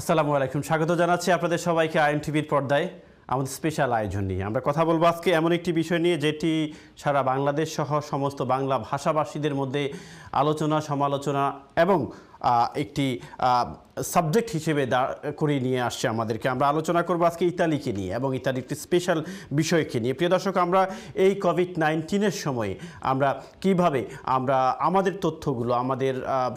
আসসালামু আলাইকুম স্বাগত জানাচ্ছি আপনাদের সবাইকে আইএন টিভির পর্দায় আমাদের স্পেশাল আয়োজন নিয়ে আমরা কথা বলব আজকে এমন একটি বিষয় নিয়ে যেটি সারা বাংলাদেশ সহ সমস্ত বাংলা ভাষাভাষীদের মধ্যে আলোচনা সমালোচনা এবং একটি সাবজেক্ট হিসেবে করে নিয়ে আসছে আমাদেরকে। আমরা আলোচনা করব আজকে ইতালিকে নিয়ে এবং ইতালির একটি স্পেশাল বিষয়কে নিয়ে। প্রিয় দর্শক, আমরা এই COVID-19 সময়ে আমরা কিভাবে আমাদের তথ্যগুলো আমাদের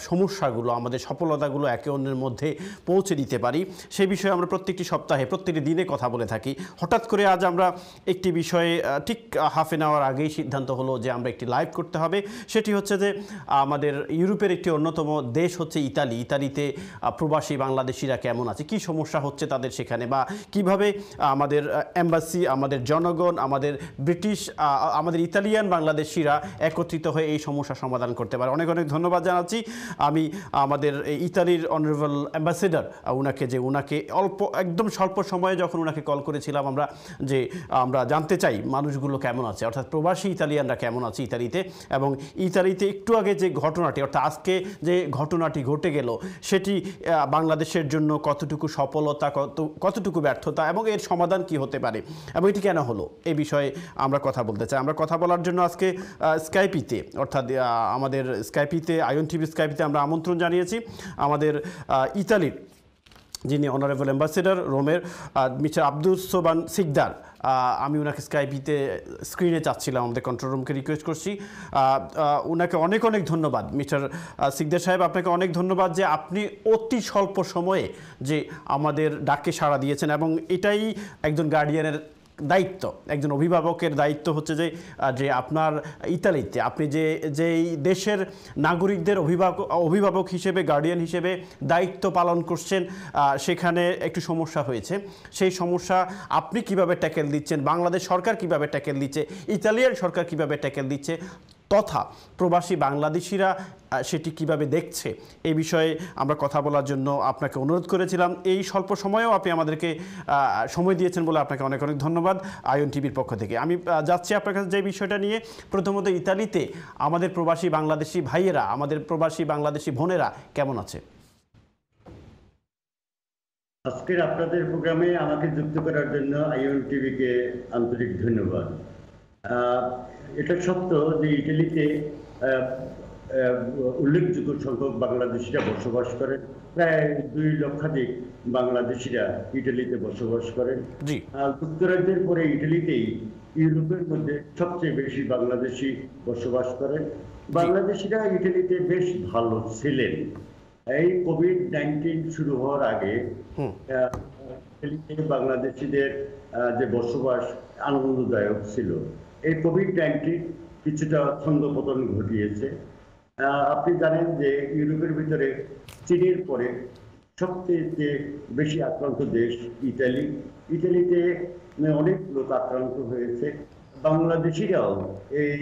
সমস্যাগুলো আমাদের সফলতাগুলো একে অন্যের মধ্যে পৌঁছে দিতে পারি সেই বিষয়ে আমরা প্রত্যেকটি সপ্তাহে প্রত্যেকটি দিনে কথা বলে থাকি। হঠাৎ করে আজ আমরা একটি বিষয়ে ঠিক হাফ এন আওয়ার আগেই সিদ্ধান্ত হলো যে আমরা একটি লাইভ করতে হবে। সেটি হচ্ছে যে আমাদের ইউরোপের একটি অন্যতম দেশ ইতালি, ইতালিতে প্রবাসী বাংলাদেশিরা কেমন আছে, কি সমস্যা হচ্ছে তাদের সেখানে, বা কিভাবে আমাদের এম্বাসি আমাদের জনগণ আমাদের ব্রিটিশ আমাদের ইতালিয়ান বাংলাদেশিরা একত্রিত হয়ে এই সমস্যা সমাধান করতে পারে। অনেক অনেক ধন্যবাদ জানাচ্ছি আমি আমাদের ইতালির অনারেবল অ্যাম্বাসেডার ওনাকে, যে ওনাকে একদম স্বল্প সময়ে যখন ওনাকে কল করেছিলাম আমরা যে আমরা জানতে চাই মানুষগুলো কেমন আছে, অর্থাৎ প্রবাসী ইতালিয়ানরা কেমন আছে ইতালিতে। এবং ইতালিতে একটু আগে যে ঘটনাটি অর্থাৎ আজকে যে ঘটনাটি ঘটে গেল সেটি বাংলাদেশের জন্য কতটুকু সফলতা কতটুকু ব্যর্থতা এবং এর সমাধান কি হতে পারে এবং এটি কেন হলো এই বিষয়ে আমরা কথা বলতে চাই। আমরা কথা বলার জন্য আজকে স্কাইপিতে অর্থাৎ আমাদের স্কাইপিতে আইন টিভি স্কাইপিতে আমরা আমন্ত্রণ জানিয়েছি আমাদের ইতালির যিনি অনারেবল অ্যাম্বাসেডার রোমের মিস্টার আব্দুল সোবান সিকদার। আমি ওনাকে স্কাইপিতে স্ক্রিনে চাচ্ছিলাম, আমাদের কন্ট্রোল রুমকে রিকোয়েস্ট করছি। ওনাকে অনেক অনেক ধন্যবাদ মিস্টার সিকদার সাহেব, আপনাকে অনেক ধন্যবাদ যে আপনি অতি স্বল্প সময়ে যে আমাদের ডাকে সাড়া দিয়েছেন। এবং এটাই একজন গার্ডিয়ানের দায়িত্ব, একজন অভিভাবকের দায়িত্ব হচ্ছে যে আপনার ইতালিতে আপনি যেই দেশের নাগরিকদের অভিভাবক হিসেবে গার্ডিয়ান হিসেবে দায়িত্ব পালন করছেন সেখানে একটু সমস্যা হয়েছে, সেই সমস্যা আপনি কিভাবে ট্যাকেল দিচ্ছেন, বাংলাদেশ সরকার কিভাবে ট্যাকেল দিচ্ছে, ইতালিয়ান সরকার কিভাবে ট্যাকেল দিচ্ছে তথা প্রবাসী বাংলাদেশিরা সেটি কিভাবে দেখছে এই বিষয়ে আমরা কথা বলার জন্য আপনাকে অনুরোধ করেছিলাম। এই স্বল্প সময়েও আপনি আমাদেরকে সময় দিয়েছেন বলে আপনাকে অনেক অনেক ধন্যবাদ আইন টিভির পক্ষ থেকে। আমি যাচ্ছি আপনার কাছে যে বিষয়টা নিয়ে, প্রথমত ইতালিতে আমাদের প্রবাসী বাংলাদেশি ভাইয়েরা আমাদের প্রবাসী বাংলাদেশি বোনেরা কেমন আছে। আজকের আপনাদের প্রোগ্রামে আমাকে যুক্ত করার জন্য আইন টিভিকে আন্তরিক ধন্যবাদ। এটা সত্য যে ইটালিতে উল্লেখযোগ্য সংখ্যক বাংলাদেশিরা বসবাস করেন, প্রায় 2 লক্ষাধিক বাংলাদেশিরা ইটালিতে বসবাস করেন। যুক্তরাজ্যের পরে ইটালিতেই ইউরোপের মধ্যে সবচেয়ে বেশি বাংলাদেশি বসবাস করেন। বাংলাদেশিরা ইটালিতে বেশ ভালো ছিলেন। এই COVID-19 শুরু হওয়ার আগে ইটালিতে বাংলাদেশিদের যে বসবাস আনন্দদায়ক ছিল। এই COVID-19 কিছুটা ছন্দপতন ঘটিয়েছে। আপনি জানেন যে ইউরোপের ভিতরে চীনের পরে সবচেয়ে বেশি আক্রান্ত দেশ ইতালি। ইতালিতে অনেক লোক আক্রান্ত হয়েছে। বাংলাদেশিরাও এই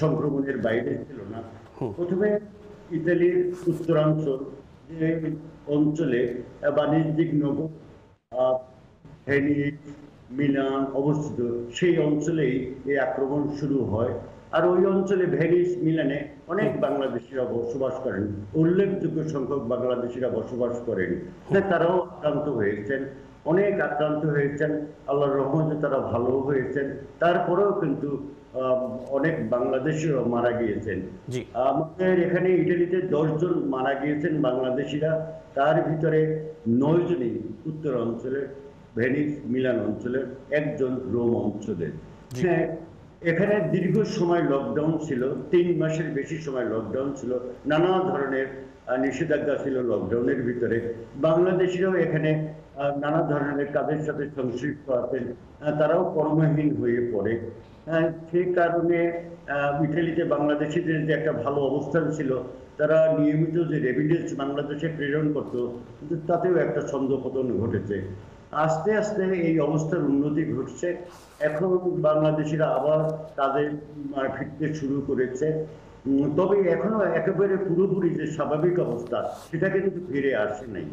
সংক্রমণের বাইরে ছিল না। প্রথমে ইতালির উত্তরাঞ্চল যে অঞ্চলে বাণিজ্যিক নগর ভেনিস মিলান অবস্থিত সেই অঞ্চলেই এই আক্রমণ শুরু হয়। আর ওই অঞ্চলে ভেনিস মিলানে অনেক বাংলাদেশিরা বসবাস করেন, উল্লেখযোগ্য সংখ্যক বাংলাদেশিরা বসবাস করেন। তারাও আক্রান্ত হয়েছেন, অনেক আক্রান্ত হয়েছেন। আল্লাহর রহমতে তারা ভালো হয়েছেন। তারপরেও কিন্তু অনেক বাংলাদেশিরা মারা গিয়েছেন। আমাদের এখানে ইটালিতে 10 জন মারা গিয়েছেন বাংলাদেশিরা, তার ভিতরে 9 জনই উত্তর অঞ্চলের ভেনিস মিলান অঞ্চলের, 1 জন রোম অঞ্চলের। এখানে দীর্ঘ সময় লকডাউন ছিল, 3 মাসের বেশি সময় লকডাউন ছিল, নানা ধরনের নিষেধাজ্ঞা ছিল। লকডাউনের ভিতরে বাংলাদেশিরাও এখানে নানা ধরনের কাজের সাথে সংশ্লিষ্ট আছেন, তারাও কর্মহীন হয়ে পড়ে। সেই কারণে ইটালিতে বাংলাদেশিদের যে একটা ভালো অবস্থান ছিল, তারা নিয়মিত যে রেমিডেন্স বাংলাদেশে প্রেরণ করত, কিন্তু তাতেও একটা ছন্দপতন ঘটেছে। আস্তে আস্তে এই অবস্থার উন্নতি ঘটছে। এখন বাংলাদেশিরা আবার তাদের ফিরতে শুরু করেছে, তবে এখনো একেবারে পুরোপুরি যে স্বাভাবিক অবস্থা সেটা কিন্তু ফিরে আসে নাই।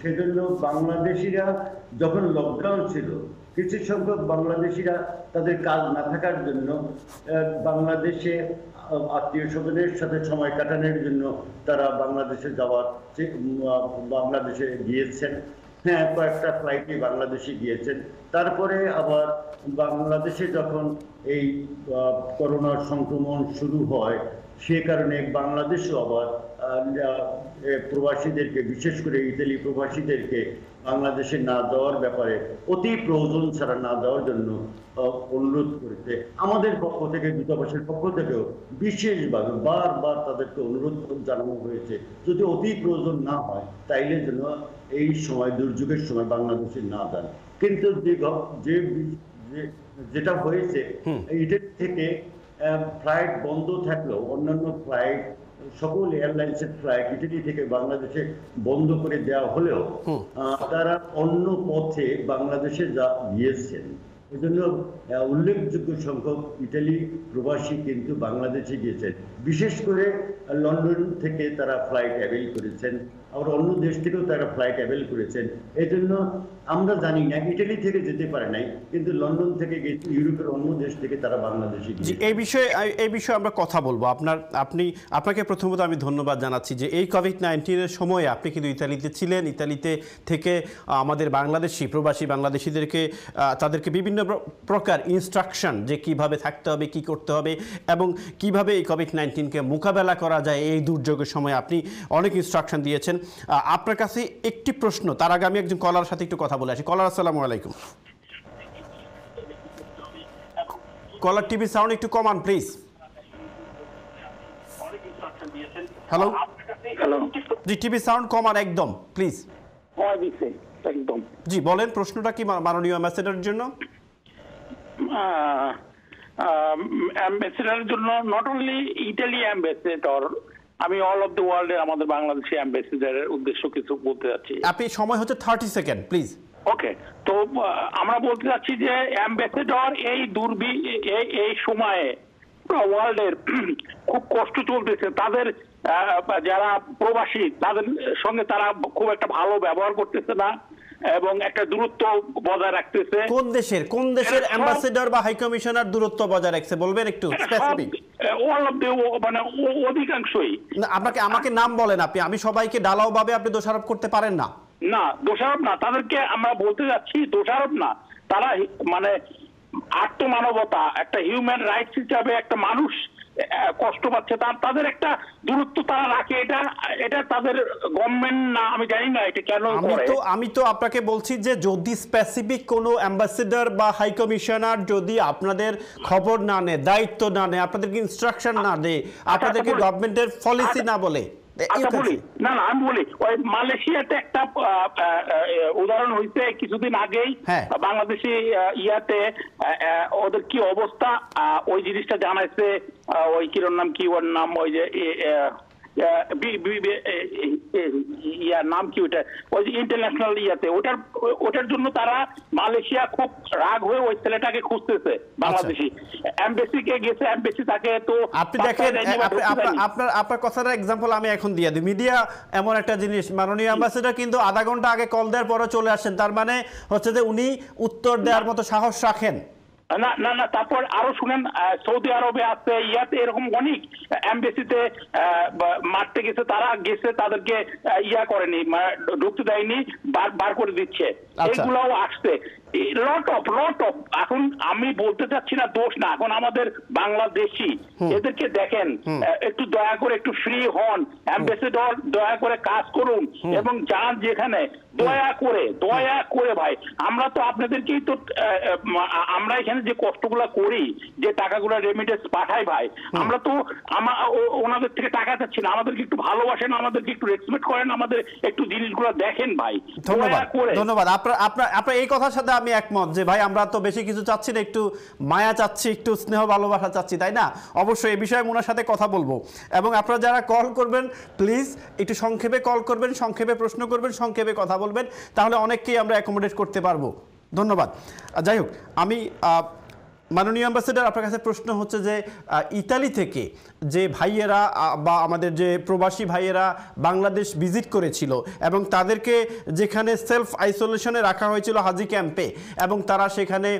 সেটা হলো বাংলাদেশিরা যখন লকডাউন ছিল কিছু সংখ্যক বাংলাদেশিরা তাদের কাজ না থাকার জন্য বাংলাদেশে আত্মীয় স্বজনের সাথে সময় কাটানোর জন্য তারা বাংলাদেশে যাওয়ার বাংলাদেশে গিয়েছেন। হ্যাঁ, কয়েকটা ফ্লাইটে বাংলাদেশে গিয়েছেন। তারপরে আবার বাংলাদেশে যখন এই করোনার সংক্রমণ শুরু হয় সে কারণে বাংলাদেশও আবার প্রবাসীদেরকে বিশেষ করে ইতালি প্রবাসীদেরকে বাংলাদেশে না দেওয়ার ব্যাপারে অতি প্রয়োজন ছাড়া না দেওয়ার জন্য অনুরোধ করেছে। আমাদের পক্ষ থেকে দূতাবাসের পক্ষ থেকেও বিশেষভাবে বারবার তাদেরকে অনুরোধ জানানো হয়েছে যদি অতি প্রয়োজন না হয় তাইলে যেন এই সময় দুর্যোগের সময় বাংলাদেশে না দেন। কিন্তু যেটা হয়েছে এটার থেকে ফ্লাইট বন্ধ থাকলেও অন্যান্য ফ্লাইট সকল এয়ারলাইন্সের ফ্লাইট ইটালি থেকে বাংলাদেশে বন্ধ করে দেওয়া হলেও তারা অন্য পথে বাংলাদেশে গিয়েছেন। এজন্য উল্লেখযোগ্য সংখ্যক ইটালি প্রবাসী কিন্তু বাংলাদেশে গিয়েছেন, বিশেষ করে লন্ডন থেকে তারা ফ্লাইট অ্যাভেল করেছেন, আবার অন্য দেশ থেকেও তারা ফ্লাইট অ্যাভেল করেছেন। এজন্য আমরা জানি না, ইটালি থেকে যেতে পারে নাই কিন্তু লন্ডন থেকে গেছে, ইউরোপের অন্য দেশ থেকে তারা বাংলাদেশে গিয়েছে। এই বিষয়ে আমরা কথা বলবো। আপনাকে প্রথমত আমি ধন্যবাদ জানাচ্ছি যে এই কোভিড-19 সময়ে আপনি কিন্তু ইতালিতে ছিলেন, ইতালিতে থেকে আমাদের বাংলাদেশি প্রবাসী বাংলাদেশিদেরকে তাদেরকে বিভিন্ন প্রকার ইনস্ট্রাকশন যে কিভাবে থাকতে হবে, কি করতে হবে এবং কিভাবে এই কোভিড-19কে মোকাবেলা করা যায় এই দুর্যোগের সময় আপনি অনেক ইনস্ট্রাকশন দিয়েছেন। আপনার কাছে একটি প্রশ্ন, তার আগে আমি একজন কলার সাথে একটু কথা বলে আসি। কলার, আসসালামু আলাইকুম। কলার, টিভি সাউন্ড একটু কমান প্লিজ। হ্যালো হ্যালো, জি টিভি সাউন্ড কমান একদম প্লিজ। একদম, জি বলেন, প্রশ্নটা কি মাননীয় অ্যাম্বাসেডারের জন্য? অ্যাম্বাসেডারের জন্য নট অনলি ইতালি অ্যাম্বাসেডর, আমি অল অফ দ্য ওয়ার্ল্ড এর আমাদের বাংলাদেশি অ্যাম্বাসেডারের উদ্দেশ্য কিছু বলতে যাচ্ছি। আপনি সময় হচ্ছে 30 সেকেন্ড প্লিজ। ওকে, তো আমরা বলতে যাচ্ছি যে অ্যাম্বাসেডর এই এই সময়ে ওয়ার্ল্ড এর খুব কষ্ট চলতেছে, তাদের যারা প্রবাসী তাদের সঙ্গে তারা খুব একটা ভালো ব্যবহার করতেছে না এবং একটা দূরত্ব বজায় রাখতেছে। কোন দেশের অ্যাম্বাসেডর বা হাই কমিশনার দূরত্ব বজায় রাখছে বলবেন একটু স্পেসিফিক? মানে অধিকাংশই। আপনাকে আমাকে নাম বলেন আপনি, আমি সবাইকে ঢালাওভাবে আপনি দোষারোপ করতে পারেন না। না, দোষারোপ না, তাদেরকে আমরা বলতে যাচ্ছি দোষারোপ না, তারা মানে আত্মমানবতা একটা হিউম্যান রাইটস হিসাবে একটা মানুষ কষ্ট পাচ্ছে তাদের একটা দূরত্ব তারা রাখে, এটা তাদের গভর্নমেন্ট না, আমি জানি না এটা কেন করে। আমি তো আপনাকে বলছি যে যদি স্পেসিফিক কোনো অ্যাম্বাসেডর বা হাই কমিশনার যদি আপনাদের খবর না নেয়, দায়িত্ব না নেয়, আপনাদেরকে ইনস্ট্রাকশন না দেয়, আপনাদেরকে গভর্নমেন্টের পলিসি না বলে। না না, আমি বলি ওই মালয়েশিয়াতে একটা উদাহরণ হইতে কিছুদিন আগেই বাংলাদেশি ইয়াতে ওদের কি অবস্থা ওই জিনিসটা জানাইছে, ওই কিরণ নাম কি ওর নাম, ওই যে ইয়ার নাম কি ওইটা, ওই যে ইন্টারন্যাশনাল ইয়াতে ওটার জন্য তারা মালয়েশিয়া খুব রাগ হয়ে ওই ছেলেটাকে খুঁজতেছে বাংলাদেশি এমবেসিকে গেছে, এমবেসি তাকে। তো আপনি দেখেন আপনার কথাটা এক্সাম্পল আমি এখন দিয়ে দিই। মিডিয়া এমন একটা জিনিস, মাননীয় অ্যাম্বাসেডর কিন্তু আধা ঘন্টা আগে কল দেওয়ার পরে চলে আসেন, তার মানে হচ্ছে যে উনি উত্তর দেওয়ার মতো সাহস রাখেন না। না না, তারপর আরো শুনেন, সৌদি আরবে আছে ইয়াতে এরকম অনেক এমবেসিতে মারতে গেছে, তারা গেছে তাদেরকে ইয়া করেনি, ঢুকতে দেয়নি, বার করে দিচ্ছে, এগুলাও আসছে লট অফ। এখন আমি বলতে চাচ্ছি না দোষ না, এখন আমাদের বাংলাদেশি এদেরকে দেখেন, একটু দয়া করে একটু ফ্রি হন, অ্যাম্বাসেডর দয়া করে কাজ করুন এবং যান যেখানে, দয়া করে ভাই। আমরা তো আপনাদেরকেই তো আমরা এখানে যে কষ্টগুলা করি, যে টাকাগুলা রেমিটেন্স পাঠাই ভাই, আমরা তো ওনাদের থেকে টাকা চাচ্ছি না, আমাদেরকে একটু ভালোবাসেন, আমাদেরকে একটু রেসপেক্ট করেন, আমাদের একটু জিনিসগুলো দেখেন ভাই, দয়া করে। ধন্যবাদ। আপনার এই কথার সাথে আমি একমত যে ভাই আমরা তো বেশি কিছু চাচ্ছি না, একটু মায়া চাচ্ছি, একটু স্নেহ ভালোবাসা চাচ্ছি, তাই না? অবশ্যই এই বিষয়ে ওনার সাথে কথা বলবো। এবং আপনারা যারা কল করবেন প্লিজ একটু সংক্ষেপে কল করবেন, সংক্ষেপে প্রশ্ন করবেন, সংক্ষেপে কথা বলবেন, তাহলে অনেককেই আমরা অ্যাকোমোডেট করতে পারবো। ধন্যবাদ। যাই হোক, আমি माननीय एम्बेसडर आपनार काछे प्रश्न होच्छे जे इताली थेके जे भाइयेरा बा आमादेर जे प्रवासी भाइयेरा बांग्लादेश विजिट करेछिलो एबं तादेरके जेखाने सेल्फ आइसोलेशने राखा हयेछिलो हाजी कैम्पे एबं तारा सेखाने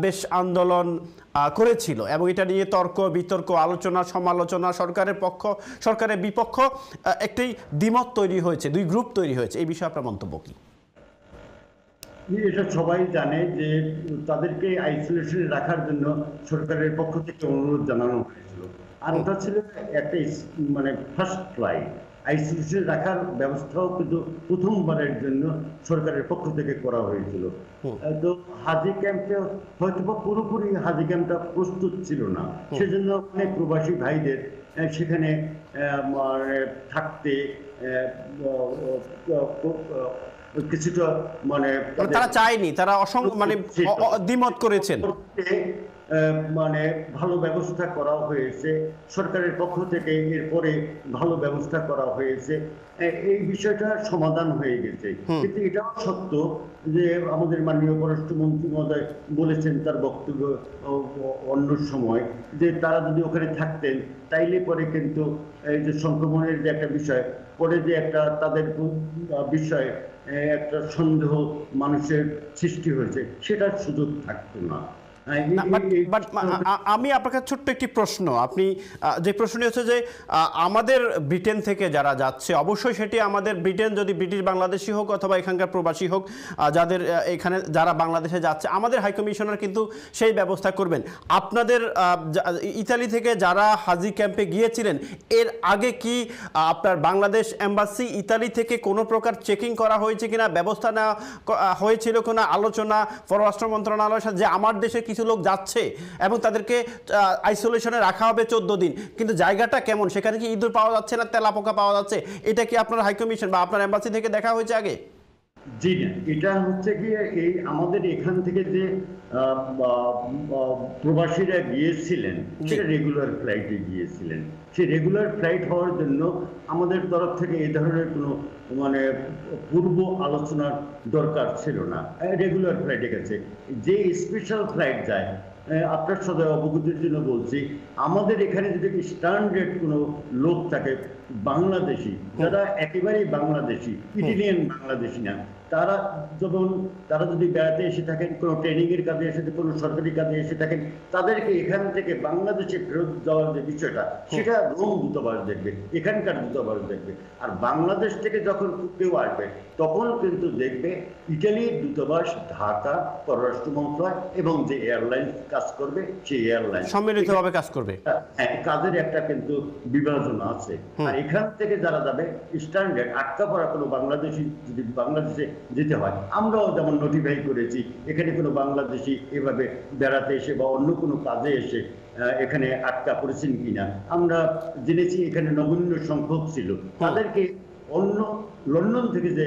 बेश आंदोलन करेछिलो एबं एटा निये तर्क बितर्क आलोचना समालोचना सरकारेर पक्ष सरकारेर विपक्ष एकटी द्विमत तैरि हयेछे दुई ग्रुप तैरि हयेछे एई विषये आपनार मंतब्य कि ये सबाई जाने जे तादेर के आइसोलेशन रखार जन्य सरकार पक्ष थेके अनुरोध जानानो हयेछिलो आर ओटा छिलो एकटा माने फर्स्ट ट्राई आइसोलेशन रखार व्यवस्थाओ किन्तु प्रथमबारेर जन्य सरकारेर पक्ष थेके करा हयेछिलो तो हाजी कैम्पे हयतोबा पुरोपुरि हाजी कैम्पटा प्रस्तुत छिलो ना सेजन्य अनेक प्रवासी भाईदेर सेखाने माने थाकते কিছুটা মানে তারা চাইনি তারা মানে দ্বিমত করেছেন মানে ভালো ব্যবস্থা করা হয়েছে সরকারের পক্ষ থেকে এরপরে ভালো ব্যবস্থা করা হয়েছে এই বিষয়টা সমাধান হয়ে গেছে কিন্তু এটাও সত্য যে আমাদের মাননীয় পররাষ্ট্রমন্ত্রী মহোদয় বলেছেন তার বক্তব্য অন্য সময় যে তারা যদি ওখানে থাকতেন তাইলে পরে কিন্তু এই যে সংক্রমণের যে একটা বিষয় পরে যে একটা তাদের বিষয় একটা সন্দেহ মানুষের সৃষ্টি হয়েছে সেটা সুযোগ থাকতো না ছোট্ট একটি প্রশ্ন আপনি যে প্রশ্নটি হচ্ছে যে আমাদের ব্রিটেন থেকে যারা যাচ্ছে অবশ্যই সেটি আমাদের ব্রিটেন যদি ব্রিটিশ বাংলাদেশি হোক অথবা এখানকার প্রবাসী হোক যাদের এখানে যারা বাংলাদেশে যাচ্ছে আমাদের হাইকমিশনার কিন্তু সেই ব্যবস্থা করবেন আপনাদের ইতালি থেকে যারা হাজি ক্যাম্পে গিয়েছিলেন এর আগে কি আপনার বাংলাদেশ এম্বাসি ইতালি থেকে কোনো প্রকার চেকিং করা হয়েছে কিনা ব্যবস্থা নেওয়া হয়েছিল কোনো আলোচনা পররাষ্ট্র মন্ত্রণালয়ের সাথে যে আমার দেশে কিছু লোক যাচ্ছে এবং তাদেরকে আইসোলেশনে রাখা হবে 14 দিন কিন্তু জায়গাটা কেমন সেখানে কি ইঁদুর পাওয়া যাচ্ছে না তেলাপোকা পাওয়া যাচ্ছে এটা কি আপনার হাই কমিশন বা আপনার এমবাসি থেকে দেখা হয়েছে আগে জি না এটা হচ্ছে কি এই আমাদের এখান থেকে যে প্রবাসীরা গিয়েছিলেন সেটা রেগুলার ফ্লাইটে গিয়েছিলেন সেই রেগুলার ফ্লাইট হওয়ার জন্য আমাদের তরফ থেকে এই ধরনের কোনো মানে পূর্ব আলোচনার দরকার ছিল না রেগুলার ফ্লাইটে গেছে যে স্পেশাল ফ্লাইট যায় আপনার সদয় অবগতির জন্য বলছি আমাদের এখানে যদি স্ট্যান্ডার্ড কোনো লোক থাকে বাংলাদেশি যারা একেবারেই বাংলাদেশি ইটালিয়ান বাংলাদেশি না তারা যখন তারা যদি বেড়াতে এসে থাকেন কোনো ট্রেনিংয়ের কাজে এসে কোনো সরকারি কাজে এসে থাকেন তাদেরকে এখান থেকে বাংলাদেশে ফেরত যাওয়ার যে বিষয়টা সেটা রোম দূতাবাস দেখবে এখানকার দূতাবাস দেখবে আর বাংলাদেশ থেকে যখন কেউ আসবে তখন কিন্তু দেখবে ইটালির দূতাবাস ঢাকা পররাষ্ট্র মন্ত্রণালয় এবং যে এয়ারলাইন্স কাজ করবে সেই এয়ারলাইন্স সম্মিলিতভাবে কাজ করবে হ্যাঁ কাজের একটা কিন্তু বিভাজন আছে আর এখান থেকে যারা যাবে স্ট্যান্ডার্ড আটকা পড়া কোনো বাংলাদেশি যদি বাংলাদেশে যেতে হয় আমরাও যেমন নোটিফাই করেছি এখানে কোনো বাংলাদেশি এভাবে বেড়াতে এসে বা অন্য কোনো কাজে এসে এখানে আটকা পড়েছেন কিনা আমরা জেনেছি এখানে নগণ্য সংখ্যক ছিল তাদেরকে অন্য লন্ডন থেকে যে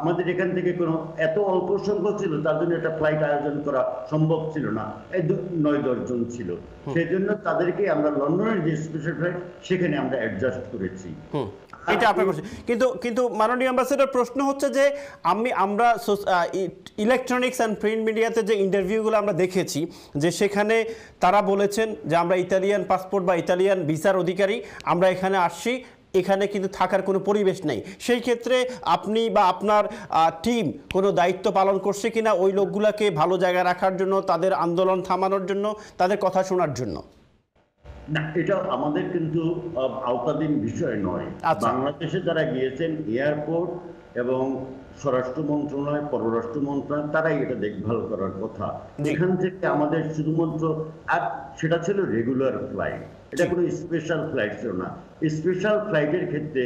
আমাদের এখান থেকে কোনো এত অল্প সংখ্যক ছিল তার জন্য একটা ফ্লাইট আয়োজন করা সম্ভব ছিল না এই 9-10 জন ছিল সেই জন্য তাদেরকে আমরা লন্ডনের যে স্পেশাল ফ্লাইট সেখানে আমরা অ্যাডজাস্ট করেছি এটা আপনি করছেন কিন্তু কিন্তু মাননীয় অ্যাম্বাসেডর প্রশ্ন হচ্ছে যে আমরা ইলেকট্রনিক্স অ্যান্ড প্রিন্ট মিডিয়াতে যে ইন্টারভিউগুলো আমরা দেখেছি যে সেখানে তারা বলেছেন যে আমরা ইতালিয়ান পাসপোর্ট বা ইতালিয়ান ভিসার অধিকারী আমরা এখানে আসছি এখানে কিন্তু থাকার কোনো পরিবেশ নেই সেই ক্ষেত্রে আপনি বা আপনার টিম কোনো দায়িত্ব পালন করছে কিনা ওই লোকগুলোকে ভালো জায়গায় রাখার জন্য তাদের আন্দোলন থামানোর জন্য তাদের কথা শোনার জন্য না এটা আমাদের কিন্তু আওতাধীন বিষয় নয় বাংলাদেশে যারা গিয়েছেন এয়ারপোর্ট এবং স্বরাষ্ট্র মন্ত্রণালয় পররাষ্ট্র মন্ত্রণালয় তারাই এটা দেখভাল করার কথা এখান থেকে আমাদের শুধুমাত্র আর সেটা ছিল রেগুলার ফ্লাইট এটা কোনো স্পেশাল ফ্লাইট ছিল না স্পেশাল ফ্লাইটের ক্ষেত্রে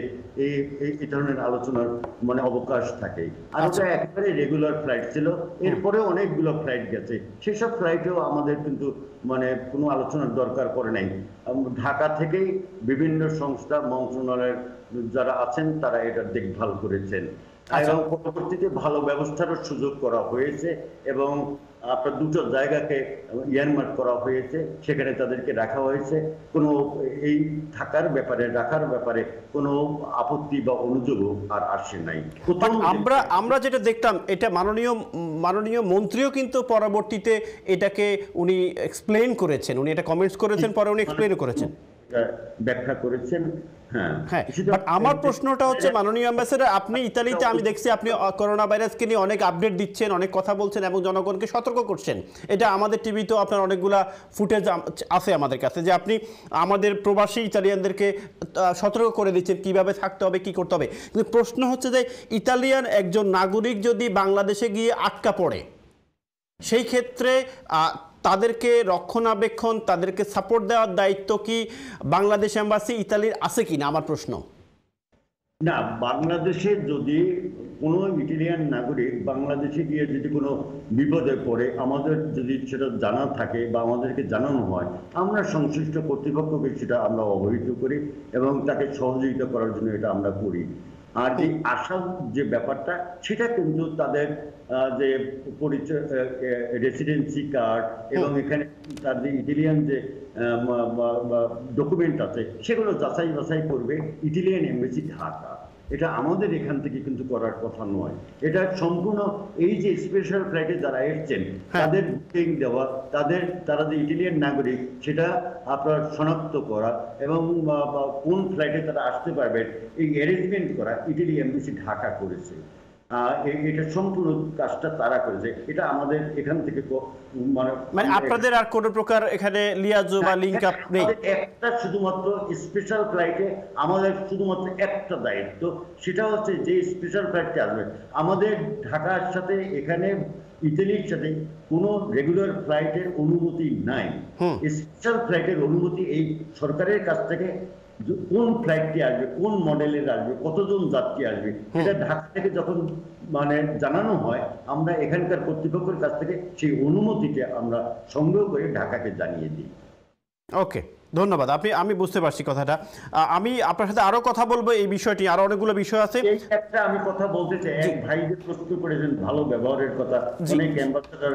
এই ধরনের আলোচনার মানে অবকাশ থাকে আর ওটা একেবারে রেগুলার ফ্লাইট ছিল এরপরে অনেকগুলো ফ্লাইট গেছে সেসব ফ্লাইটেও আমাদের কিন্তু মানে কোনো আলোচনার দরকার পড়ে নাই ঢাকা থেকেই বিভিন্ন সংস্থা মন্ত্রণালয়ের যারা আছেন তারা এটা দেখভাল করেছেন এবং পরবর্তীতে ভালো ব্যবস্থারও সুযোগ করা হয়েছে এবং আপনার দুটো জায়গাকে ইয়ারমার্ক করা হয়েছে, সেখানে তাদেরকে রাখা হয়েছে। কোনো এই থাকার ব্যাপারে, রাখার ব্যাপারে কোনো আপত্তি বা অনুযোগও আর আসে নাই। আমরা যেটা দেখতাম, এটা মাননীয় মন্ত্রীও কিন্তু পরবর্তীতে এটাকে উনি এক্সপ্লেইন করেছেন, উনি এটা কমেন্টস করেছেন, পরে উনি এক্সপ্লেইন করেছেন, ব্যাখ্যা করেছেন। হ্যাঁ, বাট আমার প্রশ্নটা হচ্ছে মাননীয় অ্যাম্বাসেডর, আপনি ইতালিতে আমি দেখছি আপনি করোনা ভাইরাসকে নিয়ে অনেক আপডেট দিচ্ছেন, অনেক কথা বলছেন এবং জনগণকে সতর্ক করছেন। এটা আমাদের টিভিতেও আপনার অনেকগুলা ফুটেজ আছে আমাদের কাছে, যে আপনি আমাদের প্রবাসী ইতালিয়ানদেরকে সতর্ক করে দিচ্ছেন কিভাবে থাকতে হবে, কি করতে হবে। কিন্তু প্রশ্ন হচ্ছে যে ইতালিয়ান একজন নাগরিক যদি বাংলাদেশে গিয়ে আটকা পড়ে, সেই ক্ষেত্রে তাদেরকে রক্ষণাবেক্ষণ, তাদেরকে সাপোর্ট দেওয়ার দায়িত্ব কি বাংলাদেশ এম্বাসি ইতালির আছে কিনা আমার প্রশ্ন? না, বাংলাদেশে যদি কোনো ইটালিয়ান নাগরিক বাংলাদেশে গিয়ে যদি কোনো বিপদে পড়ে, আমাদের যদি সেটা জানা থাকে বা আমাদেরকে জানানো হয়, আমরা সংশ্লিষ্ট কর্তৃপক্ষকে সেটা আমরা অবহিত করি এবং তাকে সহযোগিতা করার জন্য এটা আমরা করি। আর যে আসাম যে ব্যাপারটা, সেটা কিন্তু তাদের যে পরিচয়, রেসিডেন্সি কার্ড এবং এখানে তার যে ইটালিয়ান যে ডকুমেন্ট আছে সেগুলো যাচাই বাছাই করবে ইটালিয়ান এম্বাসি ঢাকা। এটা আমাদের এখান থেকে কিন্তু করার কথা নয়। এটা সম্পূর্ণ এই যে স্পেশাল ফ্লাইটে যারা এসছেন তাদের বুকিং দেওয়া, তারা যে ইটালিয়ান নাগরিক সেটা আপনার শনাক্ত করা এবং কোন ফ্লাইটে তারা আসতে পারবেন এই অ্যারেঞ্জমেন্ট করা ইটালি এমবিসি ঢাকা করেছে। এটা সম্পূর্ণ কাজটা তারা করেছে, এটা আমাদের এখান থেকে মানে আপনাদের আর কোনো প্রকার এখানে লিয়াজো বা লিংক আপ নেই। একটা শুধুমাত্র স্পেশাল ফ্লাইটে আমাদের শুধুমাত্র একটা দায়িত্ব, সেটা হচ্ছে যে স্পেশাল ফ্লাইটে আসবে আমাদের ঢাকার সাথে এখানে ইতালির সাথে কোনো রেগুলার ফ্লাইটের অনুমতি নাই। স্পেশাল ফ্লাইটের অনুমতি এই সরকারের কাছ থেকে, কোন ফ্লাইটটি আসবে, কোন মডেলের আসবে, কতজন যাত্রী আসবে, এটা ঢাকা থেকে যখন মানে জানানো হয় আমরা এখানকার কর্তৃপক্ষের কাছ থেকে সেই অনুমতিটা আমরা সংগ্রহ করে ঢাকাকে জানিয়ে দিই। ওকে, ধন্যবাদ। আমি বুঝতে পারছি কথাটা। আমি আপনার সাথে আরো কথা বলবো এই বিষয়টি, আরো অনেকগুলো বিষয় আছে। একটা আমি কথা বলতে চাই, এক ভাই যে প্রশ্ন করেছেন ভালো ব্যবহারের কথা, অনেক অ্যাম্বাসেডর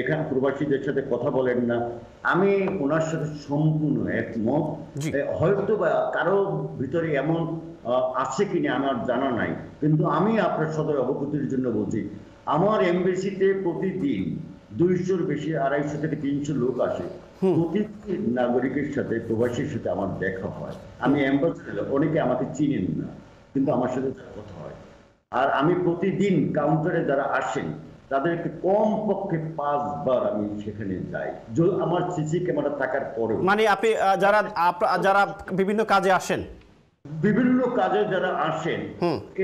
এখান প্রবাসীদের সাথে কথা বলেন না, আমি ওনার সাথে সম্পূর্ণ একমত। হয়তো বা কারো ভিতরে এমন আছে কিনা আমার জানা নাই, কিন্তু আমি আপনার সদয় অবগতির জন্য বলছি, আমার এমবেসিতে প্রতিদিন ২০০র বেশি, ২৫০ থেকে ৩০০ লোক আসে। প্রতিটি নাগরিকের সাথে, প্রবাসীর সাথে আমার দেখা হয়। আমি অ্যাম্বাসেডর, অনেকে আমাকে চিনেন না কিন্তু আমার সাথে কথা হয়। আর আমি প্রতিদিন কাউন্টারে যারা আসেন তাদেরকে কম পক্ষে 5 বার আমি সেখানে যাই, আমার সিসি ক্যামেরা থাকার পরেও। মানে আপনি যারা বিভিন্ন কাজে আসেন, বিভিন্ন কাজে যারা আসেন,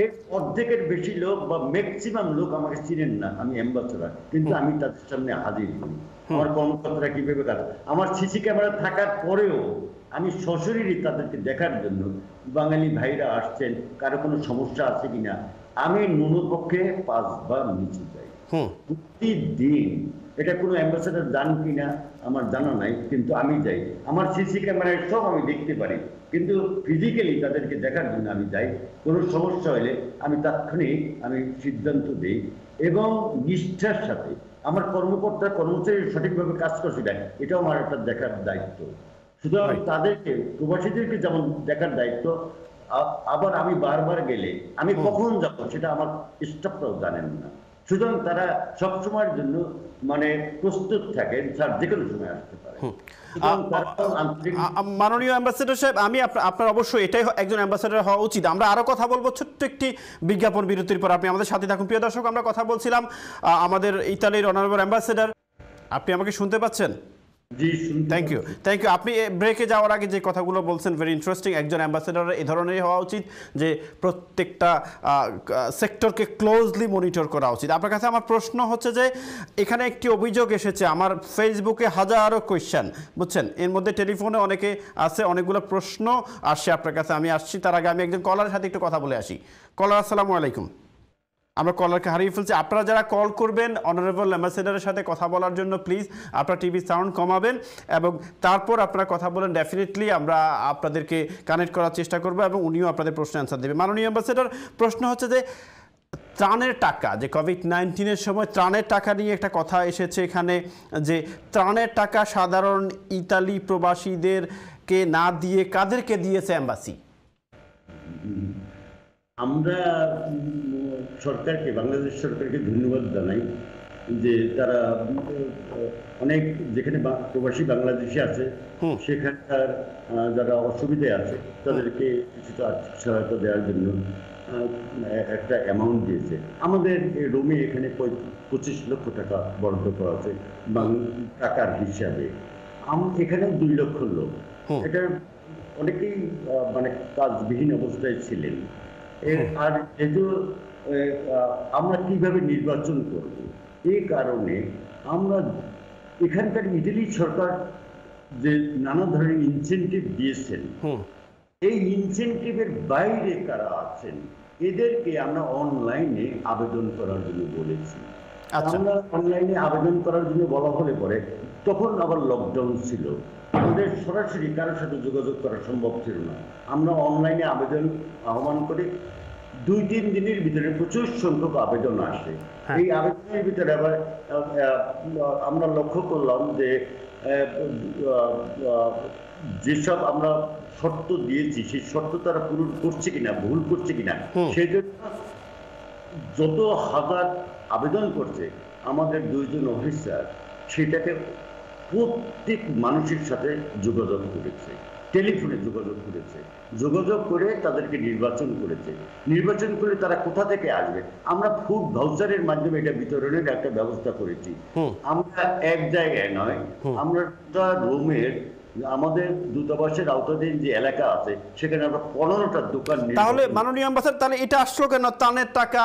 এর অর্ধেকের বেশি লোক বা ম্যাক্সিমাম লোক আমাকে চিনেন না, আমি অ্যাম্বাসেডর, কিন্তু আমি তাদের সামনে হাজির হই। আমার কর্মকর্তারা কিভাবে কাজ, আমার সিসি ক্যামেরা থাকার পরেও আমি সশরীরে তাদেরকে দেখার জন্য, বাঙালি ভাইরা আসছেন কারো কোনো সমস্যা আছে কিনা, আমি ন্যূনপক্ষে 5 বার নিচে যাই প্রতিদিন। এটা কোনো অ্যাম্বাসেডর যান কিনা আমার জানা নাই, কিন্তু আমি যাই। আমার সিসি ক্যামেরায় সব আমি দেখতে পারি, কিন্তু ফিজিক্যালি তাদেরকে দেখার জন্য আমি যাই। কোনো সমস্যা হলে আমি তাৎক্ষণিক আমি সিদ্ধান্ত দিই এবং নিষ্ঠার সাথে। আমার কর্মকর্তা কর্মচারী সঠিকভাবে কাজ করছে না, এটাও আমার একটা দেখার দায়িত্ব। সুতরাং তাদেরকে, প্রবাসীদেরকে যেমন দেখার দায়িত্ব, আবার আমি বারবার গেলে আমি কখন যাব সেটা আমার স্টাফরাও জানেন না। সুতরাং তারা সবসময়ের জন্য মানে প্রস্তুত থাকেন, স্যার যে কোনো সময় আসতে পারে। মাননীয় অ্যাম্বাসেডর সাহেব, আমি আপনার অবশ্যই এটাই একজন অ্যাম্বাসেডর হওয়া উচিত। আমরা আরও কথা বলবো ছোট্ট একটি বিজ্ঞাপন বিরতির পর, আপনি আমাদের সাথে থাকুন। প্রিয় দর্শক, আমরা কথা বলছিলাম আমাদের ইতালির অনারেবল অ্যাম্বাসেডর। আপনি আমাকে শুনতে পাচ্ছেন? জি, থ্যাংক ইউ। আপনি ব্রেকে যাওয়ার আগে যে কথাগুলো বলছেন ভেরি ইন্টারেস্টিং। একজন অ্যাম্বাসেডরের এ ধরনেরই হওয়া উচিত যে প্রত্যেকটা সেক্টরকে ক্লোজলি মনিটর করা উচিত। আপনার কাছে আমার প্রশ্ন হচ্ছে যে এখানে একটি অভিযোগ এসেছে আমার ফেসবুকে, হাজারো কোয়েশ্চেন, বুঝছেন, এর মধ্যে টেলিফোনে অনেকে আছে, অনেকগুলো প্রশ্ন আসছে আপনার কাছে। আমি আসছি, তার আগে আমি একজন কলারের সাথে একটু কথা বলে আসি। কলার, আসসালামু আলাইকুম। আমরা কলারকে হারিয়ে ফেলছি। আপনারা যারা কল করবেন অনারেবল অ্যাম্বাসেডরের সাথে কথা বলার জন্য, প্লিজ আপনারা টিভি সাউন্ড কমাবেন এবং তারপর আপনারা কথা বলেন। ডেফিনেটলি আমরা আপনাদেরকে কানেক্ট করার চেষ্টা করব এবং উনিও আপনাদের প্রশ্ন অ্যান্সার দেবে। মাননীয় অ্যাম্বাসেডর, প্রশ্ন হচ্ছে যে ত্রাণের টাকা যে কোভিড-19 এর সময় ত্রাণের টাকা নিয়ে একটা কথা এসেছে এখানে যে ত্রাণের টাকা সাধারণ ইতালি প্রবাসীদের কে না দিয়ে কাদেরকে দিয়েছে এমবাসি। আমরা সরকারকে বাংলাদেশ সরকারকে ধন্যবাদ জানাই যে তারা অনেক যেখানে প্রবাসী বাংলাদেশি আছে সেখানকার যারা অসুবিধায় আছে তাদেরকে কিছুটা আর্থিক সহায়তা দেওয়ার জন্য একটা অ্যামাউন্ট দিয়েছে। আমাদের রুমে এখানে 25 লক্ষ টাকা বরাদ্দ করা আছে টাকার হিসাবে। এখানে 2 লক্ষ লোক, এটা অনেকেই মানে কাজবিহীন অবস্থায় ছিলেন। আর যেহেতু আমরা কিভাবে নির্বাচন করব এই কারণে আমরা এখানকার ইতালি সরকার যে নানা ধরনের ইনসেন্টিভ দিয়েছেন এই ইনসেন্টিভের বাইরে কারা আছেন এদেরকে আমরা অনলাইনে আবেদন করার জন্য বলেছি। আমরা অনলাইনে আবেদন করার জন্য বলা হলে পরে তখন আবার লকডাউন ছিল, আমাদের সরাসরি কারোর সাথে যোগাযোগ করা সম্ভব ছিল না। আমরা অনলাইনে আবেদন আহ্বান করে 2-3 দিনের ভিতরে প্রচুর সংখ্যক আবেদন আসে। এই আবেদনের ভিতরে আবার আমরা লক্ষ্য করলাম যে যেসব আমরা শর্ত দিয়েছি সেই শর্ত তারা পূরণ করছে কিনা ভুল করছে কিনা সেই জন্য যত হাজার আবেদন করছে আমাদের 2জন অফিসার সেটাকে প্রত্যেক মানুষের সাথে যোগাযোগ করেছে, টেলিফোনে যোগাযোগ করেছে, যোগাযোগ করে তাদেরকে নির্বাচন করেছে। নির্বাচন করে তারা কোথা থেকে আসবে আমরা ফুড ভাউচারের মাধ্যমে এটা বিতরণের একটা ব্যবস্থা করেছি। আমরা এক জায়গায় নয়, আমরা রুমের আমাদের দূতাবাসের আওতাধীন যে এলাকা আছে সেখানে আমরা 15টা দোকান। তাহলে মাননীয় অ্যাম্বাসেডর তাহলে এটা আসলো কেন? ত্রাণের টাকা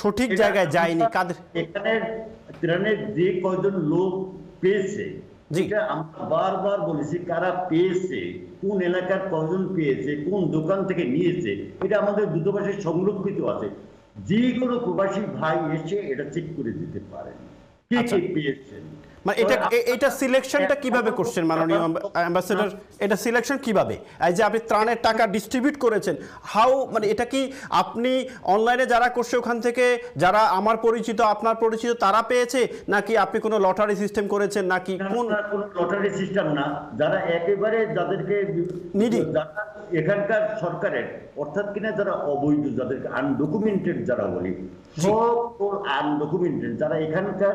সঠিক জায়গায় যায়নি কাদের? এখানে ত্রাণের যে কয়জন লোক পেয়েছে যেটা আমরা বারবার বলেছি কারা পেয়েছে, কোন এলাকার কয়জন পেয়েছে, কোন দোকান থেকে নিয়েছে, এটা আমাদের দূতাবাসে সংরক্ষিত আছে। যে কোনো প্রবাসী ভাই এসে এটা চেক করে দিতে পারেন কে কে পেয়েছেন। তারা পেয়েছে নাকি আপনি কোনো লটারি সিস্টেম করেছেন নাকি? কোন লটারি সিস্টেম না, যারা একেবারে যাদেরকে এখানকার সরকারের অর্থাৎ কিনা যারা অবৈধ যাদেরকে আনডকুমেন্টেড যারা বলি আনডকুমেন্টেড যারা এখানকার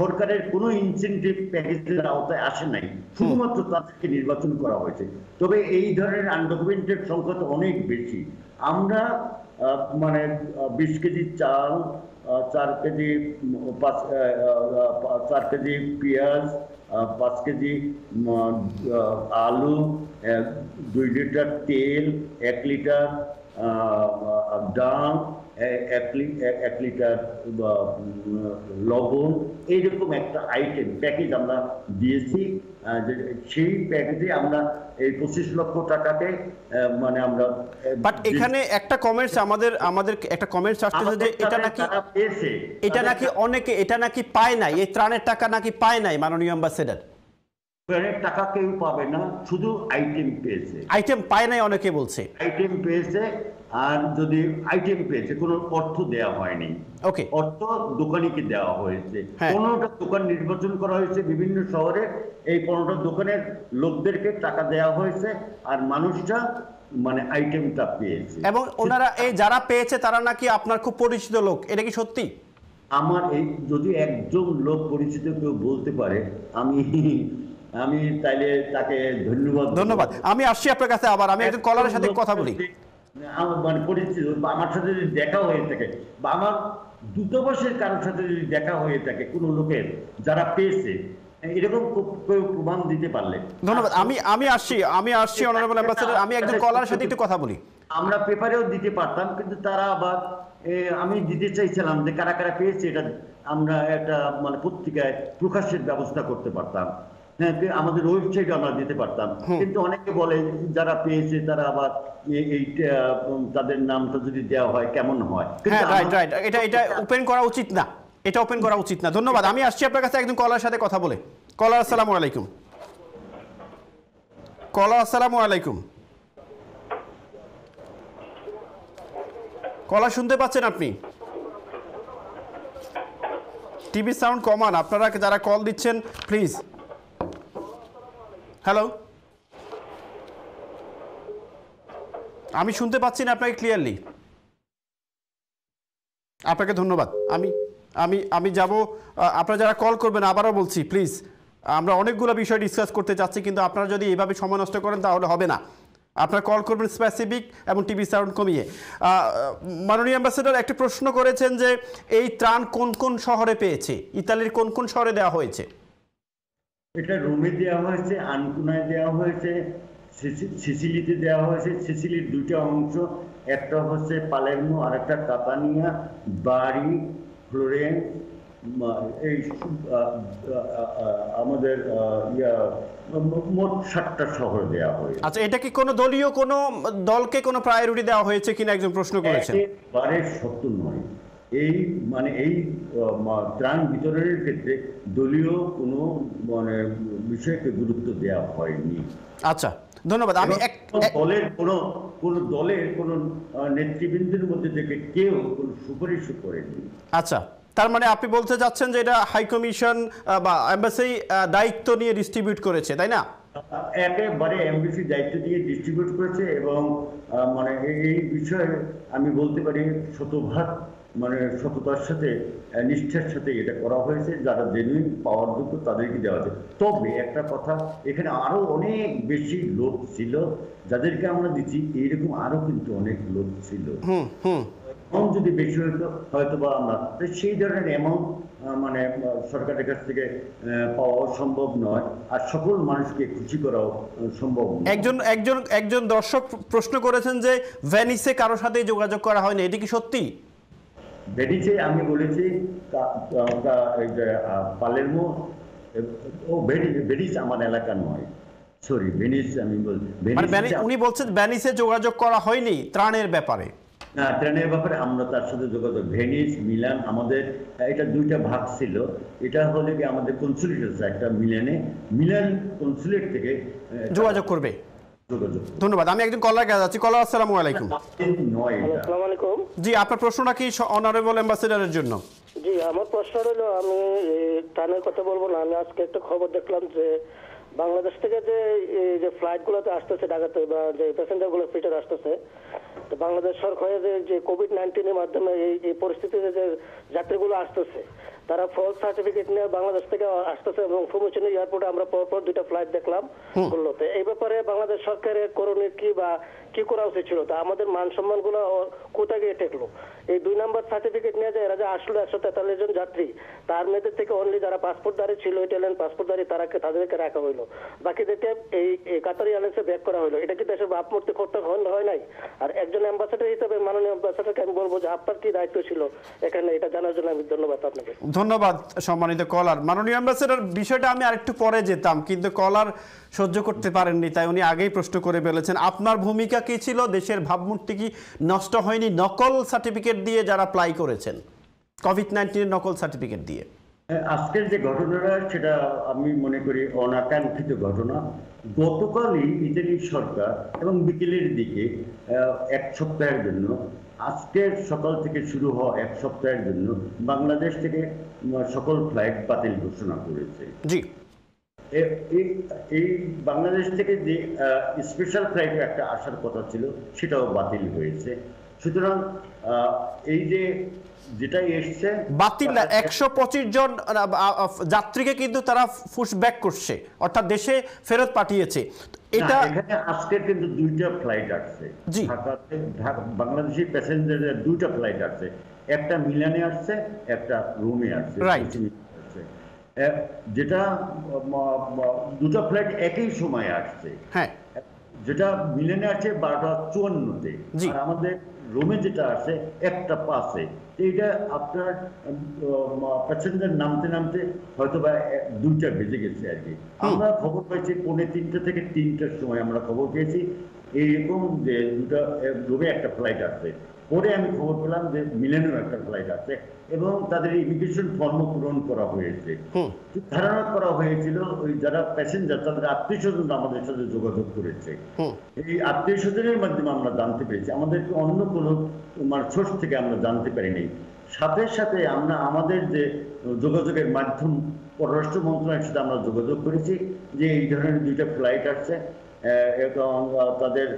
সরকারের কোনো ইনসেন্টিভ প্যাকেজের আওতায় আসে নাই শুধুমাত্র তাদেরকে নির্বাচন করা হয়েছে। তবে এই ধরনের আনডকুমেন্টেড সংখ্যা তো অনেক বেশি। আমরা মানে 20 কেজি চাল, 4 কেজি 4 কেজি পেঁয়াজ, 5 কেজি আলু, 2 লিটার তেল, 1 লিটার ডাল, 1 লিটার লবণ, এইরকম একটা আইটেম প্যাকেজ আমরা দিয়েছি। সেই প্যাকেজে আমরা এই 25 লক্ষ টাকাতে মানে আমরা বাট এখানে একটা কমেন্টস আমাদের আমাদের একটা কমেন্টস আসছে যে এটা নাকি অনেকে এটা নাকি পায় নাই, এই ত্রাণের টাকা নাকি পায় নাই। মাননীয় অ্যাম্বাসেডর টাকা কেউ পাবে না, শুধু আইটেম পেয়েছে। আইটেম পায় নাই অনেকে বলছে, আইটেম পেয়েছে। আর যদি আইটেম পেয়েছে কোনো অর্থ দেওয়া হয়নি, অর্থ দোকানিকে দেওয়া হয়েছে। 15টা দোকান নির্বাচন করা হয়েছে বিভিন্ন শহরে, এই 15টা দোকানের লোকদেরকে টাকা দেওয়া হয়েছে আর মানুষটা মানে আইটেমটা পেয়েছে। এবং ওনারা এই যারা পেয়েছে তারা নাকি আপনার খুব পরিচিত লোক, এটা কি সত্যি? আমার এই যদি একজন লোক পরিচিত কেউ বলতে পারে আমি তাইলে তাকে ধন্যবাদ। আমি আসছি আপনার কাছে আবার, আমি একজন কলারের সাথে কথা বলি। আমার পরিচিত আমার সাথে যদি দেখা হয়ে থাকে বা আমার দূতাবাসের কারোর সাথে যদি দেখা হয়ে থাকে কোনো লোকের যারা পেয়েছে এরকম প্রমাণ দিতে পারলে। ধন্যবাদ। আমি আসছি অনারেবল অ্যাম্বাসেডর, আমি একজন কলারের সাথে একটু কথা বলি। আমরা পেপারেও দিতে পারতাম কিন্তু তারা আবার আমি দিতে চাইছিলাম যে কারা কারা পেয়েছে এটা আমরা একটা মানে পত্রিকায় প্রকাশের ব্যবস্থা করতে পারতাম, আমাদের ওয়েবসাইটে আমরা দিতে পারতাম। কিন্তু অনেকে বলে যারা পেয়েছে তারা আবার তাদের নামটা যদি দেওয়া হয় কেমন হয়। এটা ওপেন করা উচিত না, এটা ওপেন করা উচিত না। ধন্যবাদ। আমি আসছি আপনার কাছে একজন কলার সাথে কথা বলে। কলার আসসালামু আলাইকুম। কলার আসসালামু আলাইকুম। কলা শুনতে পাচ্ছেন আপনি? টিভি সাউন্ড কমান আপনারা যারা কল দিচ্ছেন প্লিজ। হ্যালো, আমি শুনতে পাচ্ছি না আপনাকে ক্লিয়ারলি। আপনাকে ধন্যবাদ। আমি আমি আমি যাব, আপনারা যারা কল করবেন আবারও বলছি প্লিজ, আমরা অনেকগুলো বিষয় ডিসকাস করতে চাচ্ছি কিন্তু আপনারা যদি এভাবে সময় নষ্ট করেন তাহলে হবে না। আপনারা কল করবেন স্পেসিফিক এবং টিভি সাউন্ড কমিয়ে। মাননীয় অ্যাম্বাসেডর একটা প্রশ্ন করেছেন যে এই ত্রাণ কোন কোন শহরে পেয়েছে, ইতালির কোন কোন শহরে দেওয়া হয়েছে? এটা রোমে দেওয়া হয়েছে, আনকুনায় দেওয়া হয়েছে, সিসিলিতে দেওয়া হয়েছে। সিসিলির দুইটা অংশ, একটা হচ্ছে পালেরমো আর একটা কাতানিয়া, বাড়ি, ফ্লোরেন্স, এই আমাদের মোট 7টা শহর দেওয়া হয়েছে। আচ্ছা, এটা কি কোনো দলীয় কোনো দলকে কোনো প্রায়োরিটি দেওয়া হয়েছে কিনা একজন প্রশ্ন করেছেন। একেবারে সত্য নয়, এই মানে এই ত্রাণ বিতরণের ক্ষেত্রে দলীয় কোনো মানে বিষয়কে গুরুত্ব দেওয়া হয়নি। আচ্ছা, ধন্যবাদ। আমি দলের কোনো দলের কোনো নেতৃবৃন্দের মধ্যে থেকে কেউ কোনো সুপারিশও করেনি। আচ্ছা, তার মানে আপনি বলতে যাচ্ছেন যে এটা হাই কমিশন বা এমবেসি দায়িত্ব নিয়ে ডিস্ট্রিবিউট করেছে, তাই না? একেবারে এমবেসি দায়িত্ব দিয়ে ডিস্ট্রিবিউট করেছে এবং মানে এই বিষয়ে আমি বলতে পারি শতভাগ মানে সততার সাথে নিষ্ঠার সাথে এটা করা হয়েছে। যারা জেনুইন পাওয়ার যোগ্য তাদেরকে দেওয়া যায়। তবে একটা কথা, এখানে আরও অনেক বেশি লোক ছিল যাদেরকে আমরা দিচ্ছি, এইরকম আরও কিন্তু অনেক লোক ছিল। কম যদি বেশি হতো হয়তো বা আমরা সেই ধরনের অ্যামাউন্ট মানে সরকারের কাছ থেকে পাওয়াও সম্ভব নয়, আর সকল মানুষকে খুশি করাও সম্ভব নয়। একজন দর্শক প্রশ্ন করেছেন যে ভেনিসে কারোর সাথে যোগাযোগ করা হয়নি, এটি কি সত্যি? ভেনিসে আমি বলেছি পালেরমো ও ভেনিস আমার এলাকা নয়, সরি ভেনিস আমি বলছি। উনি বলছেন ভেনিসে যোগাযোগ করা হয়নি ত্রাণের ব্যাপারে। না, ট্রেনের ব্যাপারে আমরা তার সাথে যোগাযোগ, ভেনিস, মিলান, আমাদের এটা দুইটা ভাগ ছিল। এটা হলে কি আমাদের কনসুলেট আছে একটা মিলানে, মিলান কনসুলেট থেকে যোগাযোগ করবে। ধন্যবাদ। আমি একজন কলার কাছে যাচ্ছি। কলার, আসসালামু আলাইকুম। আসসালামু আলাইকুম। জি, আপনার প্রশ্নটা কি অনারেবল অ্যাম্বাসেডরের জন্য? জি, আমার প্রশ্ন হলো, আমি ট্রেনের কথা বলবো না, আমি আজকে একটা খবর দেখলাম যে বাংলাদেশ থেকে যে ফ্লাইটগুলোতে আসতেছে ঢাকাতে বা যে প্যাসেঞ্জারগুলো ফ্লাইটে আসতেছে, তো বাংলাদেশ সরকারের যে কোভিড-19-এর মাধ্যমে এই পরিস্থিতিতে যে যাত্রীগুলো আসতেছে তারা ফলস সার্টিফিকেট নিয়ে বাংলাদেশ থেকে আসতেছে এবং ফরমুচনি এয়ারপোর্টে আমরা পরপর দুইটা ফ্লাইট দেখলাম করলো। তো এই ব্যাপারে বাংলাদেশ সরকারের করণীয় কি বা কি করা উচিত ছিল? তা আমাদের মান সম্মানগুলো কোথা গিয়ে টেকলো? এই 2 নম্বর সার্টিফিকেট নিয়ে যে এরা যে আসলো 143 জন যাত্রী, তার মধ্যে থেকে অনলি যারা পাসপোর্টধারী ছিল, ইটালিয়ান পাসপোর্টধারী, তাদেরকে রাখা হইলো, বাকিদেরকে এই কাতার এয়ারলাইন্সে ব্যাক করা হইলো। এটা কি দেশের ভাবমূর্তি করতে হয় নাই? আর একজন অ্যাম্বাসেডর হিসেবে মাননীয় অ্যাম্বাসেডরকে আমি বলবো যে আপনার কি দায়িত্ব ছিল এখানে, এটা জানার জন্য আমি ধন্যবাদ আপনাকে। ধন্যবাদ সম্মানিত কলার। মাননীয় অ্যাম্বাসেডর, বিষয়টা আমি আরেকটু পরে যেতাম কিন্তু কলার সহ্য করতে পারেননি তাই উনি আগেই প্রশ্ন করে ফেলেছেন। আপনার ভূমিকা কি ছিল? দেশের ভাবমূর্তি কি নষ্ট হয়নি নকল সার্টিফিকেট দিয়ে যারা অ্যাপ্লাই করেছেন কোভিড-19 নকল সার্টিফিকেট দিয়ে? আজকের যে ঘটনাটা সেটা আমি মনে করি অনাকাঙ্ক্ষিত ঘটনা। গতকালই ইতালি সরকার এবং বিকেলের দিকে 1 সপ্তাহের জন্য, আজকের সকাল থেকে শুরু হওয়া 1 সপ্তাহের জন্য বাংলাদেশ থেকে সকল ফ্লাইট বাতিল ঘোষণা করেছে। জি, এই বাংলাদেশ থেকে যে স্পেশাল ফ্লাইট একটা আসার কথা ছিল সেটাও বাতিল হয়েছে। সুতরাং এই যে যেটা এসছে বাতিল, 125 জন যাত্রীকে কিন্তু তারা পুশব্যাক করছে, অর্থাৎ দেশে ফেরত পাঠিয়েছে। এটা এখানে আজকে কিন্তু 2টা ফ্লাইট আসছে ঢাকাতে, বাংলাদেশি প্যাসেঞ্জারদের 2টা ফ্লাইট আসছে, একটা মিলানে আসছে, একটা রোমে আসছে। যেটা 2টা ফ্লাইট একই সময়ে আসছে। হ্যাঁ, যেটা মিলানে আছে 12:54-তে, আর আমাদের রোমে যেটা আসছে 1:05-এ। এইটা আপনার প্যাসেঞ্জার নামতে নামতে হয়তো বা 2টা বেজে গেছে আর কি। আমরা খবর পাইছি 2:45 থেকে 3টার সময় আমরা খবর পেয়েছি এইরকম যে 2টা রোমে একটা ফ্লাইট আসছে। করে আমি খবর পেলাম যে মিলেনিয়াম একটা ফ্লাইট আছে এবং তাদের ইমিগ্রেশন ফর্ম পূরণ করা হয়েছে। ধারণা করা হয়েছিল ওই যারা প্যাসেঞ্জার তাদের আত্মীয় স্বজন আমাদের সাথে যোগাযোগ করেছে, এই আত্মীয় স্বজনের মাধ্যমে আমরা জানতে পেরেছি, আমাদেরকে অন্য কোনো সোর্স থেকে আমরা জানতে পারিনি। সাথে সাথে আমরা আমাদের যে যোগাযোগের মাধ্যম পররাষ্ট্র মন্ত্রণালয়ের সাথে আমরা যোগাযোগ করেছি যে এই ধরনের দুইটা ফ্লাইট আসছে এবং তাদের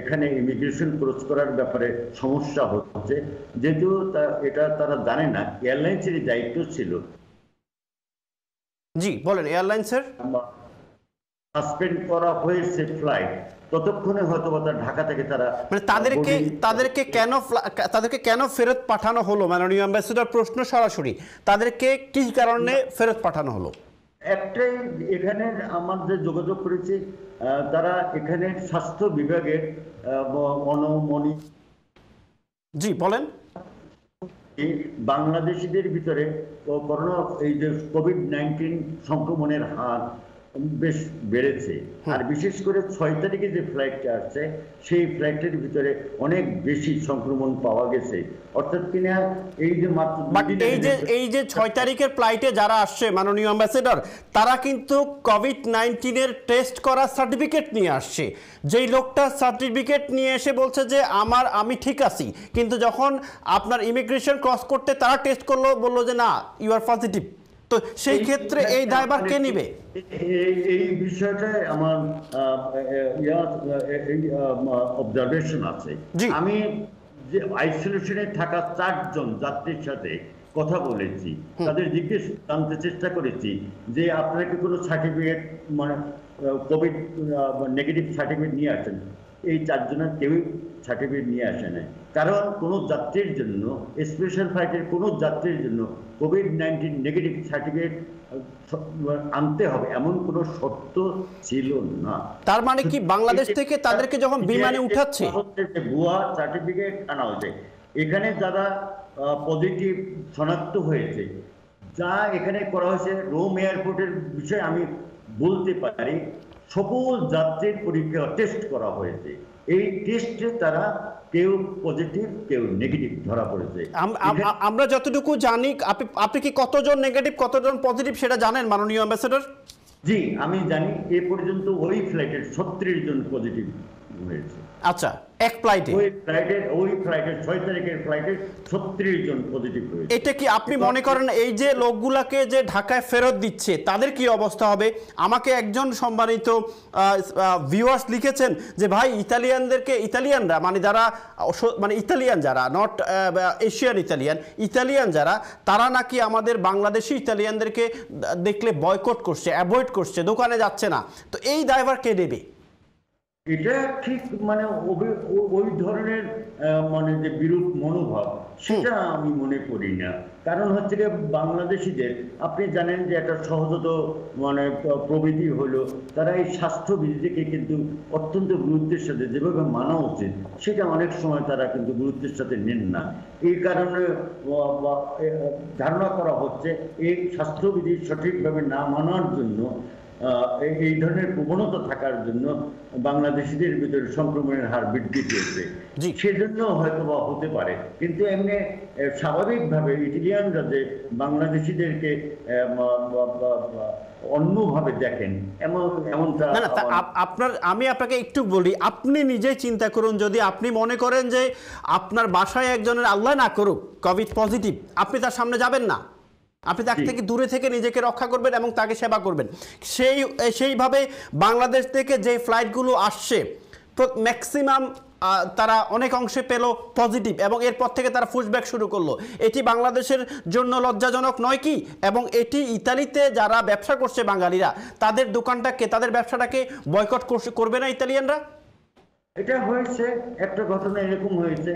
এখানে ইমিগ্রেশন ক্রস করার ব্যাপারে সমস্যা হচ্ছে, যেহেতু এটা তারা জানে না, এয়ারলাইন্সের দায়িত্ব ছিল। জি বলেন। এয়ারলাইন্সের সাসপেন্ড করা হয়েছে ফ্লাইট, ততক্ষণে হয়তো ঢাকা থেকে তারা মানে তাদেরকে কেন ফেরত পাঠানো হলো? মাননীয় অ্যাম্বাসেডর প্রশ্ন সরাসরি, তাদেরকে কি কারণে ফেরত পাঠানো হলো? একটাই, এখানে আমাদের যোগাযোগ করেছে তারা এখানে স্বাস্থ্য বিভাগের মনোমনি। জি বলেন। বাংলাদেশিদের ভিতরে করোনা এই যে কোভিড-19 সংক্রমণের হার বেশ বেড়েছে, আর বিশেষ করে ৬ তারিখে যে ফ্লাইটটা আসছে সেই ফ্লাইটের ভিতরে অনেক বেশি সংক্রমণ পাওয়া গেছে। অর্থাৎ কিনা এই যে এই যে ৬ তারিখের ফ্লাইটে যারা আসছে মাননীয় অ্যাম্বাসেডর, তারা কিন্তু কোভিড-19 এর টেস্ট করা সার্টিফিকেট নিয়ে আসছে। যেই লোকটা সার্টিফিকেট নিয়ে এসে বলছে যে আমি ঠিক আছি, কিন্তু যখন আপনার ইমিগ্রেশন ক্রস করতে তারা টেস্ট করলো, বললো যে না, ইউ আর পজিটিভ, তো সেই ক্ষেত্রে এই দায়ভার কে নেবে? এই বিষয়টা আমার অবজারভেশন আছে। আমি যে আইসোলেশনে থাকা ৪ জন যাত্রীর সাথে কথা বলেছি, তাদের জিজ্ঞেস জানতে চেষ্টা করেছি যে আপনারা কি কোনো সার্টিফিকেট মানে কোভিড নেগেটিভ সার্টিফিকেট নিয়ে আসেন? এই ৪ জনের কেউই সার্টিফিকেট নিয়ে আসে না, কারণ কোনো যাত্রীর জন্য স্পেশাল ফ্লাইটের কোনো যাত্রীর জন্য কোভিড-19 নেগেটিভ সার্টিফিকেট আনতে হবে এমন কোনো শর্ত ছিল না। তার মানে কি বাংলাদেশ থেকে তাদেরকে যখন বিমানে উঠাচ্ছে ভুয়া সার্টিফিকেট আনা হয়েছে? এখানে যারা পজিটিভ শনাক্ত হয়েছে, যা এখানে করা হয়েছে রোম এয়ারপোর্টের বিষয়ে আমি বলতে পারি, সকল যাত্রীর পরীক্ষা টেস্ট করা হয়েছে। এই টেস্টে তারা কেউ পজিটিভ কেউ নেগেটিভ ধরা পড়েছে। আমরা যতটুকু জানি, আপনি কি কতজন নেগেটিভ কতজন পজিটিভ সেটা জানেন মাননীয় অ্যাম্বাসেডর? জি আমি জানি, এ পর্যন্ত ওই ফ্লাইটের ৩৬ জন পজিটিভ হয়েছে। আচ্ছা, এক ফ্লাইটে ওই ফ্লাইটের ৬ তারিখের ফ্লাইটে ৩৬ জন পজিটিভ হয়েছে। এটা কি আপনি মনে করেন এই যে লোকগুলাকে যে ঢাকায় ফেরত দিচ্ছে তাদের কি অবস্থা হবে? আমাকে একজন সম্মানিত ভিউয়ার্স লিখেছেন যে ভাই ইতালিয়ানরা মানে যারা ইতালিয়ান যারা নট এশিয়ান ইতালিয়ান যারা, তারা নাকি আমাদের বাংলাদেশি ইতালিয়ানদেরকে দেখলে বয়কট করছে, অ্যাভয়েড করছে, দোকানে যাচ্ছে না। তো এই দায়ভার কে নেবে? এটা ঠিক মানে ওই ধরনের মানে যে বিরূপ মনোভাব, সেটা আমি মনে করি না। কারণ হচ্ছে যে বাংলাদেশিদের আপনি জানেন যে একটা সহজত মানে প্রবৃত্তি হলো, তারা এই স্বাস্থ্যবিধিকে কিন্তু অত্যন্ত গুরুত্বের সাথে যেভাবে মানা উচিত সেটা অনেক সময় তারা কিন্তু গুরুত্বের সাথে নেন না। এই কারণে ধারণা করা হচ্ছে এই স্বাস্থ্যবিধি সঠিকভাবে না মানার জন্য, এই ধরনের প্রবণতা থাকার জন্য বাংলাদেশিদের ভিতরে সংক্রমণের হার বৃদ্ধি পেয়েছে, সেজন্য হয়তো বা হতে পারে। কিন্তু এমনি স্বাভাবিকভাবে ইটালিয়ানরা যে বাংলাদেশিদেরকে অন্যভাবে দেখেন এমনটা আপনার, আমি আপনাকে একটু বলি, আপনি নিজেই চিন্তা করুন, যদি আপনি মনে করেন যে আপনার বাসায় একজনের আল্লাহ না করুক কোভিড পজিটিভ, আপনি তার সামনে যাবেন না, আপনি তার থেকে দূরে থেকে নিজেকে রক্ষা করবেন এবং তাকে সেবা করবেন। সেইভাবে বাংলাদেশ থেকে যে ফ্লাইটগুলো আসছে ম্যাক্সিমাম তারা অনেক অংশে পেল পজিটিভ এবং এরপর থেকে তারা পুশব্যাক শুরু করলো। এটি বাংলাদেশের জন্য লজ্জাজনক নয় কি? এবং এটি ইতালিতে যারা ব্যবসা করছে বাঙালিরা, তাদের দোকানটাকে তাদের ব্যবসাটাকে বয়কট করবে না ইতালিয়ানরা? এটা হয়েছে, একটা ঘটনা এরকম হয়েছে,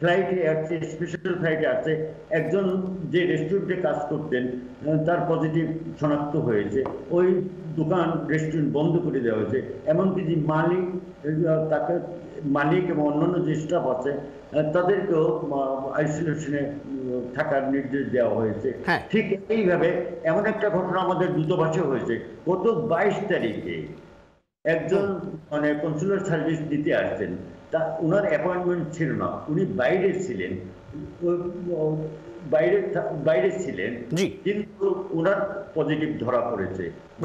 ফ্লাইটে আসছে, স্পেশাল ফ্লাইটে আসছে, একজন যে রেস্টুরেন্টে কাজ করতেন তার পজিটিভ শনাক্ত হয়েছে, ওই দোকান রেস্টুরেন্ট বন্ধ করে দেওয়া হয়েছে। এমনকি যে মালিক এবং অন্যান্য যে স্টাফ আছে তাদেরকেও আইসোলেশনে থাকার নির্দেশ দেওয়া হয়েছে। ঠিক এইভাবে এমন একটা ঘটনা আমাদের দূতাবাসে হয়েছে, গত ২২ তারিখে একজন মানে কনস্যুলার সার্ভিস দিতে আসছেন, তা ওনার অ্যাপয়েন্টমেন্ট ছিল না, উনি বাইরে ছিলেন, বাইরে ছিলেন, কিন্তু ওনার পজিটিভ ধরা পড়েছে।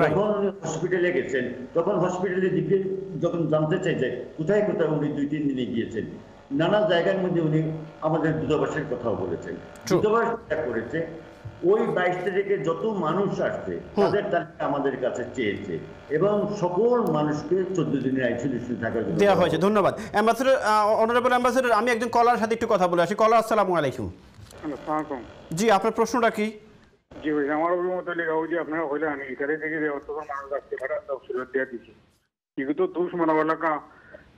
যখন উনি হসপিটালে গেছেন, তখন হসপিটালে গিয়ে যখন জানতে চাইছে কোথায় কোথায় উনি 2-3 দিনে গিয়েছেন, নানা জায়গার মধ্যে উনি আমাদের দূতাবাসের কথাও বলেছেন। দূতাবাস যা করেছে, ওই 22 তারিখে যত মানুষ আসছে তাদের তালিকা আমাদের কাছে চেয়েছে এবং সকল মানুষকে 14 দিনের আইসোলেশন থাকার জন্য দেওয়া হয়েছে। ধন্যবাদ অ্যাম্বাসেডর, অনারেবল অ্যাম্বাসেডর। আমি একজন কলার সাথে একটু কথা বলে আসি। কলার, আসসালামু আলাইকুম। জি, আপনার প্রশ্নটা কি? জি, আমার অভিমত লেখা হয়েছে আপনারা হইলে আমি এখানে থেকে মানুষ আসছে ভাড়া দেওয়া দিচ্ছি, কিন্তু দোষ মানা এলাকা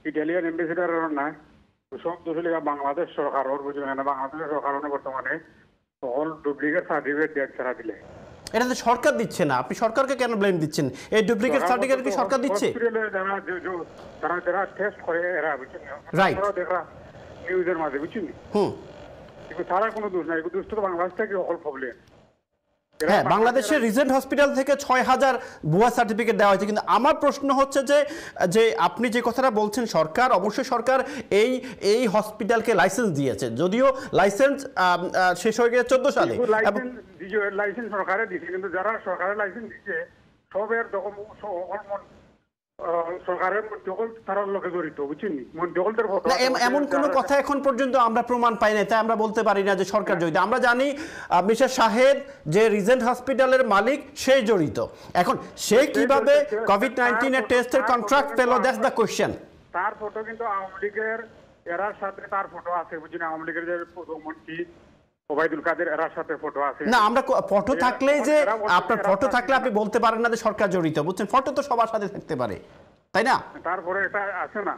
ইটালিয়ান অ্যাম্বাসেডার না, সব দোষ লেখা বাংলাদেশ সরকার। ওর বুঝবে না, বাংলাদেশের সরকার বর্তমানে সরকার দিচ্ছে না। আপনি সরকারকে কেন ব্লেম দিচ্ছেন? এই ডুপ্লিকেট সার্টিফিকেট কি সরকার দিচ্ছে? তারা কোনো দোষ নাই, দোষ তো বাংলাদেশ থেকে অল প্রবলেম। হ্যাঁ, বাংলাদেশের রিজেন্ট হসপিটাল থেকে 6000 ভুয়া সার্টিফিকেট দেওয়া হয়েছে, কিন্তু আমার প্রশ্ন হচ্ছে যে আপনি যে কথাটা বলছেন, সরকার অবশ্যই সরকার এই হসপিটালকে লাইসেন্স দিয়েছে, যদিও লাইসেন্স শেষ হয়ে গেছে 2014 সালে। লাইসেন্স সরকারে দিয়েছে, কিন্তু যারা সরকারে লাইসেন্স দিয়েছে সবের সরকারের লোকে জড়িত, বুঝছেন? এমন কোনো কথা এখন পর্যন্ত আমরা প্রমাণ পাই না, তাই আমরা বলতে পারি না যে সরকার জড়িত। আমরা জানি মিস্টার শাহেদ যে রিজেন্ট হসপিটালের মালিক, সে জড়িত। এখন সে কিভাবে COVID-19 টেস্টের কন্ট্রাক্ট পেল, দ্যাটস দ্য কোয়েশ্চেন। তার ফটো কিন্তু আওয়ামী লীগের এরার সাথে তার ফটো আছে, বুঝছেন? আওয়ামী লীগের যে প্রধানমন্ত্রী ওবাইদুল কাদের এরার সাথে ফটো আছে না। আমরা ফটো থাকলে যে আপনার ফটো থাকলে আপনি বলতে পারেন না যে সরকার জড়িত, বুঝছেন? ফটো তো সবার সাথে থাকতে পারে, তাই না? তারপরে এটা আছে না।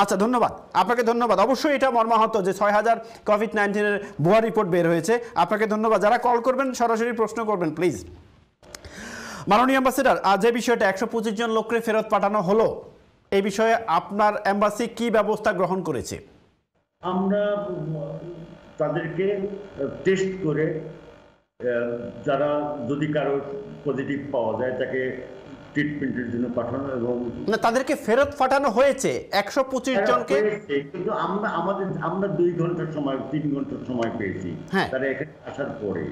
আচ্ছা, ধন্যবাদ আপনাকে, ধন্যবাদ। অবশ্যই এটা মর্মাহত যে 6000 COVID-19 ভুয়া রিপোর্ট বের হয়েছে। আপনাকে ধন্যবাদ। যারা কল করবেন সরাসরি প্রশ্ন করবেন প্লিজ। মাননীয় অ্যাম্বাসেডর, আজ এই বিষয়টা 125 জন লোককে ফেরত পাঠানো হলো, এই বিষয়ে আপনার এম্বাসি কি ব্যবস্থা গ্রহণ করেছে? আমরা তাদেরকে টেস্ট করে, যারা যদি কারো পজিটিভ পাওয়া যায় তাকে ট্রিটমেন্টের জন্য পাঠানো, এবং তাদেরকে ফেরত পাঠানো হয়েছে 125 জনকে। কিন্তু আমরা 2 ঘন্টা সময়, 3 ঘন্টা সময় পেয়েছি তারা এখানে আসার পরে।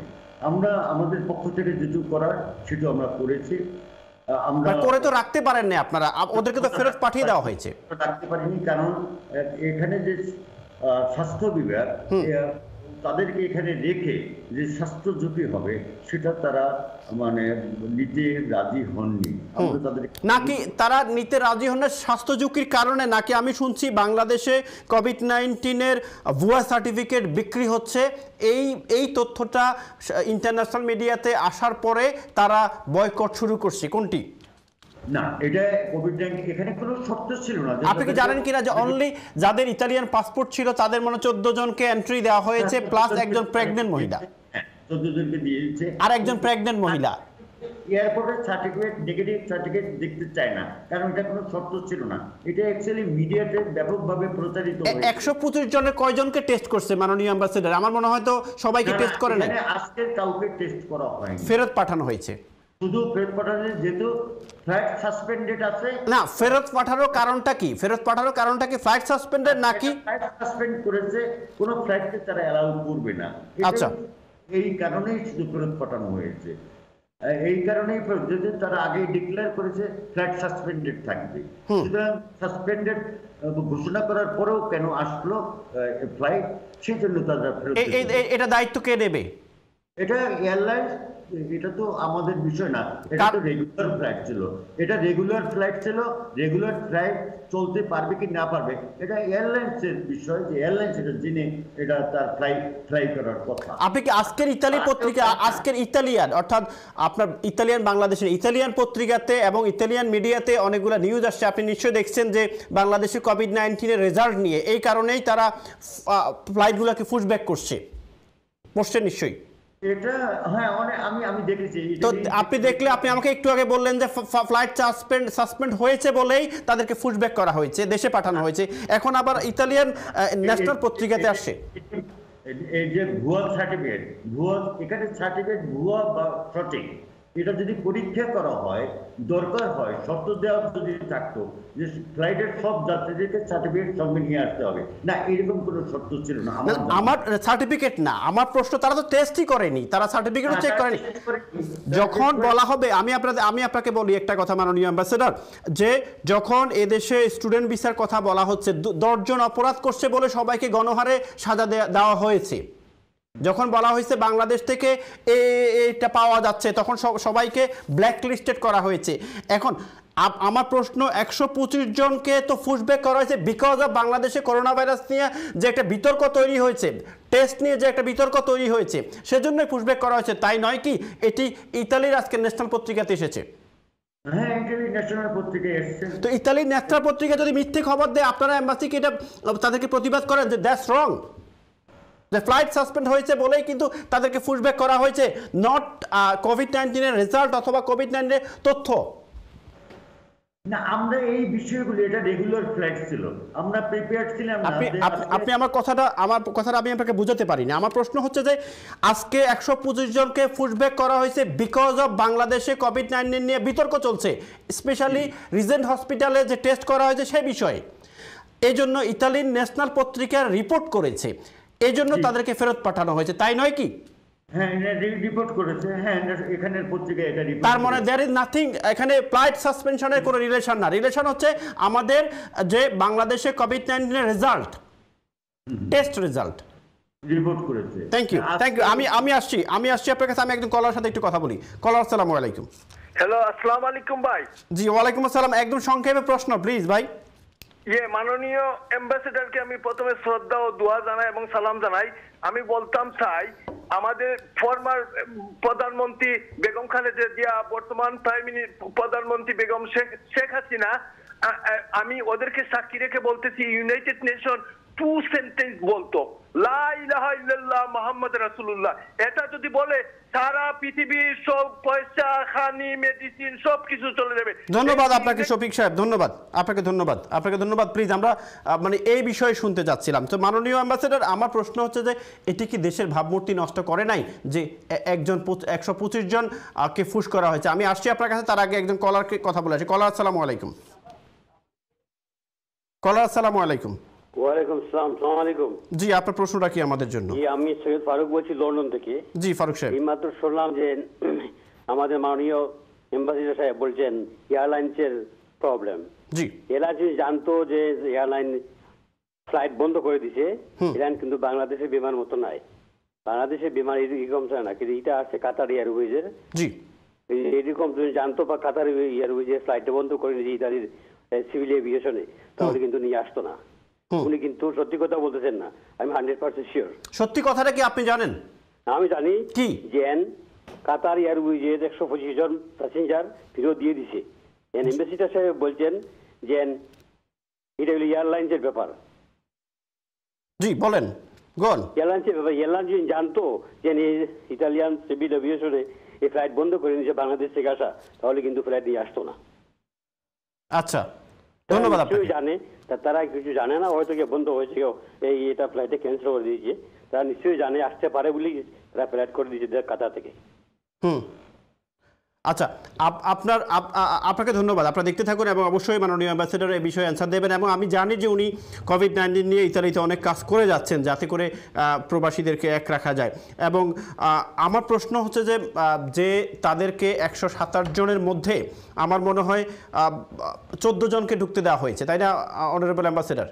আমরা আমাদের পক্ষ থেকে যেটু করার সেটু আমরা করেছি। আমরা করে তো রাখতে পারেন না আপনারা, ওদেরকে তো ফেরত পাঠিয়ে দেওয়া হয়েছে। রাখতে পারিনি কারণ এখানে যে স্বাস্থ্য বিভাগ তাদেরকে এখানে রেখে যে স্বাস্থ্য ঝুঁকি হবে সেটা তারা মানে নিতে রাজি হননি। নাকি তারা নিতে রাজি হন না স্বাস্থ্য ঝুঁকির কারণে? নাকি আমি শুনছি বাংলাদেশে COVID-19 ভুয়া সার্টিফিকেট বিক্রি হচ্ছে, এই তথ্যটা ইন্টারন্যাশনাল মিডিয়াতে আসার পরে তারা বয়কট শুরু করছে। কোনটি? না, এটা COVID-19 এখানে কোনো শর্ত ছিল না। আপনি কি জানেন কিনা যে অনলি যাদের ইতালিয়ান পাসপোর্ট ছিল তাদের মনে 14 জনকে এন্ট্রি দেওয়া হয়েছে, প্লাস একজন প্রেগন্যান্ট মহিলা। 14 জনকে দিয়েছে, আর একজন প্রেগন্যান্ট মহিলা। এয়ারপোর্টের সার্টিফিকেট, নেগেটিভ সার্টিফিকেট দেখতে চায় না, কারণ এটা কোনো শর্ত ছিল না। এটা অ্যাকচুয়ালি মিডিয়াতে ব্যাপকভাবে প্রচারিত হয়েছে। 125 জনের কয়জনকে টেস্ট করছে মাননীয় অ্যাম্বাসেডর? আমার মনে হয় তো সবাইকে টেস্ট করে না। আজকে কাউকে টেস্ট করা হয়নি, ফেরত পাঠানো হয়েছে। শুধু ফেরত পাঠানোর যেহেতু ফ্লাইট সাসপেন্ডেড আছে না, ফেরত পাঠানোর কারণটা কি? ফেরত পাঠানোর কারণটা কি ফ্লাইট সাসপেন্ডেড নাকি ফ্লাইট সাসপেন্ড করেছে, কোনো ফ্লাইটকে তারা এলাউ করবে না। আচ্ছা, এই কারণেই শুধু ফেরত পাঠানো হয়েছে। এই কারণেই যদি তারা আগে ডিক্লেয়ার করেছে ফ্লাইট সাসপেন্ডেড থাকবে, সুতরাং সাসপেন্ডেড ঘোষণা করার পরেও কেন আসলো ফ্লাইট, সেই জন্য তারা ফেরত। এটা দায়িত্ব কে নেবে? এটা এয়ারলাইন্স, এটা তো আমাদের বিষয় না। এটা তো রেগুলার ফ্লাইট ছিল, এটা রেগুলার ফ্লাইট ছিল। রেগুলার ফ্লাইট চলতে পারবে কি না পারবে এটা এয়ারলাইন্সের বিষয়, যে এয়ারলাইন্স এটা জেনে এটা তার ফ্লাই করার কথা। আপনি কি আজকের ইতালি পত্রিকা, আজকের ইতালিয়ান অর্থাৎ আপনার ইতালিয়ান বাংলাদেশের ইতালিয়ান পত্রিকাতে এবং ইতালিয়ান মিডিয়াতে অনেকগুলো নিউজ আসছে, আপনি নিশ্চয়ই দেখছেন যে বাংলাদেশে COVID-19 রেজাল্ট নিয়ে, এই কারণেই তারা ফ্লাইটগুলোকে পুশব্যাক করছে, পড়ছেন নিশ্চয়ই এটা? হ্যাঁ, আমি দেখেছি। তো আপনি দেখলে, আপনি আমাকে একটু আগে বললেন যে ফ্লাইট সাসপেন্ড হয়েছে বলেই তাদেরকে পুশব্যাক করা হয়েছে, দেশে পাঠানো হয়েছে। এখন আবার ইতালিয়ান ন্যাশনাল পত্রিকাতে আসছে এই যে ভুয়া সার্টিফিকেট, ভুয়া এখানে সার্টিফিকেট ভুয়া বা সঠিক এটা যদি পরীক্ষা করা হয় দরকার হয় শর্ত দেওয়া যদি থাকতো যে ফ্লাইটের সব যাত্রীদেরকে সার্টিফিকেট সঙ্গে নিয়ে আসতে হবে, না এরকম কোনো শর্ত ছিল না। আমার সার্টিফিকেট না, আমার প্রশ্ন তারা তো টেস্টই করেনি, তারা সার্টিফিকেটও চেক করেনি। যখন বলা হবে, আমি আপনাকে বলি একটা কথা মাননীয় অ্যাম্বাসেডর, যে যখন এদেশে স্টুডেন্ট ভিসার কথা বলা হচ্ছে 10 জন অপরাধ করছে বলে সবাইকে গণহারে সাজা দেওয়া হয়েছে, যখন বলা হয়েছে বাংলাদেশ থেকে এটা পাওয়া যাচ্ছে তখন সবাইকে ব্ল্যাক লিস্টেড করা হয়েছে। এখন আমার প্রশ্ন 125 জনকে তো ফুসব্যাক করা হয়েছে বিকজ অফ বাংলাদেশে করোনা ভাইরাস নিয়ে যে একটা বিতর্ক তৈরি হয়েছে, টেস্ট নিয়ে যে একটা বিতর্ক তৈরি হয়েছে, সেজন্যই ফুসব্যাক করা হয়েছে, তাই নয় কি? এটি ইতালির আজকে ন্যাশনাল পত্রিকাতে এসেছে। হ্যাঁ, ইন্টারন্যাশনাল পত্রিকায় এসেছে। তো ইতালির ন্যাশনাল পত্রিকা যদি মিথ্যে খবর দেয় আপনারা এমবাসিকে এটা তাদেরকে প্রতিবাদ করেন যে দ্যাটস রং, যে ফ্লাইট সাসপেন্ড হয়েছে বলেই কিন্তু তাদেরকে ফুসব্যাক করা হয়েছে, নট কোভিড-19 এর রেজাল্ট অথবা কোভিড-19 এর তথ্য না। আমরা এই বিষয়গুলো, এটা রেগুলার ফ্লাইট ছিল, আমরা প্রিপেয়ারড ছিলাম না। আপনি আমার কথাটা আমি আপনাকে বুঝাতে পারি না। আমার প্রশ্ন হচ্ছে যে আজকে 125 জনকে ফুসব্যাক করা হয়েছে বিকজ অফ বাংলাদেশে কোভিড-19 নিয়ে বিতর্ক চলছে, স্পেশালি রিজেন্ট হসপিটালে যে টেস্ট করা হয়েছে সেই বিষয়ে, এই জন্য ইতালির ন্যাশনাল পত্রিকার রিপোর্ট করেছে, এই জন্য তাদেরকে ফেরত পাঠানো হয়েছে, তাই নয় কি? তার মানে there is nothing, এখানে ফ্লাইট সাসপেনশনের কোনো রিলেশন না। রিলেশন হচ্ছে আমাদের যে বাংলাদেশে কোভিড-19 এর রেজাল্ট, টেস্ট রেজাল্ট রিপোর্ট করেছে। Thank you. আমি আসছি আপনার কাছে, আমি একজন কলার সাথে একটু কথা বলি। কলার, আসসালামু আলাইকুম। হ্যালো, আসসালামু আলাইকুম ভাই। জি, ওয়ালাইকুম আসসালাম। একদম সংক্ষেপে প্রশ্ন প্লিজ ভাই। মাননীয় অ্যাম্বাসেডরকে আমি প্রথমে শ্রদ্ধা ও দোয়া জানাই এবং সালাম জানাই। আমি বলতাম চাই আমাদের ফরমার প্রধানমন্ত্রী বেগম খালেদা জিয়া, বর্তমান প্রধানমন্ত্রী বেগম শেখ হাসিনা, আমি ওদেরকে সাক্ষী রেখে বলতেছি ইউনাইটেড নেশন 2 সেন্টেন্স বলতো, লা ইলাহা ইল্লাল্লাহ মুহাম্মদ রাসূলুল্লাহ। এটা যদি বলে সারা পৃথিবীর সব পয়সা, খানি, মেডিসিন সবকিছু চলে যাবে। ধন্যবাদ আপনাকে শফিক সাহেব, ধন্যবাদ আপনাকে। প্লিজ, আমরা মানে এই বিষয়ে শুনতে যাচ্ছিলাম। তো মাননীয় অ্যাম্বাসেডর, আমার প্রশ্ন হচ্ছে যে এটি কি দেশের ভাবমূর্তি নষ্ট করে নাই যে 125 জনকে ফুস করা হয়েছে? আমি আসছি আপনার কাছে, তার আগে একজন কলারকে কথা বলে আসি। কলার, আসসালামু আলাইকুম। কলার, আসসালামু আলাইকুম। ওয়ালাইকুম আসসালাম, আসসালামু আলাইকুম। জি, আপনার প্রশ্নটা কি আমাদের জন্য? জি, আমি সৈয়দ ফারুক বলছি লন্ডন থেকে। জি ফারুক সাহেব, এইমাত্র শুনলাম যে আমাদের মাননীয় এম্বাসেডর সাহেব বলছেন এয়ারলাইন্সের প্রবলেম। জি, এয়ারলাইন জানতো যে এয়ারলাইন ফ্লাইট বন্ধ করে দিছে, এয়ারলাইন কিন্তু বাংলাদেশের বিমান মতো নাই, বাংলাদেশের বিমান এরকম চায় না, কিন্তু এটা আছে কাতার এয়ারওয়েজের। জি, এরকম যদি জানতো বা কাতার এয়ারওয়েজের ফ্লাইটটা বন্ধ করে দিয়েছে ইতালির সিভিল এভিয়েশনে, তাহলে কিন্তু নিয়ে আসতো না। উনি কিন্তু সত্যি কথা বলতেছেন না, আমি 100% শিওর। সত্যি কথাটা কি আপনি জানেন? আমি জানি কি জেন কাতার এয়ারওয়েজের 125 জন প্যাসেঞ্জার ফিরত দিয়ে দিছে। এন এম্বাসিডর সাহেব বলছেন জেন এটা হলো এয়ারলাইন্সের ব্যাপার। জি বলেন, গন এয়ারলাইন্সের ব্যাপার। এয়ারলাইন যদি জানতো যে ইতালিয়ান সিভিল এভিয়েশনে এই ফ্লাইট বন্ধ করে নিয়েছে বাংলাদেশ থেকে আসা, তাহলে কিন্তু ফ্লাইট নিয়ে আসতো না। আচ্ছা, ধন্যবাদ। আপনি জানেন তারা কিছু জানে না, হয়তো কে বন্ধ হয়েছে, এই এটা ফ্লাইটে ক্যান্সেল করে দিয়েছে, তারা নিশ্চয়ই জানে আসতে পারে বলে তারা ফ্লাইট করে দিয়েছে কাতার থেকে। আচ্ছা, আপনাকে ধন্যবাদ। আপনারা দেখতে থাকুন এবং অবশ্যই মাননীয় অ্যাম্বাসেডর এই বিষয়ে অ্যান্সার দেবেন। এবং আমি জানি যে উনি কোভিড-19 নিয়ে ইতালিতে অনেক কাজ করে যাচ্ছেন যাতে করে প্রবাসীদেরকে এক রাখা যায়। এবং আমার প্রশ্ন হচ্ছে যে তাদেরকে 127 জনের মধ্যে আমার মনে হয় 14 জনকে ঢুকতে দেওয়া হয়েছে, তাই না অনারেবল অ্যাম্বাসেডর?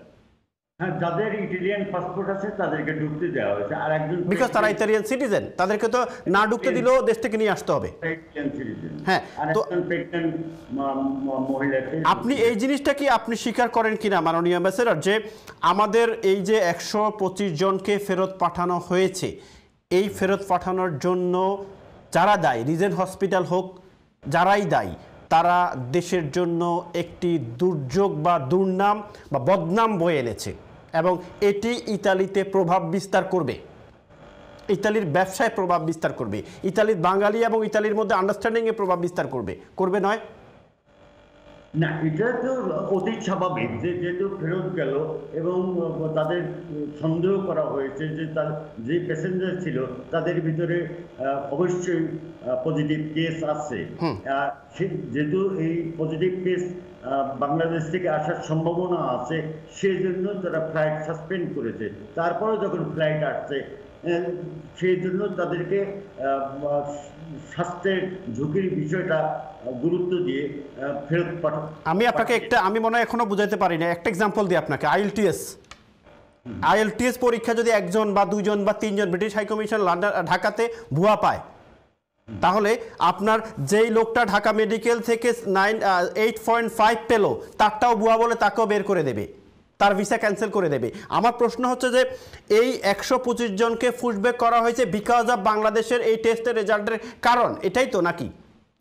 হ্যাঁ, যাদের ইটালিয়ান পাসপোর্ট আছে তাদেরকে ঢুকতে দেওয়া হয়েছে। আর একজন বিকজ তারা ইতালিয়ান সিটিজেন, তাদেরকে তো না ঢুকতে দিলেও দেশ থেকে নিয়ে আসতে হবে। হ্যাঁ, তো আপনি এই জিনিসটা কি আপনি স্বীকার করেন কিনা মাননীয় অ্যাম্বাসেডর, যে আমাদের এই যে 125 জনকে ফেরত পাঠানো হয়েছে, এই ফেরত পাঠানোর জন্য যারা দায়ী, রিজেন্ট হসপিটাল হোক যারাই দায়ী, তারা দেশের জন্য একটি দুর্যোগ বা দুর্নাম বা বদনাম বয়ে এনেছে এবং এটি ইতালিতে প্রভাব বিস্তার করবে, ইতালির ব্যবসায় প্রভাব বিস্তার করবে, ইতালির বাঙালি এবং ইতালির মধ্যে আন্ডারস্ট্যান্ডিংয়ে প্রভাব বিস্তার করবে, নয়? না এটা তো অতি স্বাভাবিক যে যেহেতু ফেরত গেল এবং তাদের সন্দেহ করা হয়েছে যে তার যে প্যাসেঞ্জার ছিল তাদের ভিতরে অবশ্যই পজিটিভ কেস আছে। যেহেতু এই পজিটিভ কেস বাংলাদেশ থেকে আসার সম্ভাবনা আছে সেজন্য তারা ফ্লাইট সাসপেন্ড করেছে। তারপরে যখন ফ্লাইট আসছে সেই জন্য তাদেরকে স্বাস্থ্যের ঝুঁকির বিষয়টা গুরুত্ব দিয়ে ফেরত পাঠানো। আমি আপনাকে একটা আমি মনে হয় এখনো বুঝাইতে পারি না, একটা এক্সাম্পল দিই আপনাকে। আইএলটিএস পরীক্ষা যদি একজন বা দুজন বা তিনজন ব্রিটিশ হাইকমিশন লন্ডন ঢাকাতে ভুয়া পায়, তাহলে আপনার যেই লোকটা ঢাকা মেডিকেল থেকে 98.5 পেল তারটাও ভুয়া বলে তাকেও বের করে দেবে, তার ভিসা ক্যান্সেল করে দেবে। আমার প্রশ্ন হচ্ছে যে এই 125 জনকে পুশব্যাক করা হয়েছে বিকজ অফ বাংলাদেশের এই টেস্টের রেজাল্টের কারণ, এটাই তো নাকি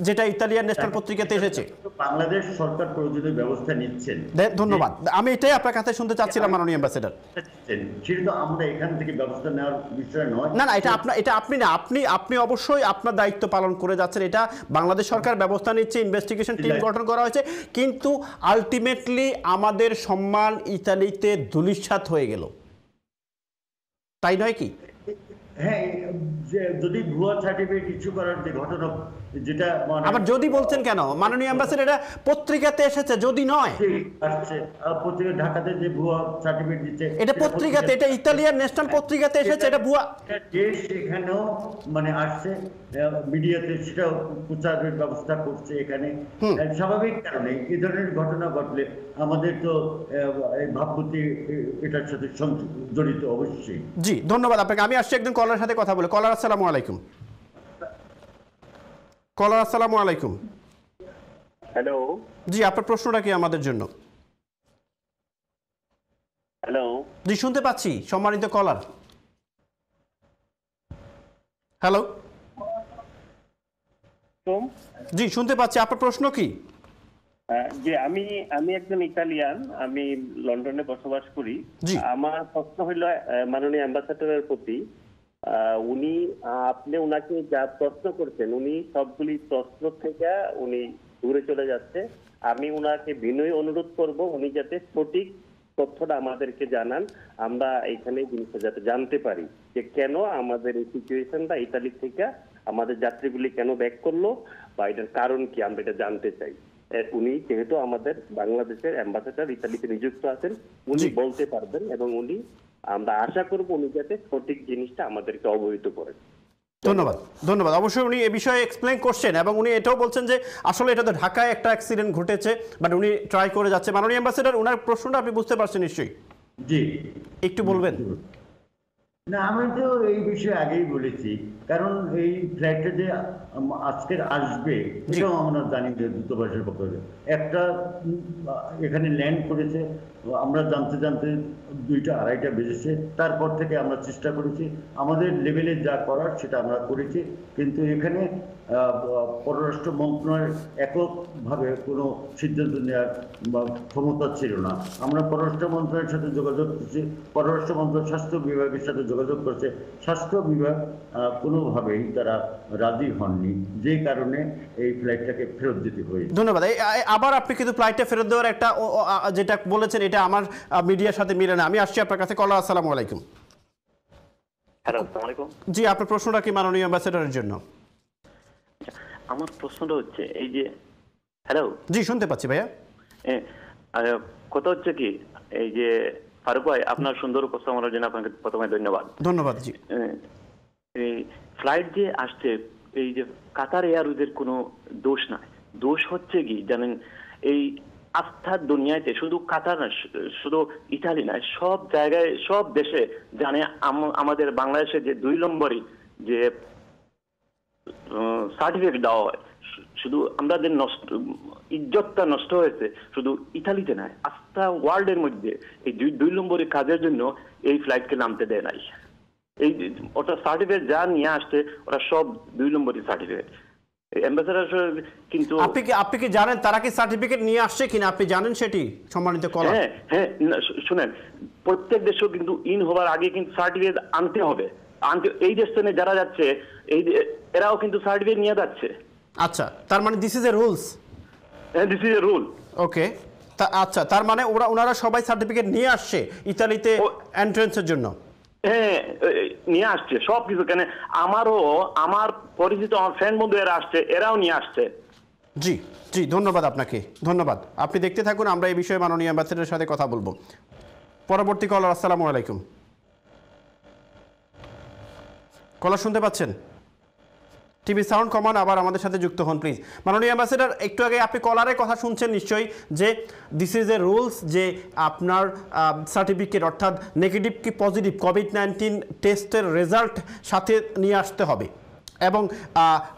যেটা ইতালিয়ান ন্যাশনাল পত্রিকাতে এসেছে? বাংলাদেশ সরকার প্রয়োজনীয় ব্যবস্থা নিচ্ছেন। ধন্যবাদ, আমি এটাই আপনার কাছে শুনতে চাচ্ছিলাম মাননীয় অ্যাম্বাসেডর। কিন্তু আমরা এখান থেকে ব্যবস্থা নেওয়ার বিষয় নয়। না না, এটা আপনার, এটা আপনি না, আপনি অবশ্যই আপনার দায়িত্ব পালন করে যাচ্ছেন। এটা বাংলাদেশ সরকার ব্যবস্থা নিচ্ছে, ইনভেস্টিগেশন টিম গঠন করা হয়েছে, কিন্তু আলটিমেটলি আমাদের সম্মান ইতালিতে ধূলিসাৎ হয়ে গেল, তাই নয় কি? হ্যাঁ, যদি ভুয়া সার্টিফিকেট ইস্যু করার যে ঘটনা, যেটা আবার যদি বলছেন কেন মাননীয় অ্যাম্বাসেডর, এটা পত্রিকাতে এসেছে, যদি নয় আসছে পত্রিকা ঢাকাতে যে ভুয়া সার্টিফিকেট দিতে, এটা পত্রিকাতে, এটা ইতালিয়ান ন্যাশনাল পত্রিকাতে এসেছে, এটা ভুয়া দেশ এখানেও মানে আসছে মিডিয়াতে, সেটা প্রচারের ব্যবস্থা করছে এখানে। স্বাভাবিক কারণে এই ধরনের ঘটনা ঘটলে আমাদের তো ভাবমূর্তি এটার সাথে জড়িত অবশ্যই। জি, ধন্যবাদ আপনাকে। আমি আসছি একজন কলার সাথে কথা বলে। কলার আসসালামু আলাইকুম। কলার আসসালামু আলাইকুম। হ্যালো, জি আপনার প্রশ্নটা কি আমাদের জন্য? হ্যালো, জি শুনতে পাচ্ছি সম্মানিত কলার? হ্যালো, জি শুনতে পাচ্ছি, আপনার প্রশ্ন কি? যে আমি একজন ইতালিয়ান, আমি লন্ডনে বসবাস করি। আমার প্রশ্ন হইল মাননীয় অ্যাম্বাসেডরের প্রতি, উনি আপনি উনাকে যা প্রশ্ন করছেন উনি সবগুলি প্রশ্ন থেকে উনি দূরে চলে যাচ্ছে। আমি উনাকে বিনয় অনুরোধ করব উনি যাতে সঠিক তথ্যটা আমাদেরকে জানান, আমরা এখানে জিনিসটা যাতে জানতে পারি যে কেন আমাদের এই সিচুয়েশনটা, ইতালি থেকে আমাদের যাত্রীগুলি কেন ব্যাক করলো বা এটার কারণ কি, আমরা এটা জানতে চাই। উনি যেহেতু আমাদের বাংলাদেশের অ্যাম্বাসেডর ইতালিতে নিযুক্ত আছেন, উনি বলতে পারবেন এবং উনি আমরা আশা করব উনি যাতে সঠিক জিনিসটা আমাদেরকে অবহিত করেন। ধন্যবাদ, ধন্যবাদ। অবশ্যই উনি এ বিষয়ে এক্সপ্লেন করছেন এবং উনি এটাও বলছেন যে আসলে এটা তো ঢাকায় একটা অ্যাক্সিডেন্ট ঘটেছে, বাট উনি ট্রাই করে যাচ্ছে। মাননীয় অ্যাম্বাসেডর, ওনার প্রশ্নটা আপনি বুঝতে পারছেন নিশ্চয়ই? জি, একটু বলবেন? না, আমি তো এই বিষয়ে আগেই বলেছি, কারণ এই ফ্লাইটটা যে আজকের আসবে এটাও আমরা জানি যে দূতাবাসের পক্ষ থেকে একটা এখানে ল্যান্ড করেছে, আমরা জানতে জানতে 2টা-2:30 বেজেছে। তারপর থেকে আমরা চেষ্টা করেছি আমাদের লেভেলে যা করার সেটা আমরা করেছি, কিন্তু এখানে পররাষ্ট্র মন্ত্রণালয়ের এককভাবে কোনো সিদ্ধান্ত নেওয়ার ক্ষমতা ছিল না। আমরা পররাষ্ট্র মন্ত্রণালয়ের সাথে যোগাযোগ করছি, পররাষ্ট্র মন্ত্রণালয় স্বাস্থ্য বিভাগের সাথে যোগাযোগ করছে, স্বাস্থ্য বিভাগ কোনোভাবেই তারা রাজি হননি, যে কারণে এই ফ্লাইটটাকে ফেরত দিতে হয়েছে। ধন্যবাদ। আবার আপনি কিন্তু ফ্লাইটটা ফেরত দেওয়ার একটা যেটা বলেছেন এটা আমার মিডিয়ার সাথে মিলে না। আমি আসছি আপনার কাছে। কলা, আসসালামু আলাইকুম। হ্যালো, আসসালামু আলাইকুম। জি, আপনার প্রশ্নটা কি মাননীয় অ্যাম্বাসেডরের জন্য? আমার প্রশ্নটা হচ্ছে এই যে, হ্যালো, জি শুনতে পাচ্ছি ভাইয়া। কথা হচ্ছে কি, এই যে ফারুক ভাই আপনার সুন্দর উপস্থাপনার জন্য আপনাকে প্রথমে ধন্যবাদ। ধন্যবাদ। জি, এই ফ্লাইট যে আসছে এই যে কাতার এয়ারওয়েজের কোনো দোষ নাই, দোষ হচ্ছে কি জানেন, এই আস্থার দুনিয়াতে শুধু কাতার না, শুধু ইতালি না, সব জায়গায় সব দেশে জানে আমাদের বাংলাদেশে যে 2 নম্বরই যে সার্টিফিকেট দেওয়া হয়, শুধু আমাদের ইজ্জতটা নষ্ট হয়েছে শুধু ইতালিতে নয়, আস্থা ওয়ার্ল্ডের মধ্যে এই 2 নম্বরের কাজের জন্য এই ফ্লাইটকে নামতে দেয় নাই। এই ওটা সার্টিফিকেট যা নিয়ে আসছে ওরা সব 2 নম্বরের সার্টিফিকেট। কিন্তু আপনি কি জানেন তারা কি সার্টিফিকেট নিয়ে আসছে কিনা, আপনি জানেন সেটি সম্মানিত করা? হ্যাঁ হ্যাঁ, শুনেন প্রত্যেক দেশে কিন্তু ইন হওয়ার আগে কিন্তু সার্টিফিকেট আনতে হবে। এই দেশ থেকে যারা যাচ্ছে এই এরাও কিন্তু সার্টিফিকেট নিয়ে যাচ্ছে। আচ্ছা, তার মানে this is a rules, this is a rule. Okay अच्छा तार माने ओरा उनारा सबाई সার্টিফিকেট নিয়ে আসছে ইতালিতে এন্ট্রান্সের জন্য হ্যাঁ নিয়ে আসছে সব কিছু কেন আমারও আমার পরিচিত আমার ফ্রেন্ড বন্ধু এরা আসছে এরাও নিয়ে আসছে জি জি ধন্যবাদ আপনাকে ধন্যবাদ আপনি দেখতে থাকুন আমরা এই বিষয়ে মাননীয় অ্যাম্বাসেডরের সাথে কথা বলবো পরবর্তী কলার আসসালামু আলাইকুম কলার শুনতে পাচ্ছেন टीवी साउंड कमान आबार जुक्त हन प्लिज माननीय एम्बेसडर एकटू आगे आपनी कलारे कथा शुनछेन निश्चय जे दिस इज ए रूल्स जे आपनार सार्टिफिकेट अर्थात नेगेटिव की पजिटिव कोविड-19 टेस्टर रेजल्ट साथे निये आसते हबे एवं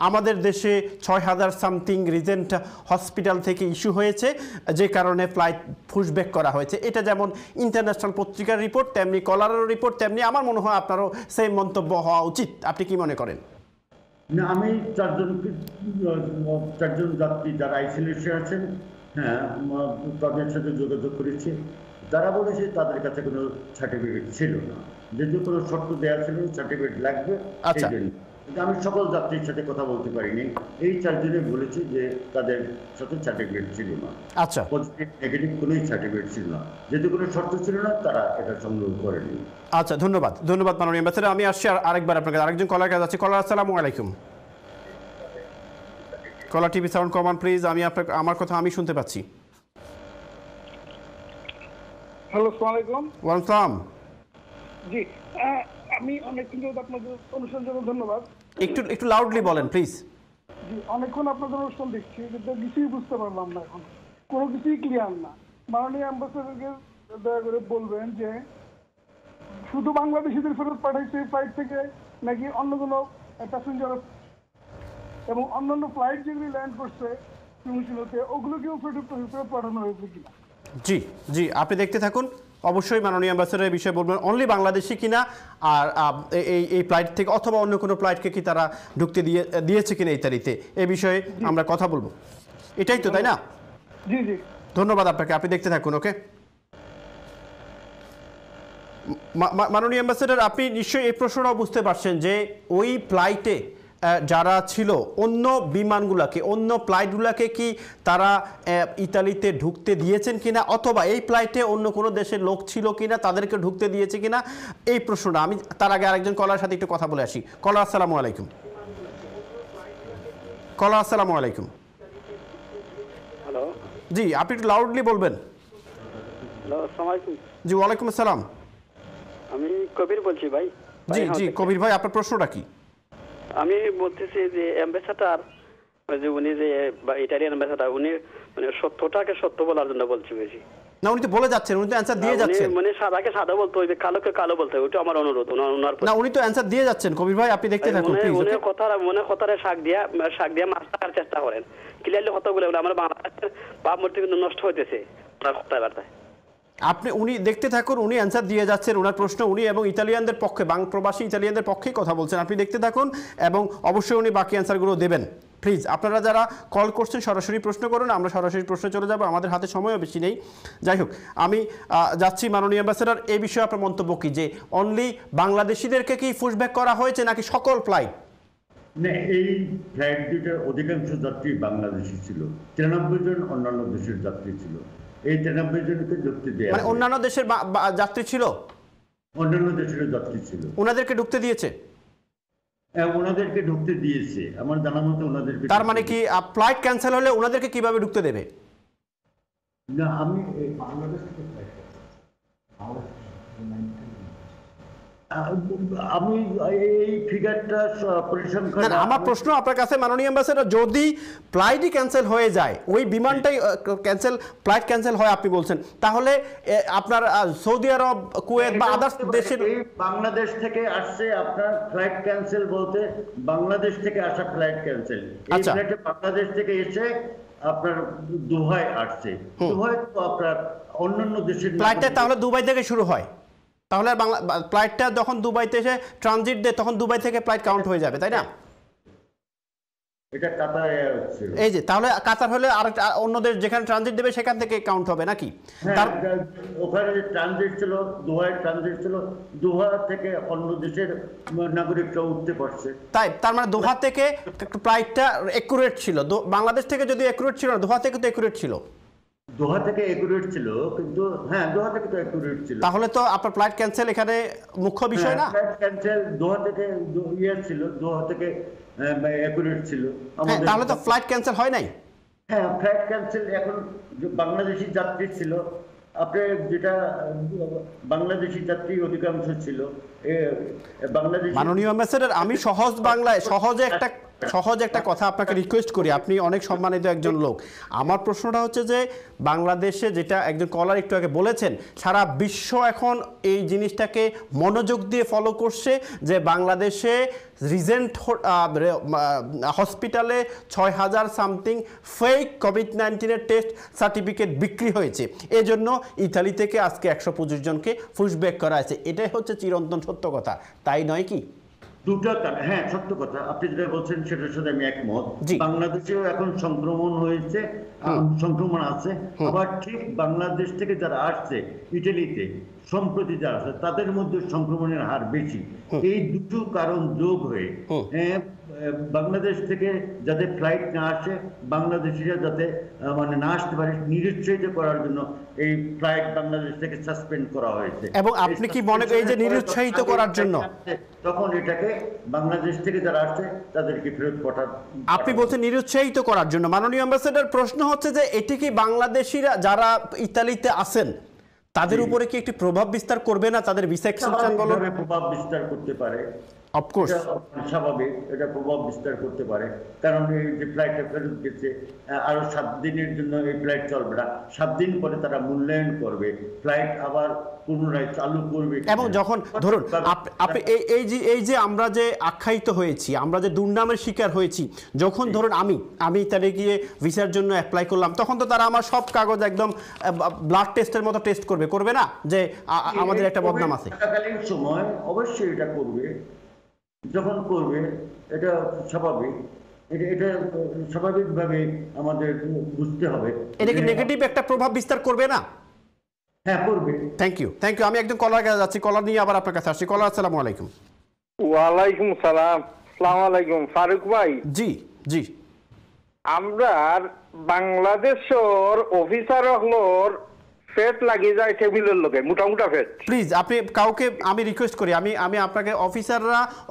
आमादेर देशे 6000 सामथिंग रिजेंट हॉस्पिटल थेके इस्यू होयेछे जे कारणे फ्लाइट पुशबैक करा होयेछे एटा जेमन इंटरनैशनल पत्रिकार रिपोर्ट तेमनि कलारेर रिपोर्ट तेमनि आमार मने हय आपनारও सेम मंतब्य हওয়া उचित आपनि कि मने करेन না আমি চারজন যাত্রী যারা আইসোলেশনে আছেন হ্যাঁ তাদের সাথে যোগাযোগ করেছি তারা বলেছে তাদের কাছে কোনো সার্টিফিকেট ছিল না যদি কোনো শর্ত দেয়া ছিল সার্টিফিকেট লাগবে আচ্ছা আমি সকল যাত্রীর সাথে কথা বলতে পারিনি এই চারজনই বলেছে যে তাদের সাথে সার্টিফিকেট ছিল না আচ্ছা পজিটিভ নেগেটিভ কোনো সার্টিফিকেট ছিল না যদি কোনো শর্ত ছিল না তারা এটা সংগ্রহ করেনি আচ্ছা ধন্যবাদ ধন্যবাদ মাননীয় অ্যাম্বাসেডর আমি আসছি আরেকবার আপনাকে আরেকজন কলার কাছে যাচ্ছি কলার আসসালামু আলাইকুম কলার টিভি সাউন্ড কমান প্লিজ আমি আপনাকে আমার কথা আমি শুনতে পাচ্ছি হ্যালো আসসালামু আলাইকুম ওয়া আলাইকুম আসসালাম জি আমি অনেকক্ষণ ধরে আপনাদের অনুসরণ জন্য ধন্যবাদ একটু একটু লাউডলি বলেন প্লিজ জি অনেকক্ষণ আপনাদের অনুষ্ঠান দেখছি কিন্তু কিছুই বুঝতে পারলাম না এখন কোনো কিছুই ক্লিয়ার না মাননীয় অ্যাম্বাসেডরকে দয়া করে বলবেন যে শুধু বাংলাদেশীদের ফেরত পাঠাইছে ফ্লাইট থেকে নাকি অন্য কোনো প্যাসেঞ্জার এবং অন্যান্য ফ্লাইট যেগুলি ল্যান্ড করছে ফিউশনতে ওগুলোকেও ফেরত পাঠানো হয়েছে কিনা জি জি আপনি দেখতে থাকুন অবশ্যই মাননীয় অ্যাম্বাসেডরের বিষয়ে বলবেন অনলি বাংলাদেশি কিনা আর এই এই ফ্লাইট থেকে অথবা অন্য কোনো ফ্লাইটকে কি তারা ঢুকতে দিয়েছে কিনা এই তারিখে এই বিষয়ে আমরা কথা বলবো এটাই তো তাই না জি জি ধন্যবাদ আপনাকে আপনি দেখতে থাকুন ওকে মাননীয় অ্যাম্বাসেডর আপনি নিশ্চয়ই এই প্রশ্নটা বুঝতে পারছেন যে ওই ফ্লাইটে যারা ছিল অন্য বিমানগুলোকে অন্য ফ্লাইটগুলোকে কি তারা ইতালিতে ঢুকতে দিয়েছেন কিনা অথবা এই ফ্লাইটে অন্য কোনো দেশের লোক ছিল কিনা তাদেরকে ঢুকতে দিয়েছে কিনা এই প্রশ্নটা আমি তার আগে আরেকজন কলার সাথে একটু কথা বলে আসি কলার আসসালামু আলাইকুম কলার আসসালামু আলাইকুম হ্যালো জি আপনি একটু লাউডলি বলবেন হ্যালো আসসালামু আলাইকুম জি ওয়া আলাইকুম আসসালাম আমি কবির বলছি ভাই জি জি কবির ভাই আপনার প্রশ্নটা কি আমি বলতেছি যে অ্যাম্বাসেডর যে উনি যে ইতালিয়ান অ্যাম্বাসেডর উনি মানে সত্যটাকে সত্য বলার জন্য বলছি বেশি না উনি তো বলে যাচ্ছেন উনি তো অ্যানসার দিয়ে যাচ্ছেন মানে সাদাকে সাদা বলতে হবে কালোকে কালো বলতে হবে ওটা আমার অনুরোধ ওনার না উনি তো অ্যানসার দিয়ে যাচ্ছেন কবির ভাই আপনি দেখতে থাকুন প্লিজ উনি কথার মনে কথারে শাক দিয়া মাস্টার চেষ্টা করেন ক্লিয়ারলি কথাগুলো আমরা বাংলাতে ভাবমূর্তি কিন্তু নষ্ট হইতেছে আপনার কথাবার্তায় আপনি উনি দেখতে থাকুন উনি অ্যানসার দিয়ে যাচ্ছেন ওনার প্রশ্ন উনি এবং ইতালিয়ানদের পক্ষে বাংলাদেশি ইতালিয়ানদের পক্ষেই কথা বলছেন আপনি দেখতে থাকুন এবং অবশ্যই উনি বাকি অ্যানসারগুলো দেবেন প্লিজ আপনারা যারা কল করছেন সরাসরি প্রশ্ন করুন আমরা সরাসরি প্রশ্নে চলে যাব আমাদের হাতে সময়ও বেশি নেই যাই হোক আমি যাচ্ছি মাননীয় অ্যাম্বাসেডর এই বিষয়ে আপনার মন্তব্য কি যে অনলি বাংলাদেশিদেরকে কি পুশব্যাক করা হয়েছে নাকি সকল ফ্লাইট না এই ফ্লাইট দুটোর অধিকাংশ যাত্রী বাংলাদেশি ছিল 93 জন অন্যান্য দেশের যাত্রী ছিল দুবাই থেকে শুরু হয় তাহলে ফ্লাইটটা যখন দুবাইতে এসে ট্রানজিট দেয় তখন দুবাই থেকে ফ্লাইট কাউন্ট হয়ে যাবে তাই না এটা কাতার এয়ারওয়েজ এই যে তাহলে কাতার হলে আর অন্য দেশ যেখানে ট্রানজিট দেবে সেখান থেকে কাউন্ট হবে নাকি তার ওখানে যে ট্রানজিট ছিল দুবাই ট্রানজিট ছিল দোহা থেকে অন্য দেশের নাগরিকরা উঠতে পারছে তাই তার মানে দোহা থেকে ফ্লাইটটা একুরেট ছিল বাংলাদেশ থেকে যদি একুরেট ছিল না দোহা থেকে তো একুরেট ছিল দোহা থেকে একুরেট ছিল কিন্তু হ্যাঁ দোহা থেকে তো একুরেট ছিল তাহলে তো আপনার ফ্লাইট ক্যান্সেল এখানে মুখ্য বিষয় না ফ্লাইট ক্যান্সেল দোহা থেকে ইয়ার ছিল দোহা থেকে একুরেট ছিল আমাদের তাহলে তো ফ্লাইট ক্যান্সেল হয় নাই হ্যাঁ ফ্লাইট ক্যান্সেল এখন যে বাংলাদেশী যাত্রী ছিল আপনি যেটা বাংলাদেশী যাত্রী অধিকাংশ ছিল বাংলাদেশী মাননীয় অ্যাম্বাসেডর আমি সহজ বাংলায় সহজ একটা কথা আপনাকে রিকোয়েস্ট করি আপনি অনেক সম্মানিত একজন লোক আমার প্রশ্নটা হচ্ছে যে বাংলাদেশে যেটা একজন কলার একটু আগে বলেছেন সারা বিশ্ব এখন এই জিনিসটাকে মনোযোগ দিয়ে ফলো করছে যে বাংলাদেশে রিজেন্ট হসপিটালে ৬,০০০ something fake COVID-19 test certificate বিক্রি হয়েছে এজন্য ইতালি থেকে আজকে ১২৫ জনকে পুশব্যাক করা হয়েছে এটাই হচ্ছে চিরন্তন সত্য কথা তাই নয় কি দুটো হ্যাঁ সত্য কথা আপনি যেটা বলছেন সেটার সাথে আমি একমত বাংলাদেশেও এখন সংক্রমণ হয়েছে সংক্রমণ আছে আবার ঠিক বাংলাদেশ থেকে যারা আসছে ইটালিতে সম্প্রতি যারা আসছে তাদের মধ্যে সংক্রমণের হার বেশি এই দুটো কারণ যোগ হয়ে বাংলাদেশ থেকে যাতে ফ্লাইট না আসে বাংলাদেশিরা যাতে মানে না আসতে পারে নিরুৎসাহিত করার জন্য এই ফ্লাইট বাংলাদেশ থেকে সাসপেন্ড করা হয়েছে এবং আপনি কি মনে করেন যে নিরুৎসাহিত করার জন্য তখন এটাকে বাংলাদেশ থেকে যারা আসছে তাদেরকে ফেরত পাঠানো আপনি বলছেন নিরুৎসাহিত করার জন্য মাননীয় অ্যাম্বাসেডর প্রশ্ন হচ্ছে যে এটি কি বাংলাদেশিরা যারা ইতালিতে আছেন তাদের উপরে কি একটি প্রভাব বিস্তার করবে না তাদের ভিসা এক্সটেনশন বলে প্রভাব বিস্তার করতে পারে অফকোর্স স্বাভাবিক এটা প্রভাব বিস্তার করতে পারে কারণ এই যে ফ্লাইটটা ফেরত গেছে আরো 7 দিনের জন্য এই ফ্লাইট চলবে না 7 দিন পরে তারা মূল্যায়ন করবে ফ্লাইট আবার পুনরায় চালু করবে এবং যখন ধরুন আপনি এই যে আমরা যে আখ্যায়িত হয়েছি আমরা যে দুর্নামের শিকার হয়েছি যখন ধরুন আমি ইতালি গিয়ে ভিসার জন্য অ্যাপ্লাই করলাম তখন তো তারা আমার সব কাগজ একদম ব্লাড টেস্টের মতো টেস্ট করবে না যে আমাদের একটা বদনাম আছে তৎকালীন সময় অবশ্যই এটা করবে যখন করবে এটা স্বাভাবিক এটা স্বাভাবিকভাবে আমাদের বুঝতে হবে এটা কি নেগেটিভ একটা প্রভাব বিস্তার করবে না হ্যাঁ করবে থ্যাংক ইউ আমি একদম কলার কাছে যাচ্ছি কলার নিয়ে আবার আপনার কাছে আসছি কলার আসসালামু আলাইকুম ওয়া আলাইকুম সালাম আসসালামু আলাইকুম ফারুক ভাই জি জি আমরা বাংলাদেশের অফিসার হলোর ফেট লাগিয়ে যায় টেবিলের লোকে মোটামুটা ফেট প্লিজ আপনি কাউকে আমি রিকোয়েস্ট করি আমি আপনাকে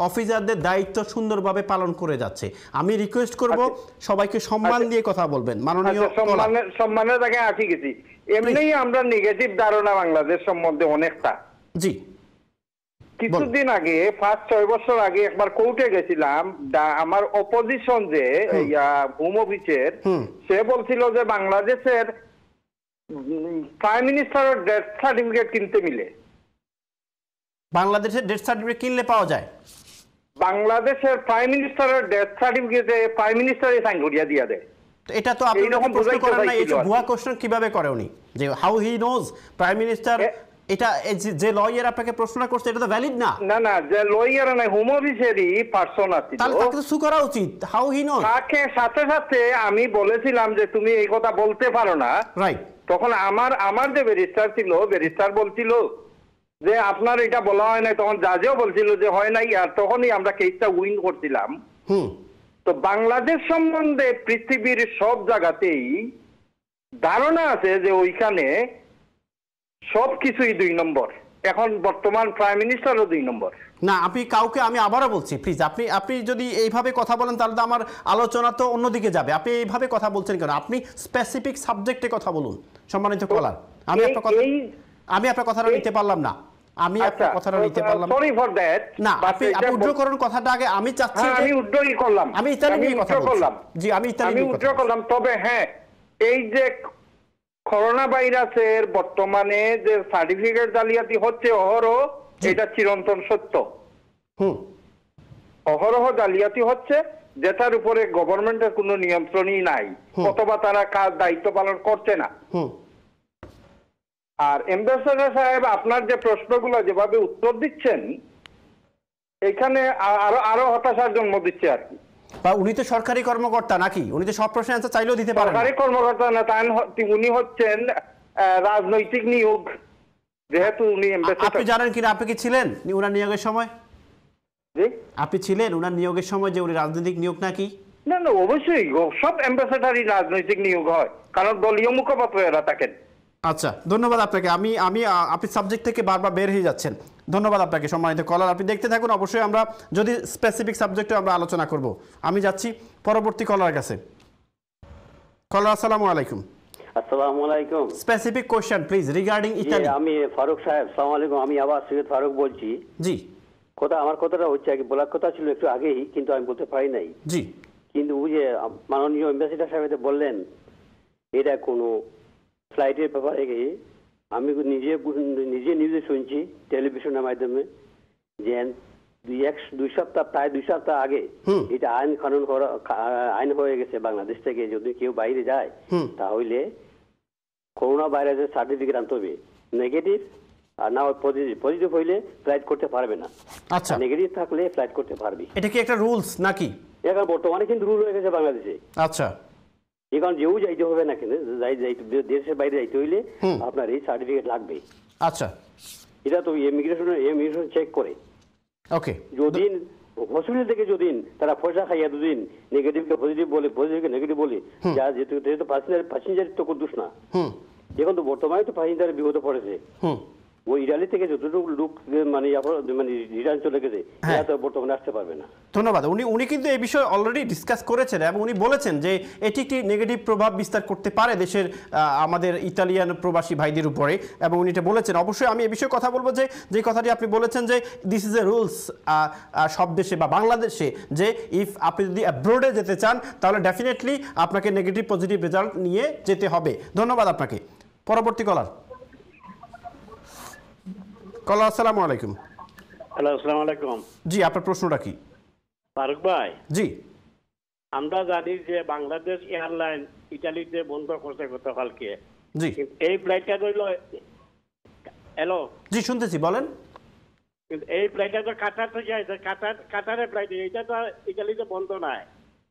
অফিসারদের দায়িত্ব সুন্দরভাবে পালন করে যাচ্ছে আমি রিকোয়েস্ট করব সবাইকে সম্মান দিয়ে কথা বলবেন মাননীয় সম্মানের জায়গায় আছি গেছি এমনি আমরা নেগেটিভ ধারণা বাংলাদেশ সম্বন্ধে অনেকটা জি কিছুদিন আগে ৫-৬ বছর আগে একবার কোর্টে গেছিলাম আমার অপোজিশন যে হোম অফিসের সে বলছিল যে বাংলাদেশের প্রাইম মিনিস্টারের ডেথ সার্টিফিকেট কিনতে মিলে বাংলাদেশের ডেথ সার্টিফিকেট কিনলে পাওয়া যায় বাংলাদেশের প্রাইম মিনিস্টারের ডেথ সার্টিফিকেটে প্রাইম মিনিস্টারই সাইন করিয়া দিয়া দেয় তো এটা তো আপনি এরকম প্রশ্ন করেন না এই যে ভুয়া কোশ্চেন কিভাবে করে উনি যে how he knows prime minister এটা যে লয়ার আপনাকে প্রশ্ন করছে এটা তো ভ্যালিড না না না যে লয়ার না হোম অফিসারই পারসন আছে তাহলে তাকে তো সু করা উচিত হাউ হি নোজ তাকে সাথে সাথে আমি বলেছিলাম যে তুমি এই কথা বলতে পারো না রাইট তখন আমার যে ব্যারিস্টার ছিল ব্যারিস্টার বলছিল যে আপনার এটা বলা হয় নাই তখন জাজেও বলছিল যে হয় নাই আর তখনই আমরা কেসটা উইন করছিলাম তো বাংলাদেশ সম্বন্ধে পৃথিবীর সব জায়গাতেই ধারণা আছে যে ওইখানে সব কিছুই ২ নম্বর এখন বর্তমান প্রাইম মিনিস্টারও ২ নম্বর না আপনি কাউকে আমি আবারও বলছি প্লিজ আপনি যদি এইভাবে কথা বলেন তাহলে তো আমার আলোচনা তো অন্যদিকে যাবে আপনি এইভাবে কথা বলছেন কেন আপনি স্পেসিফিক সাবজেক্টে কথা বলুন সম্মানিত কলার আমি আপনার কথাটা নিতে পারলাম না সরি ফর দ্যাট না আপনি উদ্ধৃতকরণ কথাটা আগে আমি চাচ্ছি আমি উদ্ধৃতই করলাম আমি ইতালি নিয়ে কথা বললাম জি আমি ইতালি নিয়ে উদ্ধৃত করলাম তবে হ্যাঁ এই যে করোনা ভাইরাসের বর্তমানে যে সার্টিফিকেট জালিয়াতি হচ্ছে এটা চিরন্তন সত্য অহরহ জালিয়াতি হচ্ছে যেটার উপরে গভর্নমেন্টের কোনো নিয়ন্ত্রণই নাই অথবা তারা কাজ দায়িত্ব পালন করছে না আর অ্যাম্বাসেডর সাহেব আপনার যে প্রশ্নগুলো যেভাবে উত্তর দিচ্ছেন এখানে আরো হতাশার জন্ম দিচ্ছে আর কি বা উনি তো সরকারি কর্মকর্তা নাকি উনি তো সব প্রশ্নের অ্যানসার চাইলেও দিতে পারেন সরকারি কর্মকর্তা না উনি হচ্ছেন রাজনৈতিক নিয়োগ যেহেতু উনি আপনি জানেন কিনা আপনি কি ছিলেন উনার নিয়োগের সময় আপনি ছিলেন উনার নিয়োগের সময় যে উনি রাজনৈতিক নিয়োগ নাকি না না অবশ্যই সব এমবেসেডারই রাজনৈতিক নিয়োগ হয় কারণ দলীয় মুখপাত্র এরা থাকেন। আচ্ছা ধন্যবাদ আপনাকে। আমি আমি আপনি সাবজেক্ট থেকে বারবার বের হয়ে যাচ্ছেন। ধন্যবাদ আপনাকে সম্মানিত কলার। আপনি দেখতে থাকুন, অবশ্যই আমরা যদি স্পেসিফিক সাবজেক্টে আমরা আলোচনা করব। আমি যাচ্ছি পরবর্তী কলার কাছে। কলার আসসালামু আলাইকুম। আসসালামু আলাইকুম। Specific question please regarding Italy. আমি ফারুক সাহেব আসসালামু আলাইকুম। আমি আবার সৈয়দ ফারুক বলছি। জি কথা আমার কথাটা হচ্ছে আগে বলার কথা ছিল একটু আগেই কিন্তু আমি বলতে পারি নাই। জি কিন্তু ওই যে মাননীয় এম্বাসেডর সাহেব বললেন এটা কোনো ফ্লাইটের ব্যাপারে আমি নিজে নিজে নিউজে শুনছি টেলিভিশনের মাধ্যমে যে দুই সপ্তাহ প্রায় 2 সপ্তাহ আগে এটা আইন কানুন আইন হয়ে গেছে বাংলাদেশ থেকে যদি কেউ বাইরে যায় তাহলে করোনা ভাইরাসের সার্টিফিকেট আনতে হবে, নেগেটিভ আর না পজিটিভ, পজিটিভ হইলে ফ্লাইট করতে পারবে না। আচ্ছা নেগেটিভ থাকলে ফ্লাইট করতে পারবে। এটা কি একটা রুলস নাকি? এখন বর্তমানে কিন্তু রুল হয়ে গেছে বাংলাদেশে। আচ্ছা এখন যেও যাইতে হবে না কিন্তু দেশের বাইরে যাইতে হইলে আপনার এই সার্টিফিকেট লাগবে। আচ্ছা এটা তো ইমিগ্রেশন চেক করে ওকে যদি হসপিটাল থেকে যদি তারা পয়সা খাইয়া দুদিন নেগেটিভকে পজিটিভ বলে পজিটিভকে নেগেটিভ বলে যা যেহেতু প্যাসেঞ্জার তো দোষ না। এখন তো বর্তমানে তো প্যাসেঞ্জার বিপদ পড়েছে ওই ইটালি থেকে যতটুকু লোক মানে রিটার্ন চলে গেছে এরা তো বর্তমানে আসতে পারবে না। ধন্যবাদ। উনি কিন্তু এই বিষয়ে অলরেডি ডিসকাস করেছেন এবং উনি বলেছেন যে এটি একটি নেগেটিভ প্রভাব বিস্তার করতে পারে দেশের আমাদের ইতালিয়ান প্রবাসী ভাইদের উপরে এবং উনি এটা বলেছেন। অবশ্যই আমি এই বিষয়ে কথা বলবো যে যে কথাটি আপনি বলেছেন যে দিস ইজ এ রুলস সব দেশে বা বাংলাদেশে যে ইফ আপনি যদি অ্যাব্রোডে যেতে চান তাহলে ডেফিনেটলি আপনাকে নেগেটিভ পজিটিভ রেজাল্ট নিয়ে যেতে হবে। ধন্যবাদ আপনাকে। পরবর্তী কলার। কলার আসসালামু আলাইকুম। হ্যালো আসসালামু আলাইকুম। জি আপনার প্রশ্নটা কি ফারুক ভাই? জি আমরা জানি যে বাংলাদেশ এয়ারলাইন ইতালিতে বন্ধ করতে গতকালকে। জি এই ফ্লাইটটা ধরল হ্যালো জি শুনতেছি বলেন। এই ফ্লাইটটা তো কাতার থেকে আসে, কাতারে ফ্লাইট, এটা তো ইতালিতে বন্ধ নাই।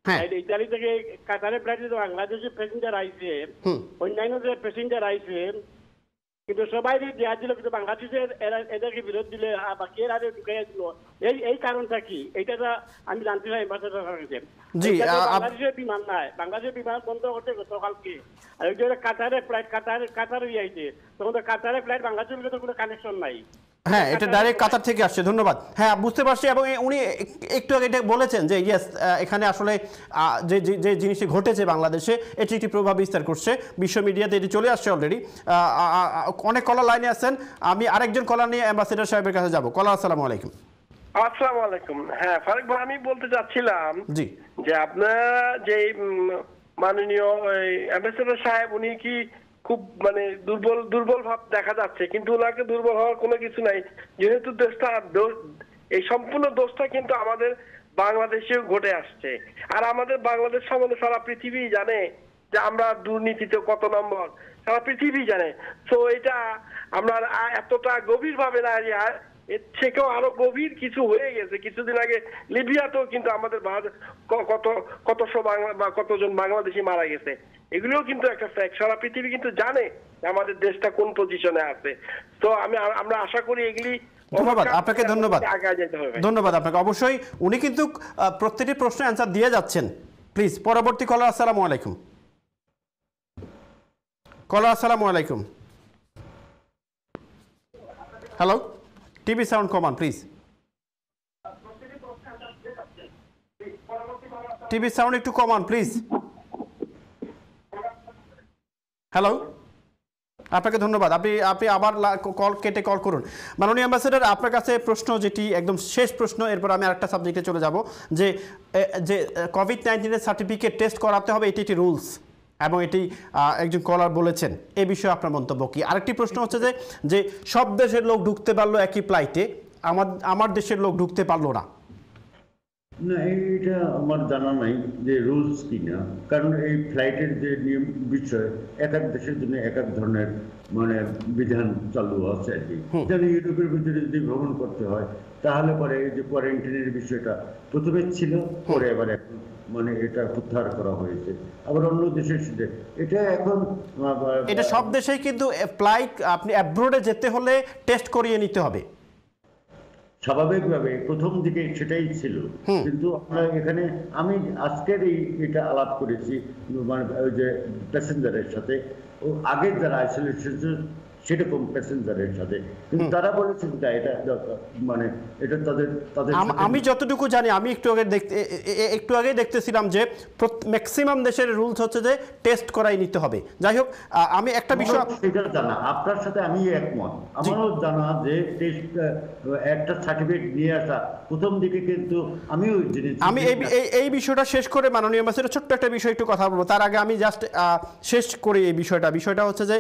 হ্যাঁ ইতালি থেকে কাতারে ফ্লাইটে তো বাংলাদেশে প্যাসেঞ্জার আইছে, অন্যান্য যে প্যাসেঞ্জার আইছে কিন্তু সবাই দেওয়া দিল কিন্তু বাংলাদেশের এদেরকে বিরোধ দিলে বাকি এর আগে ঢুকাইয়া দিল। এই কারণটা কি এটা আমি জানতে চাই বাংলাদেশের বিমান নাই, বাংলাদেশের বিমান বন্ধ করতে গতকালকে আর ওই যে কাতারে ফ্লাইট কাতারে আইছে তখন তো কাতারে ফ্লাইট বাংলাদেশের মধ্যে কোনো কানেকশন নাই। হ্যাঁ এটা ডাইরেক্ট কাতার থেকে আসছে। ধন্যবাদ। হ্যাঁ বুঝতে পারছি এবং উনি একটু আগে এটা বলেছেন যে ইয়েস এখানে আসলে যে যে জিনিসটি ঘটেছে বাংলাদেশে এটি একটি প্রভাব বিস্তার করছে, বিশ্ব মিডিয়াতে এটি চলে আসছে অলরেডি। অনেক কলার লাইনে আছেন, আমি আরেকজন কলার নিয়ে অ্যাম্বাসেডর সাহেবের কাছে যাব। কলার আসসালামু আলাইকুম। আসসালামু আলাইকুম। হ্যাঁ ফারুক ভাই আমি বলতে চাচ্ছিলাম জি যে আপনার যে মাননীয় অ্যাম্বাসেডর সাহেব উনি কি খুব মানে দুর্বল ভাব দেখা যাচ্ছে কিন্তু ওনাকে দুর্বল হওয়ার কোনো কিছু নাই যেহেতু এই সম্পূর্ণ দোষটা কিন্তু আমাদের বাংলাদেশেও ঘটে আসছে। আর আমাদের বাংলাদেশ সম্বন্ধে সারা পৃথিবী জানে যে আমরা দুর্নীতিতে কত নম্বর, সারা পৃথিবী জানে। তো এটা আমরা এতটা গভীর ভাবে না, এর থেকেও আরো গভীর কিছু হয়ে গেছে। কিছুদিন আগে লিবিয়াতেও কিন্তু আমাদের কতজন বাংলাদেশি মারা গেছে, এগুলোও কিন্তু একটা ফ্যাক্ট। সারা পৃথিবী কিন্তু জানে আমাদের দেশটা কোন পজিশনে আছে। তো আমরা আশা করি এগুলি। ধন্যবাদ আপনাকে। ধন্যবাদ আপনাকে। অবশ্যই উনি কিন্তু প্রত্যেকটি প্রশ্নের অ্যান্সার দিয়ে যাচ্ছেন। প্লিজ পরবর্তী কলার। আসসালামু আলাইকুম। কলার আসসালামু আলাইকুম। হ্যালো টিভি সাউন্ড কমান প্লিজ। টিভি সাউন্ড একটু কমান প্লিজ। হ্যালো আপনাকে ধন্যবাদ। আপনি আপনি আবার কল কেটে কল করুন। মাননীয় অ্যাম্বাসেডর আপনার কাছে প্রশ্ন যেটি একদম শেষ প্রশ্ন, এরপর আমি আরেকটা সাবজেক্টে চলে যাব যে যে COVID-19 সার্টিফিকেট টেস্ট করাতে হবে এটি একটি রুলস এবং এটি একজন কলার বলেছেন, এ বিষয়ে আপনার মন্তব্য কী? আরেকটি প্রশ্ন হচ্ছে যে যে সব দেশের লোক ঢুকতে পারলো একই ফ্লাইটে, আমার দেশের লোক ঢুকতে পারলো না। না এইটা আমার জানা নাই যে রুলস কিনা, কারণ এই ফ্লাইটের যে নিয়ম বিষয় এক এক দেশের জন্য এক এক ধরনের মানে বিধান চালু আছে আর কি। যেন ইউরোপের ভিতরে যদি ভ্রমণ করতে হয় তাহলে পরে এই যে কোয়ারেন্টাইনের বিষয়টা প্রথমে ছিল, পরে আবার এখন মানে এটা উদ্ধার করা হয়েছে আবার অন্য দেশের সাথে। এটা এখন এটা সব দেশেই কিন্তু ফ্লাইট আপনি অ্যাব্রোডে যেতে হলে টেস্ট করিয়ে নিতে হবে। স্বাভাবিকভাবে প্রথম দিকে সেটাই ছিল, কিন্তু আমরা এখানে আমি আজকের এটা আলাপ করেছি মানে ওই যে প্যাসেঞ্জারের সাথে, ও আগের যারা আইসোলেশন সেরকম প্যাসেঞ্জারের সাথে, কিন্তু তারা বলেছেন না এটা মানে এটা তাদের তাদের। আমি যতটুকু জানি, আমি একটু আগে দেখতেছিলাম যে ম্যাক্সিমাম দেশের রুলস হচ্ছে যে টেস্ট করাই নিতে হবে। যাই হোক, আমি একটা বিষয় সেটা জানা, আপনার সাথে আমি একমত, আমারও জানা যে টেস্ট একটা সার্টিফিকেট নিয়ে আসা প্রথম দিকে, কিন্তু আমিও আমি এই বিষয়টা শেষ করে মাননীয় অ্যাম্বাসেডর ছোট্ট একটা বিষয় একটু কথা বলবো। তার আগে আমি জাস্ট শেষ করি এই বিষয়টা হচ্ছে যে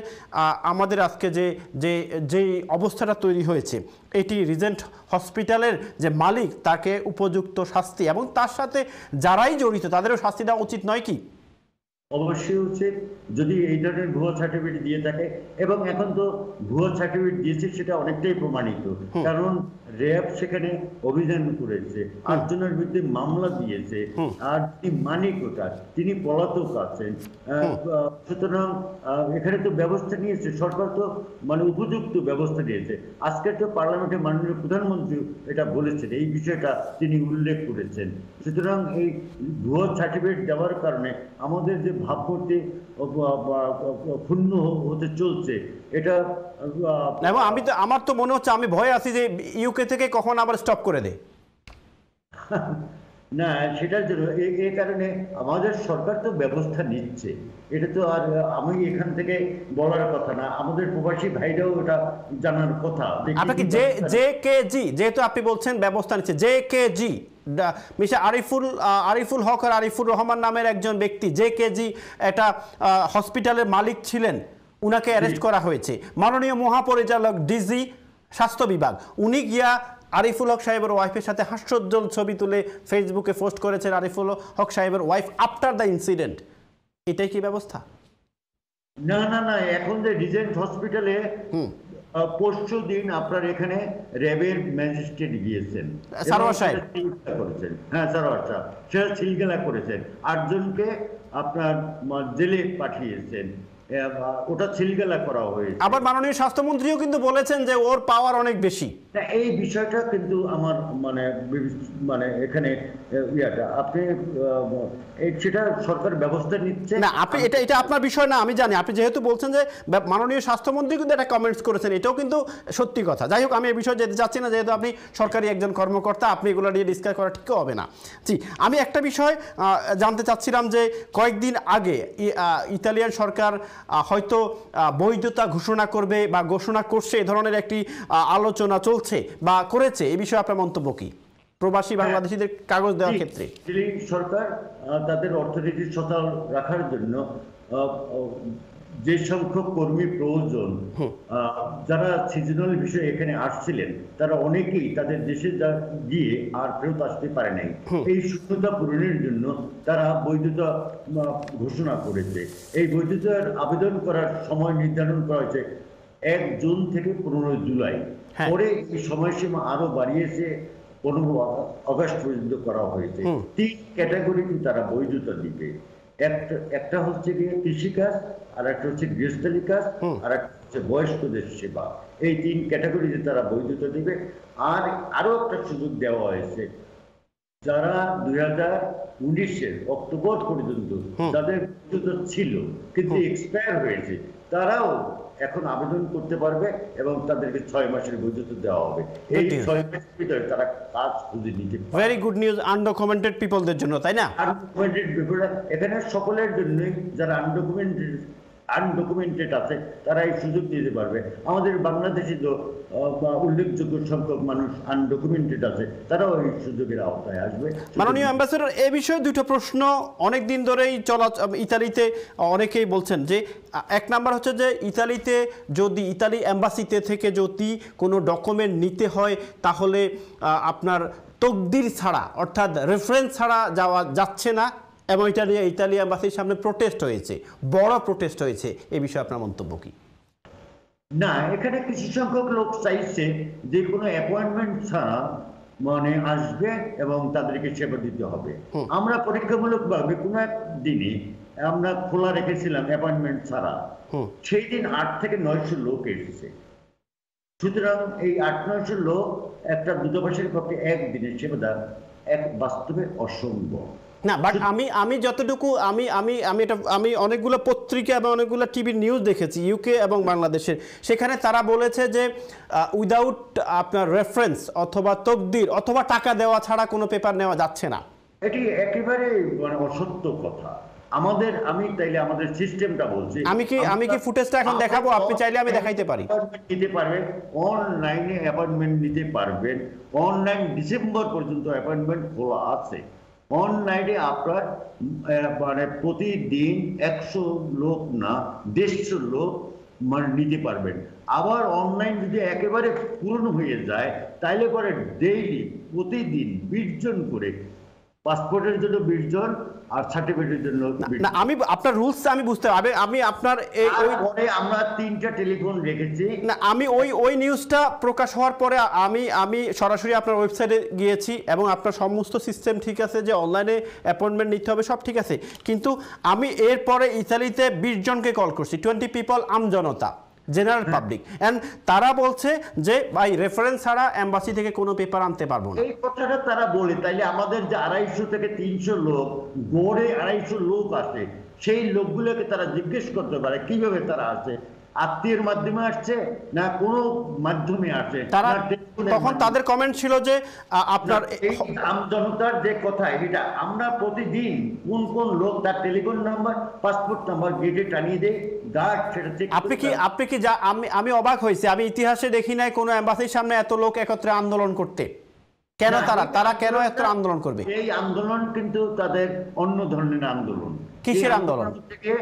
আমাদের আজকে যে যে যে অবস্থাটা তৈরি হয়েছে, এটি রিজেন্ট হসপিটালের যে মালিক তাকে উপযুক্ত শাস্তি এবং তার সাথে যারাই জড়িত তাদেরও শাস্তি দেওয়া উচিত নয় কি? অবশ্যই উচিত, যদি এই ধরনের ভুয়া সার্টিফিকেট দিয়ে থাকে। এবং এখন তো ভুয়া সার্টিফিকেট দিয়েছে সেটা অনেকটাই প্রমাণিত, কারণ র্যাব সেখানে অভিযান করেছে, 8 জনের বিরুদ্ধে মামলা দিয়েছে, আর তিনি মানিক ওটা তিনি পলাতক আছেন। সুতরাং এখানে তো ব্যবস্থা নিয়েছে সরকার, তো মানে উপযুক্ত ব্যবস্থা নিয়েছে। আজকে তো পার্লামেন্টে মাননীয় প্রধানমন্ত্রী এটা বলেছেন, এই বিষয়টা তিনি উল্লেখ করেছেন। সুতরাং এই ভুয়া সার্টিফিকেট দেওয়ার কারণে আমাদের যে ভাবমূর্তি ক্ষুণ্ণ হতে চলছে এটা। এবং আমার তো মনে হচ্ছে, আমি ভয় আছি যে ইউকে থেকে কখন আবার স্টপ করে দেয়। না, সেটার জন্য এই কারণে আমাদের সরকার তো ব্যবস্থা নিচ্ছে, এটা তো আর আমি এখান থেকে বলার কথা না, আমাদের প্রবাসী ভাইরাও এটা জানার কথা। আপনাকে জে কে জি যেহেতু আপনি বলছেন ব্যবস্থা নিচ্ছে, JKG মিস্টার আরিফুল হক আর আরিফুর রহমান নামের একজন ব্যক্তি, JKG এটা হসপিটালের মালিক ছিলেন, উনাকে অ্যারেস্ট করা হয়েছে। মাননীয় মহাপরিচালক DG স্বাস্থ্য বিভাগ উনি গিয়া আরিফুল হক সাহেবের ওয়াইফের সাথে হাস্যোজ্জ্বল ছবি তুলে ফেসবুকে পোস্ট করেছেন, আরিফুল হক সাহেবের ওয়াইফ আফটার দ্য ইনসিডেন্ট। এটাই কি ব্যবস্থা? না না না, এখন যে রিজেন্ট হসপিটালে পরশু দিন আপনার এখানে র্যাবের ম্যাজিস্ট্রেট গিয়েছেন, হ্যাঁ সারোয়ার সাহেব, সেটা সিলগালা করেছেন, 8 জনকে আপনার জেলে পাঠিয়েছেন, ওটা সিলগালা করা হয়েছে। আবার মাননীয় স্বাস্থ্যমন্ত্রীও কিন্তু বলেছেন যে ওর পাওয়ার অনেক বেশি। এই বিষয়টা কিন্তু আমার মানে মানে এখানে ইয়াটা আপনি সেটা সরকার ব্যবস্থা নিচ্ছে না, আপনি এটা আপনার বিষয় না, আমি জানি। আপনি যেহেতু বলছেন যে মাননীয় স্বাস্থ্যমন্ত্রী কিন্তু একটা কমেন্টস করেছেন, এটাও কিন্তু সত্যি কথা। যাই হোক, আমি এই বিষয়ে যেতে চাচ্ছি না, যেহেতু আপনি সরকারি একজন কর্মকর্তা, আপনি এগুলো নিয়ে ডিসকাস করা ঠিক হবে না। জি, আমি একটা বিষয় জানতে চাচ্ছিলাম যে কয়েকদিন আগে ইতালিয়ান সরকার হয়তো বৈধতা ঘোষণা করবে বা ঘোষণা করছে, এ ধরনের একটি আলোচনা চলছে বা করেছে। এই বিষয়ে আপনার মন্তব্য কি? প্রবাসী বাংলাদেশীদের কাগজ দেওয়ার ক্ষেত্রে সরকার তাদের অর্থনীতি সচল রাখার জন্য যে সংখ্যক কর্মী প্রয়োজন, যারা সিজনাল বিষয়ে এখানে আসছিলেন তারা অনেকেই তাদের দেশে গিয়ে আর ফেরত আসতে পারে নাই, এই শূন্যতা পূরণের জন্য তারা বৈধতা ঘোষণা করেছে। এই বৈধতার আবেদন করার সময় নির্ধারণ করা হয়েছে 1 জুন থেকে 15 জুলাই, পরে এই সময়সীমা আরো বাড়িয়েছে 15 আগস্ট পর্যন্ত করা হয়েছে। 3 ক্যাটাগরিতে তারা বৈধতা দিবে, একটা হচ্ছে কৃষিকাজ, আর একটা হচ্ছে গৃহস্থালী কাজ, আর একটা হচ্ছে বয়স্কদের সেবা। এই 3 ক্যাটাগরিতে তারা বৈধতা দিবে। আর আরো একটা সুযোগ দেওয়া হয়েছে, যারা 2019-এর অক্টোবর পর্যন্ত তাদের বৈধতা ছিল কিন্তু এক্সপায়ার হয়েছে, তারাও এখন আবেদন করতে পারবে এবং তাদেরকে 6 মাসের বৈধতা দেওয়া হবে। এই 6 মাসের ভিতরে তারা কাজ খুঁজে নিতে পারবে। ভেরি গুড নিউজ আনডকুমেন্টেড পিপলদের জন্য, তাই না? আনডকুমেন্টেড পিপল এখানে সকলের জন্য, যারা আনডকুমেন্টেড আছে তারা এই সুযোগ দিতে পারবে। আমাদের বাংলাদেশে তো উল্লেখযোগ্য সংখ্যক মানুষ আনডকুমেন্টেড আছে, তারাও এই সুযোগের আওতায় আসবে। মাননীয় অ্যাম্বাসেডর, এই বিষয়ে দুটো প্রশ্ন অনেক দিন ধরেই ইতালিতে অনেকেই বলছেন যে, এক নাম্বার হচ্ছে যে ইতালিতে যদি ইতালি অ্যাম্বাসিতে থেকে যদি কোনো ডকুমেন্ট নিতে হয় তাহলে আপনার তকদির ছাড়া অর্থাৎ রেফারেন্স ছাড়া যাওয়া যাচ্ছে না, এবং এটা নিয়ে ইতালি অ্যাম্বাসির সামনে প্রোটেস্ট হয়েছে, বড় প্রোটেস্ট হয়েছে। এই বিষয়ে আপনার মন্তব্য কি? না, এখানে কিছু সংখ্যক লোক চাইছে যে কোনো অ্যাপয়েন্টমেন্ট ছাড়া মানে আসবে এবং তাদেরকে সেবা দিতে হবে। আমরা পরীক্ষামূলকভাবে কোনো একদিনে আমরা খোলা রেখেছিলাম অ্যাপয়েন্টমেন্ট ছাড়া, সেই দিন 800 থেকে 900 লোক এসেছে। সুতরাং এই ৮-৯০০ লোক একটা দূতাবাসের পক্ষে একদিনে সেবা এক বাস্তবে অসম্ভব। না, বাট আমি যতটুকু আমি আমি আমি এটা আমি অনেকগুলো পত্রিকা এবং অনেকগুলো টিভি নিউজ দেখেছি ইউকে এবং বাংলাদেশের, সেখানে তারা বলেছে যে উইদাউট আপনার রেফারেন্স অথবা তকদির অথবা টাকা দেওয়া ছাড়া কোনো পেপার নেওয়া যাচ্ছে না। এটি একেবারে মানে অসত্য কথা। আমাদের আমি তাইলে আমাদের সিস্টেমটা বলছি, আমি কি ফুটেজটা এখন দেখাবো? আপনি চাইলে আমি দেখাইতে পারি, নিতে পারবেন অনলাইনে অ্যাপয়েন্টমেন্ট নিতে পারবেন। অনলাইন ডিসেম্বর পর্যন্ত অ্যাপয়েন্টমেন্ট খোলা আছে। অনলাইনে আপনার মানে প্রতিদিন ১০০ লোক না ১৫০ লোক মানে নিতে পারবেন। আবার অনলাইন যদি একেবারে পূর্ণ হয়ে যায় তাইলে পরে ডেইলি প্রতিদিন ২০ জন করে পাসপোর্টের জন্য ২০ জন আর সার্টিফিকেটের জন্য। না, আমি আপনার রুলস আমি বুঝতে পারবে, আমি আপনার এই পরে আমরা ৩টা টেলিফোন রেখেছি। না, আমি ওই নিউজটা প্রকাশ হওয়ার পরে আমি সরাসরি আপনার ওয়েবসাইটে গিয়েছি এবং আপনার সমস্ত সিস্টেম ঠিক আছে যে অনলাইনে অ্যাপয়েন্টমেন্ট নিতে হবে, সব ঠিক আছে, কিন্তু আমি এরপরে ইতালিতে ২০ জনকে কল করছি, 20 পিপল আমজনতা জেনারেল পাবলিক, এন্ড তারা বলছে যে ভাই রেফারেন্স ছাড়া এমবাসি থেকে কোনো পেপার আনতে পারবো না। এই কথাটা তারা বলে, তাইলে আমাদের যে ২৫০ থেকে ৩০০ লোক গড়ে ২৫০ লোক আসে, সেই লোকগুলোকে তারা জিজ্ঞেস করতে পারে কিভাবে তারা আসে, আত্মীয়ের মাধ্যমে আসছে না কোনো মাধ্যমে আসে। তারা তখন তাদের কমেন্ট ছিল যে আপনার আমজনতার যে কথা, এটা আমরা প্রতিদিন কোন লোক তার টেলিফোন নাম্বার পাসপোর্ট নাম্বার গেটে টানিয়ে দেয়। আপনি কি যা আমি অবাক হয়েছি, আমি ইতিহাসে দেখি নাই কোনো এম্বাসির সামনে এত লোক একত্রে আন্দোলন করতে। কেন তারা কেন এত আন্দোলন করবে? এই আন্দোলন কিন্তু তাদের অন্য ধরনের আন্দোলন। কিসের আন্দোলন? থেকে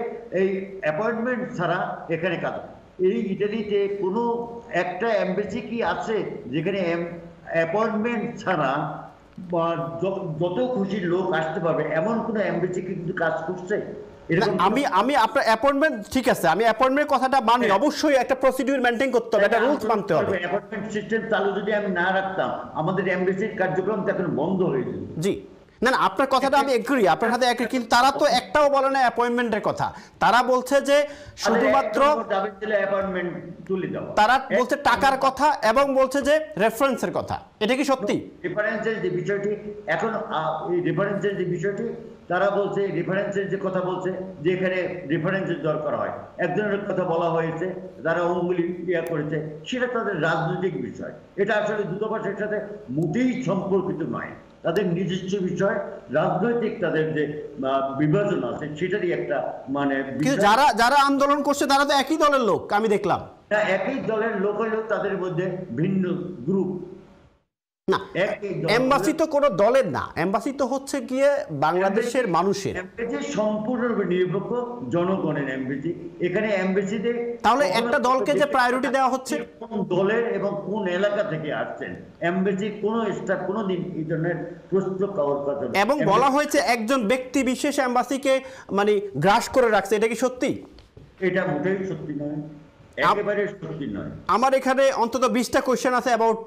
এই অ্যাপয়েন্টমেন্ট ছাড়া এখানে কাজ। এই ইতালিতে কোনো একটা এমবেসি কি আছে যেখানে অ্যাপয়েন্টমেন্ট ছাড়া যত খুশি লোক আসতে পারবে এমন কোনো এমবেসি কি কিন্তু কাজ করছে? আমি আপনার অ্যাপয়েন্টমেন্ট ঠিক আছে, আমি অ্যাপয়েন্টমেন্ট কথাটা মানি, অবশ্যই একটা প্রসিডিউর মেইনটেইন করতে হবে, একটা রুলস মানতে হবে। অ্যাপয়েন্টমেন্ট সিস্টেম চালু যদি আমি না রাখতাম আমাদের এমবেসির কার্যক্রম তখন বন্ধ হয়ে যেত। জি, না না, আপনার কথাটা আমি এগ্রি, আপনার সাথে এগ্রি, কিন্তু তারা তো একটাও বলে না অ্যাপয়েন্টমেন্টের কথা। তারা বলছে যে শুধুমাত্র অ্যাপয়েন্টমেন্ট তুলে দাও, তারা বলছে টাকার কথা এবং বলছে যে রেফারেন্সের কথা। এটা কি সত্যি? রেফারেন্সের যে বিষয়টি এখন এই রেফারেন্সের যে বিষয়টি তারা বলছে, রেফারেন্সের যে কথা বলছে যে এখানে রেফারেন্সের দরকার হয়, একজনের কথা বলা হয়েছে যারা অঙ্গুলি ইয়া করেছে, সেটা তাদের রাজনৈতিক বিষয়। এটা আসলে দূতাবাসের সাথে মোটেই সম্পর্কিত নয়, তাদের নিজস্ব বিষয়, রাজনৈতিক তাদের যে বিভাজন আছে সেটারই একটা মানে। যারা যারা আন্দোলন করছে তারা তো একই দলের লোক আমি দেখলাম। না, একই দলের লোক হলেও তাদের মধ্যে ভিন্ন গ্রুপ। না, এমবাসি তো কোনো দলের না, এমবাসি তো হচ্ছে গিয়ে বাংলাদেশের মানুষের সম্পূর্ণরূপে নিরপেক্ষ জনগণের এমবাসি। এখানে এমবাসিতে তাহলে একটা দলকে যে প্রায়োরিটি দেওয়া হচ্ছে কোন দলের এবং কোন এলাকা থেকে আসছেন, এমবাসি কোনো স্টাফ কোনোদিন এই ধরনের প্রশ্ন কভার করতে পারে। এবং বলা হয়েছে একজন ব্যক্তি বিশেষ এমবাসিকে মানে গ্রাস করে রাখছে, এটা কি সত্যি? এটা মোটেই সত্যি নয়, একেবারে সত্যি নয়। আমার এখানে অন্তত ২০টা কোয়েশ্চেন আছে অ্যাবাউট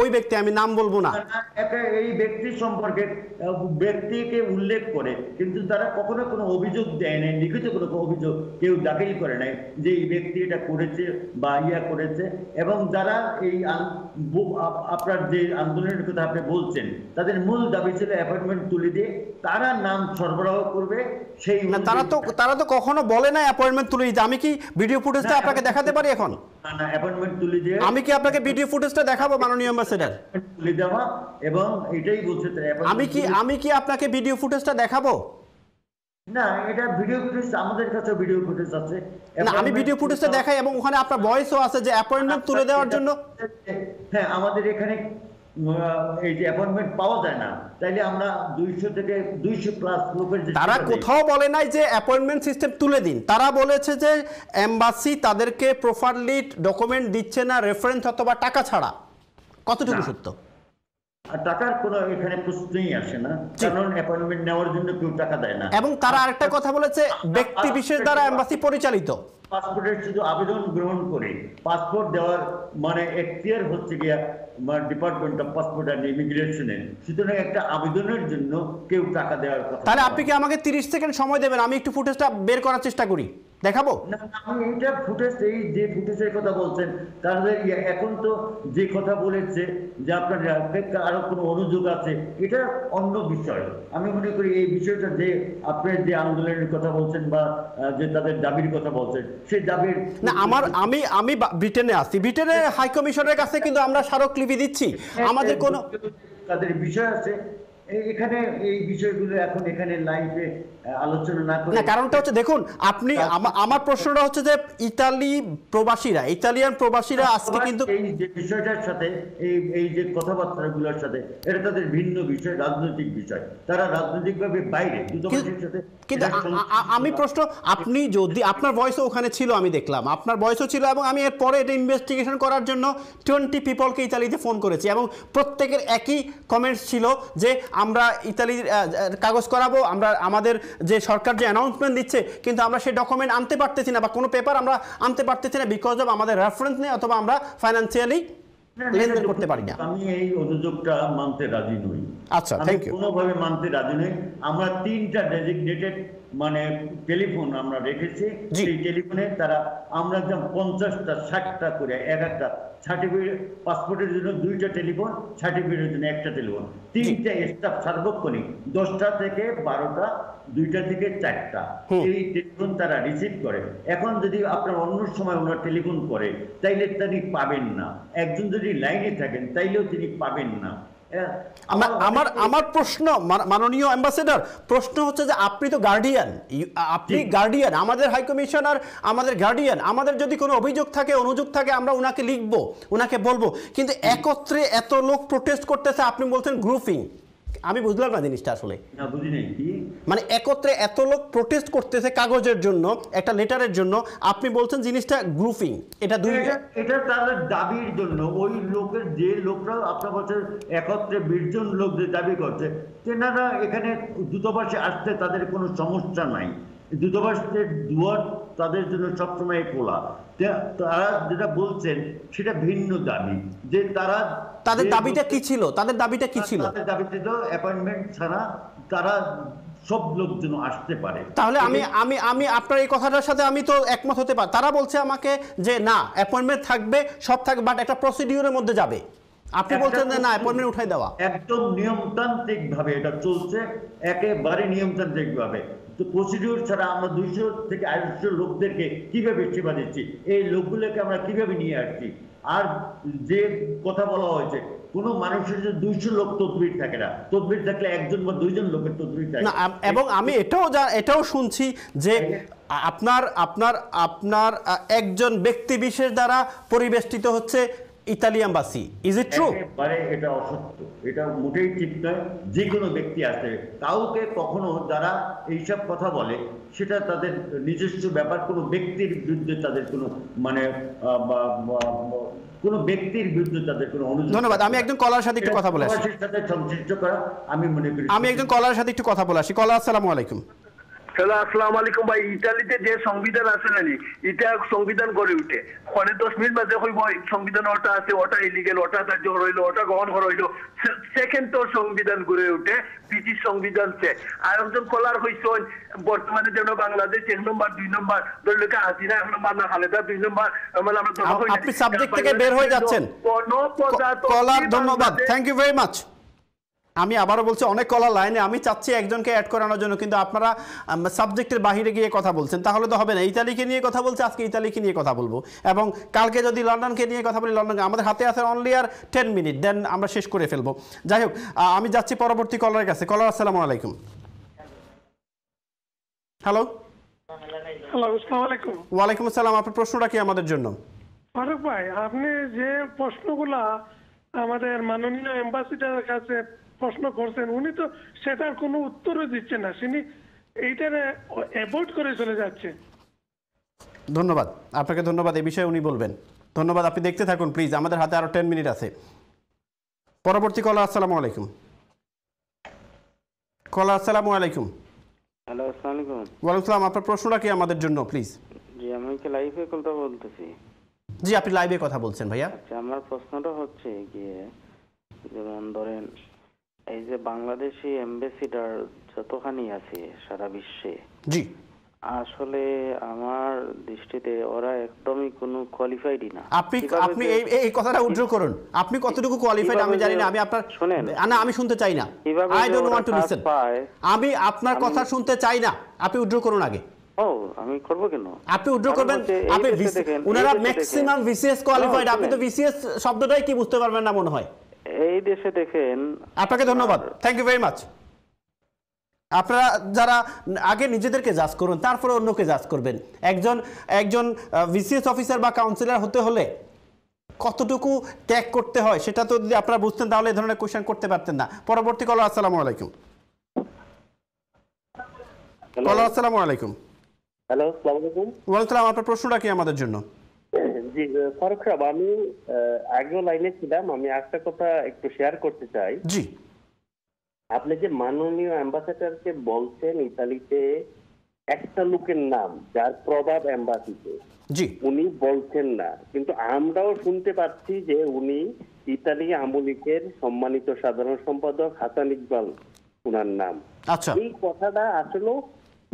ওই ব্যক্তি, আমি নাম বলবো না। এই ব্যক্তি সম্পর্কে ব্যক্তিকে উল্লেখ করে কিন্তু তারা কখনো কোনো অভিযোগ দেয় নাই, লিখিত কোনো অভিযোগ কেউ দাখিল করে নাই যে এই ব্যক্তি এটা করেছে বা ইয়া করেছে। এবং যারা এই আপনার যে আন্দোলনের কথা আপনি বলছেন তাদের মূল দাবি ছিল অ্যাপয়েন্টমেন্ট তুলে দিয়ে তারা নাম সরবরাহ করবে, সেই তারা তো কখনো বলে না অ্যাপয়েন্টমেন্ট তুলে দিতে। আমি কি ভিডিও ফুটেজটা আপনাকে দেখাতে পারি এখন? না না, অ্যাপয়েন্টমেন্ট তুলে দিয়ে আমি কি আপনাকে ভিডিও ফুটেজটা দেখাবো মাননীয় অ্যাম্বাসেডর? তুলে দেওয়া এবং এটাই বলছে আমি কি আপনাকে ভিডিও ফুটেজটা দেখাবো? না, এটা ভিডিও ফুটেজ আমাদের কাছে ভিডিও ফুটেজ আছে। না, আমি ভিডিও ফুটেজটা দেখাই এবং ওখানে আপনার ভয়েসও আছে যে অ্যাপয়েন্টমেন্ট তুলে দেওয়ার জন্য। হ্যাঁ, আমাদের এখানে এই যে অ্যাপয়েন্টমেন্ট পাওয়া যায় না, তাইলে আমরা ২০০ থেকে ২০০ প্লাস লোকের। তারা কোথাও বলে নাই যে অ্যাপয়েন্টমেন্ট সিস্টেম তুলে দিন, তারা বলেছে যে এমবাসি তাদেরকে প্রপারলি ডকুমেন্ট দিচ্ছে না রেফারেন্স অথবা টাকা ছাড়া। কতটুকু সত্য? টাকার কোনো এখানে প্রশ্নই আসে না, কারণ অ্যাপয়েন্টমেন্ট নেওয়ার জন্য কেউ টাকা দেয় না। এবং তারা আরেকটা কথা বলেছে ব্যক্তি বিশেষ দ্বারা এমবাসি পরিচালিত। পাসপোর্টের শুধু আবেদন গ্রহণ করে পাসপোর্ট দেওয়ার মানে এখতিয়ার হচ্ছে গিয়া ডিপার্টমেন্ট অফ পাসপোর্ট এন্ড ইমিগ্রেশনের, সুতরাং একটা আবেদনের জন্য কেউ টাকা দেওয়ার কথা। তাহলে আপনি কি আমাকে ৩০ সেকেন্ড সময় দেবেন? আমি একটু ফুটেজটা বের করার চেষ্টা করি। দেখাবো না, আমি এটা ফুটেজ এই যে ফুটেজের কথা বলছেন তাহলে এখন তো যে কথা বলেছে যে আপনার আরো কোনো অনুযোগ আছে এটা অন্য বিষয়। আমি মনে করি এই বিষয়টা যে আপনি যে আন্দোলনের কথা বলছেন বা যে তাদের দাবির কথা বলছেন সেই দাবির না আমার আমি ব্রিটেনে আছি, ব্রিটেনের হাই কমিশনের কাছে কিন্তু আমরা স্মারকলিপি দিচ্ছি, আমাদের কোনো তাদের বিষয় আছে এখানে এই বিষয়গুলো এখন এখানে লাইভে আলোচনা না করে না। কারণটা হচ্ছে দেখুন আপনি আমার প্রশ্নটা হচ্ছে যে ইতালি প্রবাসীরা ইতালিয়ান প্রবাসীরা আজকে কিন্তু এই যে বিষয়টার সাথে এই যে কথাবার্তাগুলোর সাথে এটা তাদের ভিন্ন বিষয়, রাজনৈতিক বিষয়, তারা রাজনৈতিকভাবে বাইরে দুদকের সাথে। কিন্তু আমি প্রশ্ন আপনি যদি আপনার ভয়েসও ওখানে ছিল, আমি দেখলাম আপনার ভয়েসও ছিল এবং আমি এর পরে এটা ইনভেস্টিগেশন করার জন্য 20 পিপলকে ইতালিতে ফোন করেছি এবং প্রত্যেকের একই কমেন্টস ছিল যে আমরা ইতালির কাগজ করাবো, আমরা আমাদের যে সরকার যে অ্যানাউন্সমেন্ট দিচ্ছে কিন্তু আমরা সেই ডকুমেন্ট আনতে পারতেছি না বা কোনো পেপার আমরা আনতে পারতেছি না বিকজ অফ আমাদের রেফারেন্স নেই অথবা আমরা ফাইন্যান্সিয়ালি লেনদেন করতে পারি না। আমি এই অনুযোগটা মানতে রাজি নই। আচ্ছা, থ্যাংক ইউ। কোনোভাবে মানতে রাজি নই। আমরা 3টা ডেজিগনেটেড মানে টেলিফোন আমরা রেখেছি, সেই টেলিফোনে তারা আমরা যেমন 50টা 60টা করে এক একটা সার্টিফিকেট পাসপোর্টের জন্য 2টা টেলিফোন, সার্টিফিকেটের জন্য 1টা টেলিফোন, 3টা স্টাফ সার্বক্ষণিক 10টা থেকে 12টা, 2টা থেকে 4টা এই টেলিফোন তারা রিসিভ করে। এখন যদি আপনার অন্য সময় ওরা টেলিফোন করে তাইলে তিনি পাবেন না, একজন যদি লাইনে থাকেন তাইলেও তিনি পাবেন না। আমার প্রশ্ন মাননীয় অ্যাম্বাসেডর, প্রশ্ন হচ্ছে যে আপনি তো গার্ডিয়ান, আপনি গার্ডিয়ান, আমাদের হাই কমিশনার আমাদের গার্ডিয়ান, আমাদের যদি কোনো অভিযোগ থাকে অনুযোগ থাকে আমরা উনাকে লিখবো, উনাকে বলবো, কিন্তু একত্রে এত লোক প্রোটেস্ট করতেছে আপনি বলছেন গ্রুপিং, আমি বুঝলাম না জিনিসটা আসলে, মানে একত্রে এত লোক প্রোটেস্ট করতেছে কাগজের জন্য একটা লেটারের জন্য আপনি বলছেন জিনিসটা গ্রুপিং, এটা এটা তাদের দাবির জন্য ওই লোকের যে লোকরা আপনার কাছে একত্রে 20 জন লোক যে দাবি করছে তেনারা এখানে দূতাবাসে আসতে তাদের কোনো সমস্যা নাই, দূতাবাসের দুয়ার তাদের জন্য সবসময় খোলা। তারা যেটা বলছেন সেটা ভিন্ন দাবি, যে তারা তাদের দাবিটা কি ছিল, তাদের দাবিটা কি ছিল, তাদের দাবিটা তো অ্যাপয়েন্টমেন্ট ছাড়া তারা সব লোকজন আসতে পারে। তাহলে আমি আমি আমি আপনার এই কথাটার সাথে আমি তো একমত হতে পারি। তারা বলছে আমাকে যে না অ্যাপয়েন্টমেন্ট থাকবে সব থাকবে বাট একটা প্রসিডিউরের মধ্যে যাবে, আপনি বলছেন যে না অ্যাপয়েন্টমেন্ট উঠাই দেওয়া একদম নিয়মতান্ত্রিকভাবে এটা চলছে, একেবারে নিয়মতান্ত্রিকভাবে প্রসিডিউর ছাড়া আমরা 200 থেকে 250 লোকদেরকে কিভাবে সেবা দিচ্ছি, এই লোকগুলোকে আমরা কিভাবে নিয়ে আসছি। আর যে কথা বলা হয়েছে কোনো মানুষের যে 200 লোক তদবির থাকে না, তদবির থাকলে 1 জন বা 2 জন লোকের তদবির থাকে না। এবং আমি এটাও শুনছি যে আপনার আপনার আপনার একজন ব্যক্তি বিশেষ দ্বারা পরিবেষ্টিত হচ্ছে ইতালিয়ানবাসী, ইজ ইট ট্রু? এটা অসত্য, এটা মোটেই ঠিক নয়। যে কোনো ব্যক্তি আসে কাউকে কখনো যারা এইসব কথা বলে সেটা তাদের নিজস্ব ব্যাপার, কোনো ব্যক্তির বিরুদ্ধে তাদের কোনো মানে কোনো ব্যক্তির বিরুদ্ধে তাদের কোনো অনুযোগ। ধন্যবাদ। আমি একজন কলার সাথে একটু কথা বলে আসি, সংশ্লিষ্ট করা আমি মনে করি আমি একজন কলার সাথে একটু কথা বলে আসি। কলার, আসসালামু আলাইকুম। হ্যালো, আসসালামু আলাইকুম ভাই। ইতালিতে যে সংবিধান আছে না নি, এটা সংবিধান গড়ে উঠে ওখানে 10 মিনিট বাজে হইব, সংবিধান ওটা আছে, ওটা ইলিগেল, ওটা তার জোর হইলো, ওটা গ্রহণ করা হইলো, সেকেন্ড তো সংবিধান গড়ে উঠে ব্রিটিশ সংবিধান। সে আর একজন কলার হইছেন বর্তমানে যেন বাংলাদেশ 1 নম্বর 2 নম্বর দলকে হাসিনা 1 নম্বর না খালেদা 2 নম্বর, মানে আমরা তো আপনি সাবজেক্ট থেকে বের হয়ে যাচ্ছেন কলার। ধন্যবাদ, থ্যাংক ইউ ভেরি মাচ। আমি আবারও বলছি অনেক কলা লাইনে, আমি চাচ্ছি একজনকে অ্যাড করানোর জন্য কিন্তু আপনারা সাবজেক্টের বাহিরে গিয়ে কথা বলছেন, তাহলে তো হবে না। ইতালিকে নিয়ে কথা বলছে আজকে, ইতালিকে নিয়ে কথা বলবো এবং কালকে যদি লন্ডনকে নিয়ে কথা বলি, লন্ডনকে আমাদের হাতে আছে অনলি আর 10 মিনিট, দেন আমরা শেষ করে ফেলবো। যাই হোক, আমি যাচ্ছি পরবর্তী কলার কাছে। কলার, আসসালামু আলাইকুম। হ্যালো, ওয়ালাইকুম আসসালাম। আপনার প্রশ্নটা কি আমাদের জন্য? ফারুক ভাই, আপনি যে প্রশ্নগুলা আমাদের মাননীয় অ্যাম্বাসিডারের কাছে প্রশ্ন করছেন উনি তো সেটার কোনো উত্তরও দিচ্ছেন না, তিনি এইটার অ্যাভয়েড করে চলে যাচ্ছে। ধন্যবাদ আপনাকে, ধন্যবাদ। এই বিষয়ে উনি বলবেন। ধন্যবাদ, আপনি দেখতে থাকুন প্লিজ, আমাদের হাতে আরো 10 মিনিট আছে। পরবর্তী কলার, আসসালামু আলাইকুম। কলার, আসসালামু আলাইকুম। হ্যালো, আসসালামু আলাইকুম। ওয়ালাইকুম আসসালাম। আপনার প্রশ্নটা কি আমাদের জন্য প্লিজ? জি, আমি কি লাইভে কথা বলতেছি? জি, আপনি লাইভে কথা বলছেন ভাইয়া। আচ্ছা, আমার প্রশ্নটা হচ্ছে কি, যেমন ধরেন এই যে বাংলাদেশি এমবেসিডার যতখানি আছে সারা বিশ্বে, জি, আসলে আমার দৃষ্টিতে ওরা একদমই কোনো কোয়ালিফাইডই না। আপনি আপনি এই কথাটা উদ্ধৃত করুন, আপনি কতটুকু কোয়ালিফাইড আমি জানি না, আমি আপনার শুনেন না, আমি শুনতে চাই না, I don't want to listen, আমি আপনার কথা শুনতে চাই না, আপনি উদ্ধৃত করুন আগে। ও আমি করব কেন? আপনি উদ্ধৃত করবেন, আপনি ওনারা ম্যাক্সিমাম ভিসিএস কোয়ালিফাইড, আপনি তো ভিসিএস শব্দটাই কি বুঝতে পারবেন না মনে হয় এই দেশে। দেখেন আপনাকে ধন্যবাদ, থ্যাংক ইউ ভেরি মাচ। আপনারা যারা আগে নিজেদেরকে জাজ করুন, তারপরে অন্যকে জাজ করবেন। একজন একজন ভিসিএস অফিসার বা কাউন্সিলর হতে হলে কতটুকু ত্যাগ করতে হয় সেটা তো যদি আপনারা বুঝতেন তাহলে এই ধরনের কোশ্চেন করতে পারতেন না। পরবর্তী কলার, আসসালামু আলাইকুম। কলার, আসসালামু আলাইকুম। হ্যালো, আসসালামু আলাইকুম। ওয়ালাইকুম আসসালাম। আপনার প্রশ্নটা কি আমাদের জন্য? জি ফারুক সাহেব, আমি আগে লাইনে ছিলাম, আমি একটা কথা একটু শেয়ার করতে চাই। জি, আপনি যে মাননীয় অ্যাম্বাসেডরকে বলছেন ইতালিতে একটা লোকের নাম যার প্রভাব অ্যাম্বাসিতে, উনি বলছেন না, কিন্তু আমরাও শুনতে পাচ্ছি যে উনি ইতালি আওয়ামী লীগের সম্মানিত সাধারণ সম্পাদক হাসান ইকবাল, ওনার নাম। আচ্ছা, এই কথাটা আসলে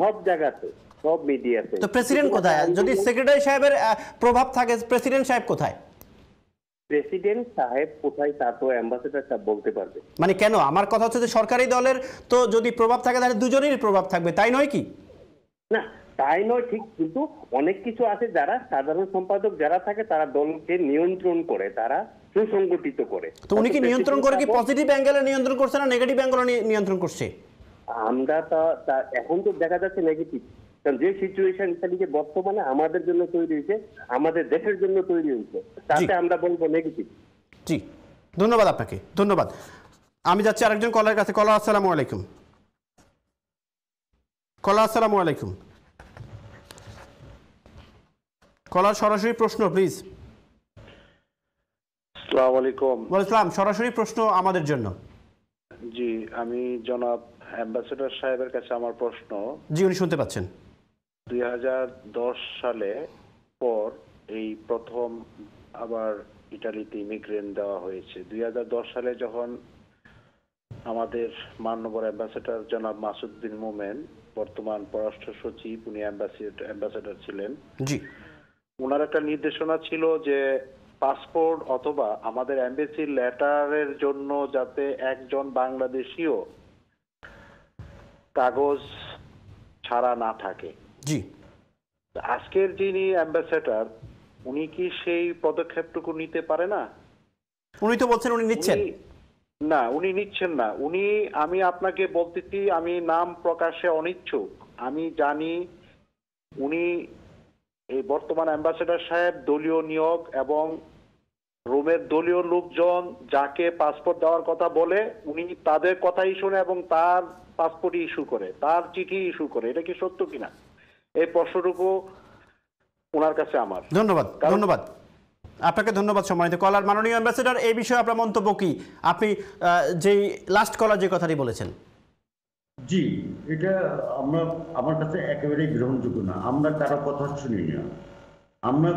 সব জায়গাতে সব মিডিয়াতে। তো প্রেসিডেন্ট কোথায়? যদি সেক্রেটারি সাহেবের প্রভাব থাকে প্রেসিডেন্ট সাহেব কোথায়? প্রেসিডেন্ট সাহেব কোথায় তা তো অ্যাম্বাসেডর সাহেব বলতে পারবে। মানে কেন? আমার কথা হচ্ছে যে সরকারি দলের তো যদি প্রভাব থাকে তাহলে দুজনেরই প্রভাব থাকবে, তাই নয় কি? না তাই নয় ঠিক, কিন্তু অনেক কিছু আছে যারা সাধারণ সম্পাদক যারা থাকে তারা দলকে নিয়ন্ত্রণ করে, তারা সুসংগঠিত করে। তো উনি কি নিয়ন্ত্রণ করে, কি পজিটিভ অ্যাঙ্গেলে নিয়ন্ত্রণ করছে না নেগেটিভ অ্যাঙ্গেলে নিয়ন্ত্রণ করছে? আমরা তো এখন তো দেখা যাচ্ছে নেগেটিভ, কারণ যে সিচুয়েশন ইতালিতে বর্তমানে আমাদের জন্য তৈরি হয়েছে, আমাদের দেশের জন্য তৈরি হয়েছে, তাতে আমরা বলবো নেগেটিভ। জি ধন্যবাদ আপনাকে, ধন্যবাদ। আমি যাচ্ছি আরেকজন কলার কাছে। কলা, আসসালামু আলাইকুম। কলা, আসসালামু আলাইকুম। কলা, সরাসরি প্রশ্ন প্লিজ। আসসালামু আলাইকুম। ওয়ালাইকুম, সরাসরি প্রশ্ন আমাদের জন্য। জি আমি জনাব অ্যাম্বাসেডর সাহেবের কাছে আমার প্রশ্ন। জি উনি শুনতে পাচ্ছেন। 2010 সালে পর এই প্রথম আবার ইতালিতে ইমিগ্রেন্ট দেওয়া হয়েছে। 2010 সালে যখন আমাদের মাননীয় অ্যাম্বাসেডর জনাব মাসুদ বিন মোমেন, বর্তমান পররাষ্ট্র সচিব, উনি অ্যাম্বাসেডর ছিলেন। জি ওনার একটা নির্দেশনা ছিল যে পাসপোর্ট অথবা আমাদের এমবেসি লেটারের জন্য যাতে একজন বাংলাদেশিও কাগজ ছাড়া না থাকে। জি আজকের যিনি অ্যাম্বাসেডর উনি কি সেই পদক্ষেপটুকু নিতে পারে না? উনি তো বলছেন উনি নিচ্ছেন না, উনি নিচ্ছেন না। উনি, আমি আপনাকে বলতেছি আমি নাম প্রকাশে অনিচ্ছুক, আমি জানি উনি এই বর্তমান অ্যাম্বাসেডর সাহেব দলীয় নিয়োগ এবং রোমের দলীয় লোকজন যাকে পাসপোর্ট দেওয়ার কথা বলে উনি তাদের কথাই শুনে এবং তার পাসপোর্ট ইস্যু করে, তার চিঠি ইস্যু করে, এটা কি সত্য কিনা এই প্রশ্নটুকু ওনার কাছে আমার। ধন্যবাদ, ধন্যবাদ আপনাকে, ধন্যবাদ সম্মানিত কলার। মাননীয় অ্যাম্বাসেডর এই বিষয়ে আপনার মন্তব্য কি? আপনি যেই লাস্ট কলার যে কথাটি বলেছেন। জি এটা আমরা, আমার কাছে একেবারেই গ্রহণযোগ্য না। আমরা কারো কথা শুনি না, আমরা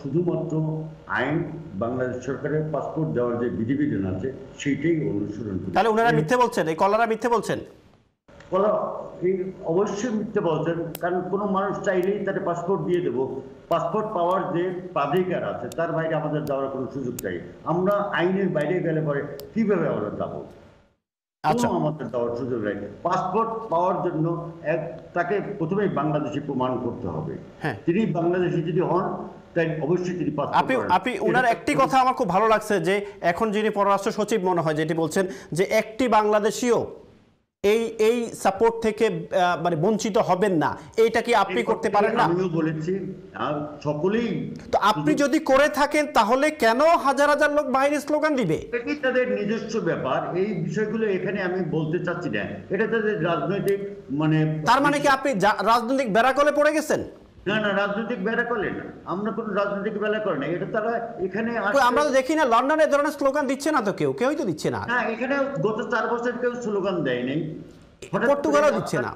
শুধুমাত্র আইন, বাংলাদেশ সরকারের পাসপোর্ট দেওয়ার যে বিধিবিধান আছে সেটাই অনুসরণ করি। তাহলে ওনারা মিথ্যে বলছেন, এই কলারা মিথ্যে বলছেন। কলা এই অবশ্যই মিথ্যে বলছেন, কারণ কোনো মানুষ চাইলেই তাকে পাসপোর্ট দিয়ে দেবো। পাসপোর্ট পাওয়ার যে প্রাধিকার আছে তার বাইরে আমাদের যাওয়ার কোনো সুযোগ নেই। আমরা আইনের বাইরে গেলে পরে কীভাবে আমরা যাবো? আচ্ছা আমাদের যাওয়ার সুযোগ নেই। পাসপোর্ট পাওয়ার জন্য তাকে প্রথমেই বাংলাদেশি প্রমাণ করতে হবে। তিনি বাংলাদেশি যদি হন তাই অবশ্যই তিনি পাসপোর্ট। আপনি ওনার একটি কথা আমার খুব ভালো লাগছে যে এখন যিনি পররাষ্ট্র সচিব মনে হয় যেটি বলছেন যে একটি বাংলাদেশিও এই এই সাপোর্ট থেকে মানে বঞ্চিত হবেন না, এইটা কি আপনি করতে পারেন না? আমিও বলেছি সকলেই। তো আপনি যদি করে থাকেন তাহলে কেন হাজার হাজার লোক বাইরে স্লোগান দিবে? এটা তাদের নিজস্ব ব্যাপার, এই বিষয়গুলো এখানে আমি বলতে চাচ্ছি না। এটা তাদের রাজনৈতিক, মানে তার মানে কি আপনি রাজনৈতিক বেড়াকলে পড়ে গেছেন? না না রাজনৈতিক বেড়া করে না, আমরা কোনো রাজনৈতিক বেড়া করে না। এটা তারা এখানে আমরা দেখি না, লন্ডনে ধরনের স্লোগান দিচ্ছে না তো কেউ, কেউই তো দিচ্ছে না। না এখানে গত 4 বছর কেউ স্লোগান দেয় নাই, পর্তুগালও দিচ্ছে না।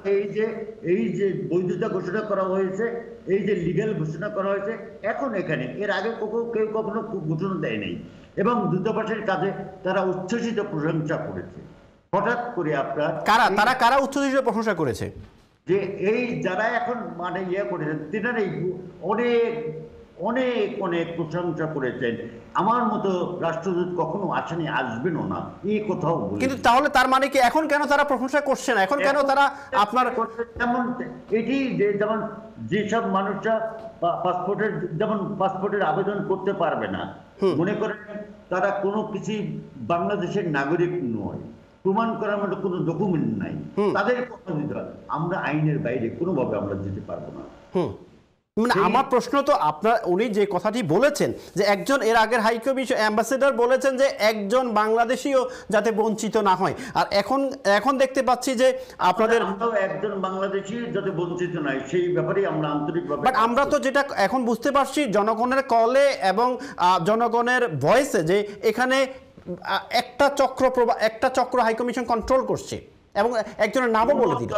এই যে বৈধতা ঘোষণা করা হয়েছে, এই যে লিগ্যাল ঘোষণা করা হয়েছে এখন এখানে, এর আগে কেউ কখনো ঘোষণা দেয় নাই এবং দূতাবাসের কাজে তারা উচ্ছ্বসিত প্রশংসা করেছে। হঠাৎ করে আপনার কারা, তারা কারা উচ্ছ্বসিত প্রশংসা করেছে? যে এই যারা এখন মানে ইয়ে করেছেন তিনারাই অনেক অনেক অনেক প্রশংসা করেছেন। আমার মতো রাষ্ট্রদূত কখনো আসেনি, আসবেনও না, এই কথাও বলেন। কিন্তু তাহলে তার মানে কি এখন কেন তারা প্রশংসা করছে না? এখন কেন তারা আপনার যেমন এটি যেমন যেসব মানুষরা পাসপোর্টের যেমন পাসপোর্টের আবেদন করতে পারবে না, মনে করেন তারা কোনো কিছু বাংলাদেশের নাগরিক নয়, প্রমাণ করার মতো কোনো ডকুমেন্ট নাই, তাদের কথা দিতে হবে। আমরা আইনের বাইরে কোনোভাবে আমরা যেতে পারবো না। মানে আমার প্রশ্ন তো আপনার উনি যে কথাটি বলেছেন যে একজন এর আগের হাইকমিশন অ্যাম্বাসেডর বলেছেন যে একজন বাংলাদেশিও যাতে বঞ্চিত না হয়, আর এখন এখন দেখতে পাচ্ছি যে আপনাদের একজন বাংলাদেশি যাতে বঞ্চিত না হয় সেই ব্যাপারে আমরা আন্তরিকভাবে, বাট আমরা তো যেটা এখন বুঝতে পারছি জনগণের কলে এবং জনগণের ভয়েসে যে এখানে একটা চক্র হাইকমিশন কন্ট্রোল করছে এবং একজনের নামও বলে দিল।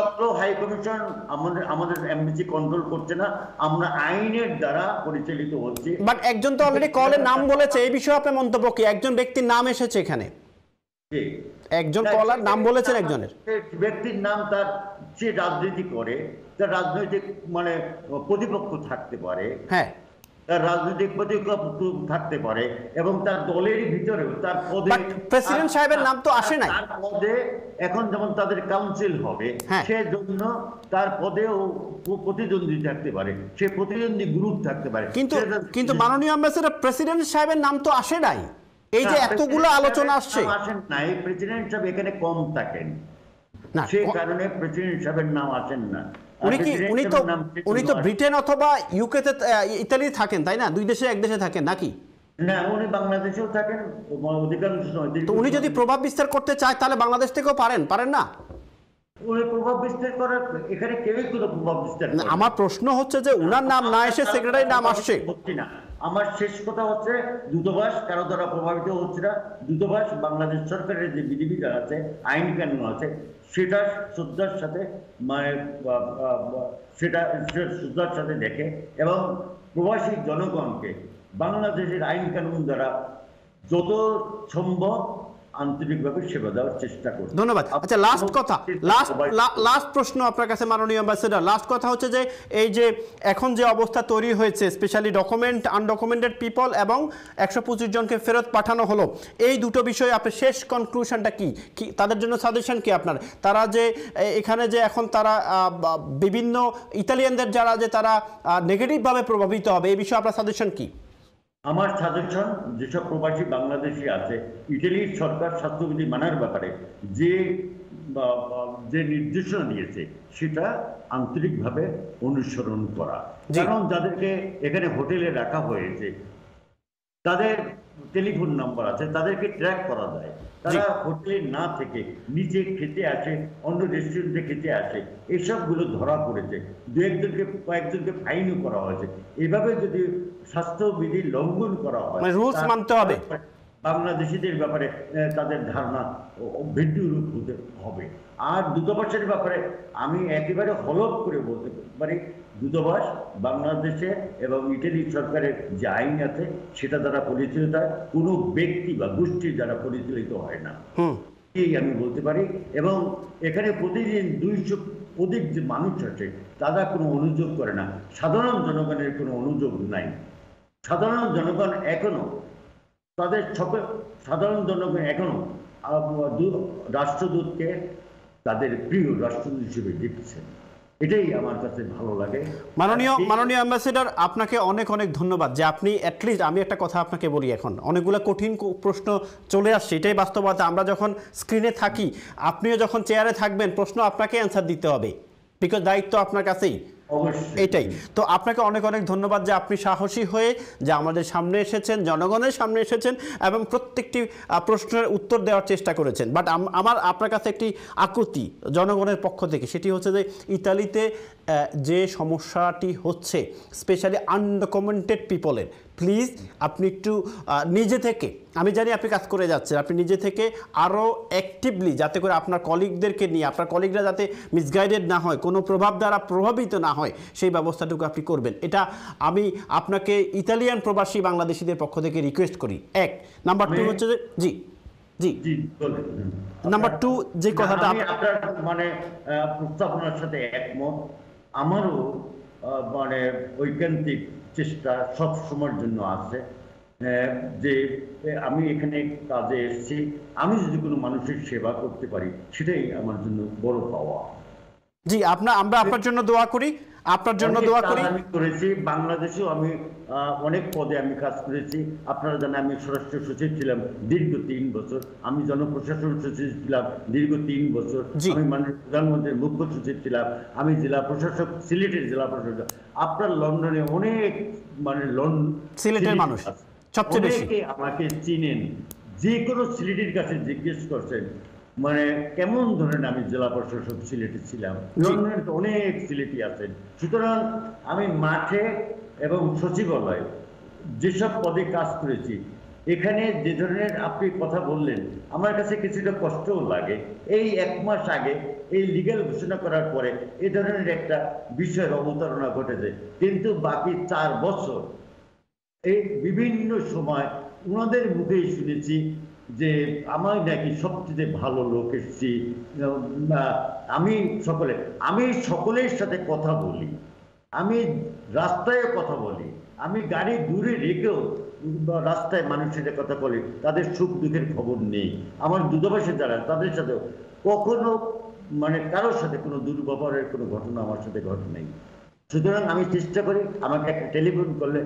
হাইকমিশন আমাদের আমাদের এমবিসি কন্ট্রোল করছে না, আমরা আইনের দ্বারা পরিচালিত হচ্ছে। বাট একজন তো অলরেডি কলে নাম বলেছে, এই বিষয়ে আপনার মন্তব্য কি? একজন ব্যক্তির নাম এসেছে এখানে, একজন কলার নাম বলেছেন, একজনের ব্যক্তির নাম, তার যে রাজনীতি করে তার রাজনৈতিক মানে প্রতিপক্ষ থাকতে পারে, হ্যাঁ তার রাজনৈতিক থাকতে পারে এবং তার দলের ভিতরে তার পদে প্রেসিডেন্ট সাহেবের নাম তো আসে নাই, তার পদে এখন যেমন তাদের কাউন্সিল হবে সেজন্য তার পদেও প্রতিদ্বন্দ্বী থাকতে পারে, সে প্রতিদ্বন্দ্বী গ্রুপ থাকতে পারে। কিন্তু কিন্তু মাননীয় অ্যাম্বাসেডর প্রেসিডেন্ট সাহেবের নাম তো আসে নাই। এই যে এতগুলো আলোচনা আসছে, আসেন নাই প্রেসিডেন্ট সাহেব এখানে কম থাকেন না, সেই কারণে প্রেসিডেন্ট সাহেবের নাম আসেন না। উনি তো ব্রিটেন অথবা ইউকেতে ইতালি থাকেন, তাই না? দুই দেশে এক দেশে থাকেন নাকি? না, উনি বাংলাদেশেও থাকেন। তো উনি যদি প্রভাব বিস্তার করতে চায় তাহলে বাংলাদেশ থেকেও পারেন, পারেন না? উনি প্রভাব বিস্তার করার এখানে কেউই কোনো প্রভাব বিস্তার না। আমার প্রশ্ন হচ্ছে যে উনার নাম না এসে সেক্রেটারি নাম আসছে না। আমার শেষ কথা হচ্ছে দূতাবাস কারো দ্বারা প্রভাবিত হচ্ছে না। দূতাবাস বাংলাদেশ সরকারের যে বিধিবিধান যারা আছে, আইন কানুন আছে, সেটা শ্রদ্ধার সাথে মানে সেটা শ্রদ্ধার সাথে দেখে এবং প্রবাসী জনগণকে বাংলাদেশের আইন কানুন দ্বারা যত সম্ভব আন্তরিকভাবে সেবা দেওয়ার চেষ্টা করি। ধন্যবাদ। আচ্ছা, লাস্ট কথা, লাস্ট প্রশ্ন আপনার কাছে মাননীয় অ্যাম্বাসেডর। লাস্ট কথা হচ্ছে যে এই যে এখন যে অবস্থা তৈরি হয়েছে, স্পেশালি ডকুমেন্ট আনডকুমেন্টেড পিপল এবং 125 জনকে ফেরত পাঠানো হলো, এই দুটো বিষয়ে আপনার শেষ কনক্লুশনটা কি? তাদের জন্য সাজেশন কি আপনার? তারা যে এখানে যে এখন তারা বিভিন্ন ইতালিয়ানদের যারা যে তারা নেগেটিভভাবে প্রভাবিত হবে, এই বিষয়ে আপনার সাজেশন কি? আমার সাজেশন, যেসব প্রবাসী বাংলাদেশি আছে, ইটালির সরকার স্বাস্থ্যবিধি মানার ব্যাপারে যে নির্দেশনা দিয়েছে সেটা আন্তরিকভাবে অনুসরণ করা। কারণ যাদেরকে এখানে হোটেলে রাখা হয়েছে তাদের টেলিফোন নাম্বার আছে, তাদেরকে ট্র্যাক করা যায়। তারা হোটেলে না থেকে নিজে খেতে আসে, অন্য রেস্টুরেন্টে খেতে আসে, এসবগুলো ধরা পড়েছে। কয়েকজনকে ফাইনও করা হয়েছে। এভাবে যদি স্বাস্থ্যবিধি লঙ্ঘন করা হয়, রুলস মানতে হবে। বাংলাদেশিদের ব্যাপারে তাদের ধারণা ভিত্তিরূপ হতে হবে। আর দূতাবাসের ব্যাপারে আমি একেবারে হলফ করে বলতে পারি, দূতাবাস বাংলাদেশে এবং ইটালি সরকারের যে আইন আছে সেটা দ্বারা পরিচালিত হয়, কোনো ব্যক্তি বা গোষ্ঠীর দ্বারা পরিচালিত হয় না, এই আমি বলতে পারি। এবং এখানে প্রতিদিন 200 অধিক যে মানুষ আছে তারা কোনো অনুযোগ করে না, সাধারণ জনগণের কোনো অনুযোগ নাই। সাধারণ জনগণ এখনো তাদের সাধারণ জনগণ এখনো রাষ্ট্রদূতকে তাদের প্রিয় রাষ্ট্রদূত হিসেবে দেখছেন। এটাই আমার কাছে ভালো লাগে। মাননীয় অ্যাম্বাসেডর, আপনাকে অনেক অনেক ধন্যবাদ যে আপনি অ্যাটলিস্ট, আমি একটা কথা আপনাকে বলি, এখন অনেকগুলো কঠিন প্রশ্ন চলে আসছে, এটাই বাস্তবতা। আমরা যখন স্ক্রিনে থাকি, আপনিও যখন চেয়ারে থাকবেন, প্রশ্ন আপনাকে অ্যান্সার দিতে হবে, বিকজ দায়িত্ব আপনার কাছেই, এটাই। তো আপনাকে অনেক অনেক ধন্যবাদ যে আপনি সাহসী হয়ে যে আমাদের সামনে এসেছেন, জনগণের সামনে এসেছেন এবং প্রত্যেকটি প্রশ্নের উত্তর দেওয়ার চেষ্টা করেছেন। বাট আমার আপনার কাছে একটি আকুতি জনগণের পক্ষ থেকে, সেটি হচ্ছে যে ইতালিতে যে সমস্যাটি হচ্ছে স্পেশালি আনডকুমেন্টেড পিপলের, প্লিজ আপনি একটু নিজে থেকে, আমি জানি আপনি কাজ করে যাচ্ছেন, আপনি নিজে থেকে আরও অ্যাক্টিভলি, যাতে করে আপনার কলিগদেরকে নিয়ে, আপনার কলিগরা যাতে মিসগাইডেড না হয়, কোনো প্রভাব দ্বারা প্রভাবিত না হয়, সেই ব্যবস্থাটুকু আপনি করবেন। এটা আমি আপনাকে ইতালিয়ান প্রবাসী বাংলাদেশিদের পক্ষ থেকে রিকোয়েস্ট করি। এক নাম্বার 2 হচ্ছে যে জি जी जी नंबर 2 যে কথাটা আপনার মানে প্রস্তাবনার সাথে একমত আমারও মানে ঐকান্তিক চেষ্টা সব সময়ের জন্য আছে যে আমি এখানে কাজে এসেছি আমি যদি কোনো মানুষের সেবা করতে পারি সেটাই আমার জন্য বড় পাওয়া জি আপনারা আমরা আপনার জন্য দোয়া করি আপনার জন্য দোয়া করি আমি করেছি বাংলাদেশেও আমি অনেক পদে আমি কাজ করেছি আপনারা জানেন আমি স্বরাষ্ট্র সচিব ছিলাম দীর্ঘ 3 বছর আমি জনপ্রশাসন সচিব ছিলাম দীর্ঘ 3 বছর আমি মাননীয় প্রধানমন্ত্রীর মুখ্য সচিব ছিলাম আমি জেলা প্রশাসক সিলেটের জেলা প্রশাসক আপনারা লন্ডনে অনেক মানে লন্ডন সিলেটের মানুষ সবচেয়ে বেশি আমাকে চিনেন যে কোনো সিলেটের কাছে জিজ্ঞেস করছেন মানে কেমন ধরেন আমি জেলা প্রশাসক সিলেটে ছিলাম লন্ডনের তো অনেক সিলেটি আছেন সুতরাং আমি মাঠে এবং সচিবালয়ে যেসব পদে কাজ করেছি এখানে যে ধরনের আপনি কথা বললেন আমার কাছে কিছুটা কষ্টও লাগে এই এক মাস আগে এই লিগ্যাল ঘোষণা করার পরে এই ধরনের একটা বিষয়ের অবতারণা ঘটেছে কিন্তু বাকি 4 বছর এই বিভিন্ন সময় ওনাদের মুখেই শুনেছি যে আমার নাকি সবচেয়ে ভালো লোক এসেছি আমি সকলের সাথে কথা বলি আমি রাস্তায় কথা বলি আমি গাড়ি দূরে রেখেও রাস্তায় মানুষের কথা বলি তাদের সুখ দুঃখের খবর নেই আমার দূতাবাসে যারা তাদের সাথে কখনো মানে কারোর সাথে কোনো দুর্ব্যবহারের কোনো ঘটনা আমার সাথে ঘটে নাই সুতরাং আমি চেষ্টা করি আমাকে একটা টেলিফোন করলে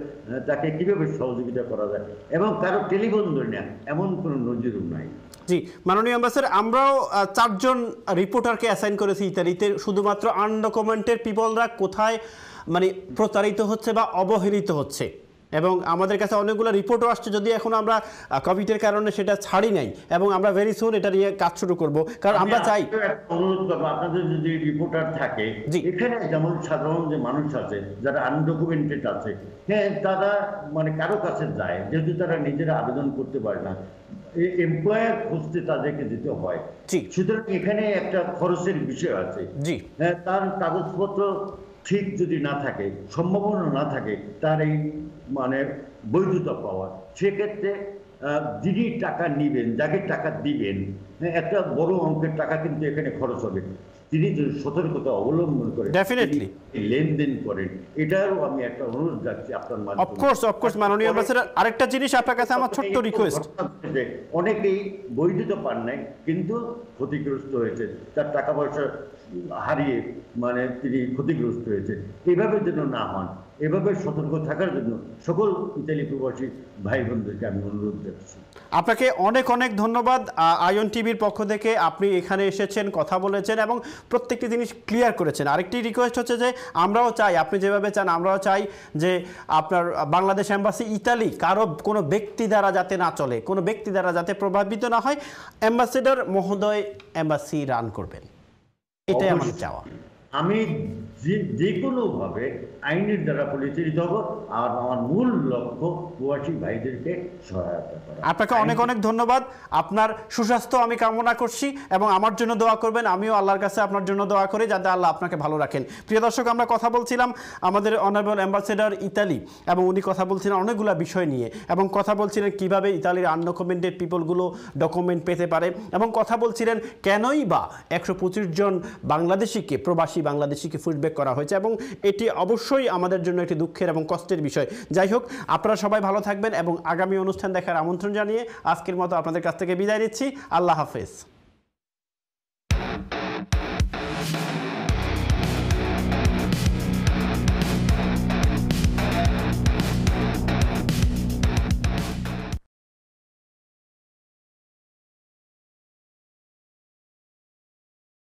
তাকে কিভাবে সহযোগিতা করা যায় এবং কারো টেলিফোন ধরে না এমন কোনো নজিরও নাই জি মাননীয় অ্যাম্বাসেডর আমরাও 4 জন রিপোর্টারকে অ্যাসাইন করেছি ইতালিতে শুধুমাত্র আনডকুমেন্টেড পিপলরা কোথায় মানে প্রতারিত হচ্ছে বা অবহেলিত হচ্ছে এবং আমাদের কাছে অনেকগুলো রিপোর্টও আসছে যদি এখন আমরা কোভিডের কারণে সেটা ছাড়ি নাই এবং আমরা ভেরি সুন এটা নিয়ে কাজ শুরু করব কারণ আমরা চাই আপনাদের যদি রিপোর্টার থাকে এখানে যেমন সাধারণ যে মানুষ আছে যারা আনডকুমেন্টেড আছে হ্যাঁ তারা মানে কারো কাছে যায় যেহেতু তারা নিজেরা আবেদন করতে পারে না এমপ্লয়ার খুঁজতে তাদেরকে দিতে হয় সুতরাং এখানে একটা খরচের বিষয় আছে হ্যাঁ তার কাগজপত্র ঠিক যদি না থাকে সম্ভাবনা না থাকে তার এই মানে বৈধতা পাওয়া সেক্ষেত্রে যিনি টাকা নেবেন যাকে টাকা দিবেন একটা বড় অঙ্কের টাকা কিন্তু এখানে খরচ হবে তিনি যদি সতর্কতা অবলম্বন করেন ডেফিনেটলি লেনদেন করেন এটারও আমি একটা অনুরোধ রাখছি আপনার মাধ্যমে অফ কোর্স মাননীয় অ্যাম্বাসেডর আরেকটা জিনিস আপনার কাছে আমার ছোট্ট রিকোয়েস্ট অনেকেই বৈধতা পান নাই কিন্তু ক্ষতিগ্রস্ত হয়েছে তার টাকা পয়সা হারিয়ে মানে তিনি ক্ষতিগ্রস্ত হয়েছে এইভাবে যেন না হন এভাবে সতর্ক থাকার জন্য সকল ইতালি প্রবাসী ভাই বোনদেরকে আমি অনুরোধ করছি আপনাকে অনেক অনেক ধন্যবাদ আয়ন টিভির পক্ষ থেকে আপনি এখানে এসেছেন কথা বলেছেন এবং প্রত্যেকটি জিনিস ক্লিয়ার করেছেন আরেকটি রিকোয়েস্ট হচ্ছে যে আমরাও চাই আপনি যেভাবে চান আমরাও চাই যে আপনার বাংলাদেশ এম্বাসি ইতালি কারো কোনো ব্যক্তি দ্বারা যাতে না চলে কোনো ব্যক্তি দ্বারা যাতে প্রভাবিত না হয় অ্যাম্বাসেডর মহোদয় এম্বাসি রান করবেন এটাই আমার চাওয়া আমি যে কোনোভাবে আইনের দ্বারা পরিচালিত হব আর আমার মূল লক্ষ্য প্রবাসী ভাইদেরকে সহায়তা করা আপনাকে অনেক অনেক ধন্যবাদ আপনার সুস্বাস্থ্য আমি কামনা করছি এবং আমার জন্য দোয়া করবেন আমিও আল্লাহর কাছে আপনার জন্য দোয়া করি যাতে আল্লাহ আপনাকে ভালো রাখেন প্রিয় দর্শক আমরা কথা বলছিলাম আমাদের অনারেবল অ্যাম্বাসেডর ইতালি এবং উনি কথা বলছিলেন অনেকগুলো বিষয় নিয়ে এবং কথা বলছিলেন কিভাবে ইতালির আনডকুমেন্টেড পিপলগুলো ডকুমেন্ট পেতে পারে এবং কথা বলছিলেন কেনই বা 125 জন বাংলাদেশিকে প্রবাসী বাংলাদেশিকে ফুটব্যাক করা হয়েছে এবং এটি অবশ্যই আমাদের জন্য একটি দুঃখের এবং কষ্টের বিষয় যাই হোক আপনারা সবাই ভালো থাকবেন এবং আগামী অনুষ্ঠান দেখার আমন্ত্রণ জানিয়ে আজকের মতো আপনাদের কাছ থেকে বিদায় নিচ্ছি আল্লাহ হাফেজ।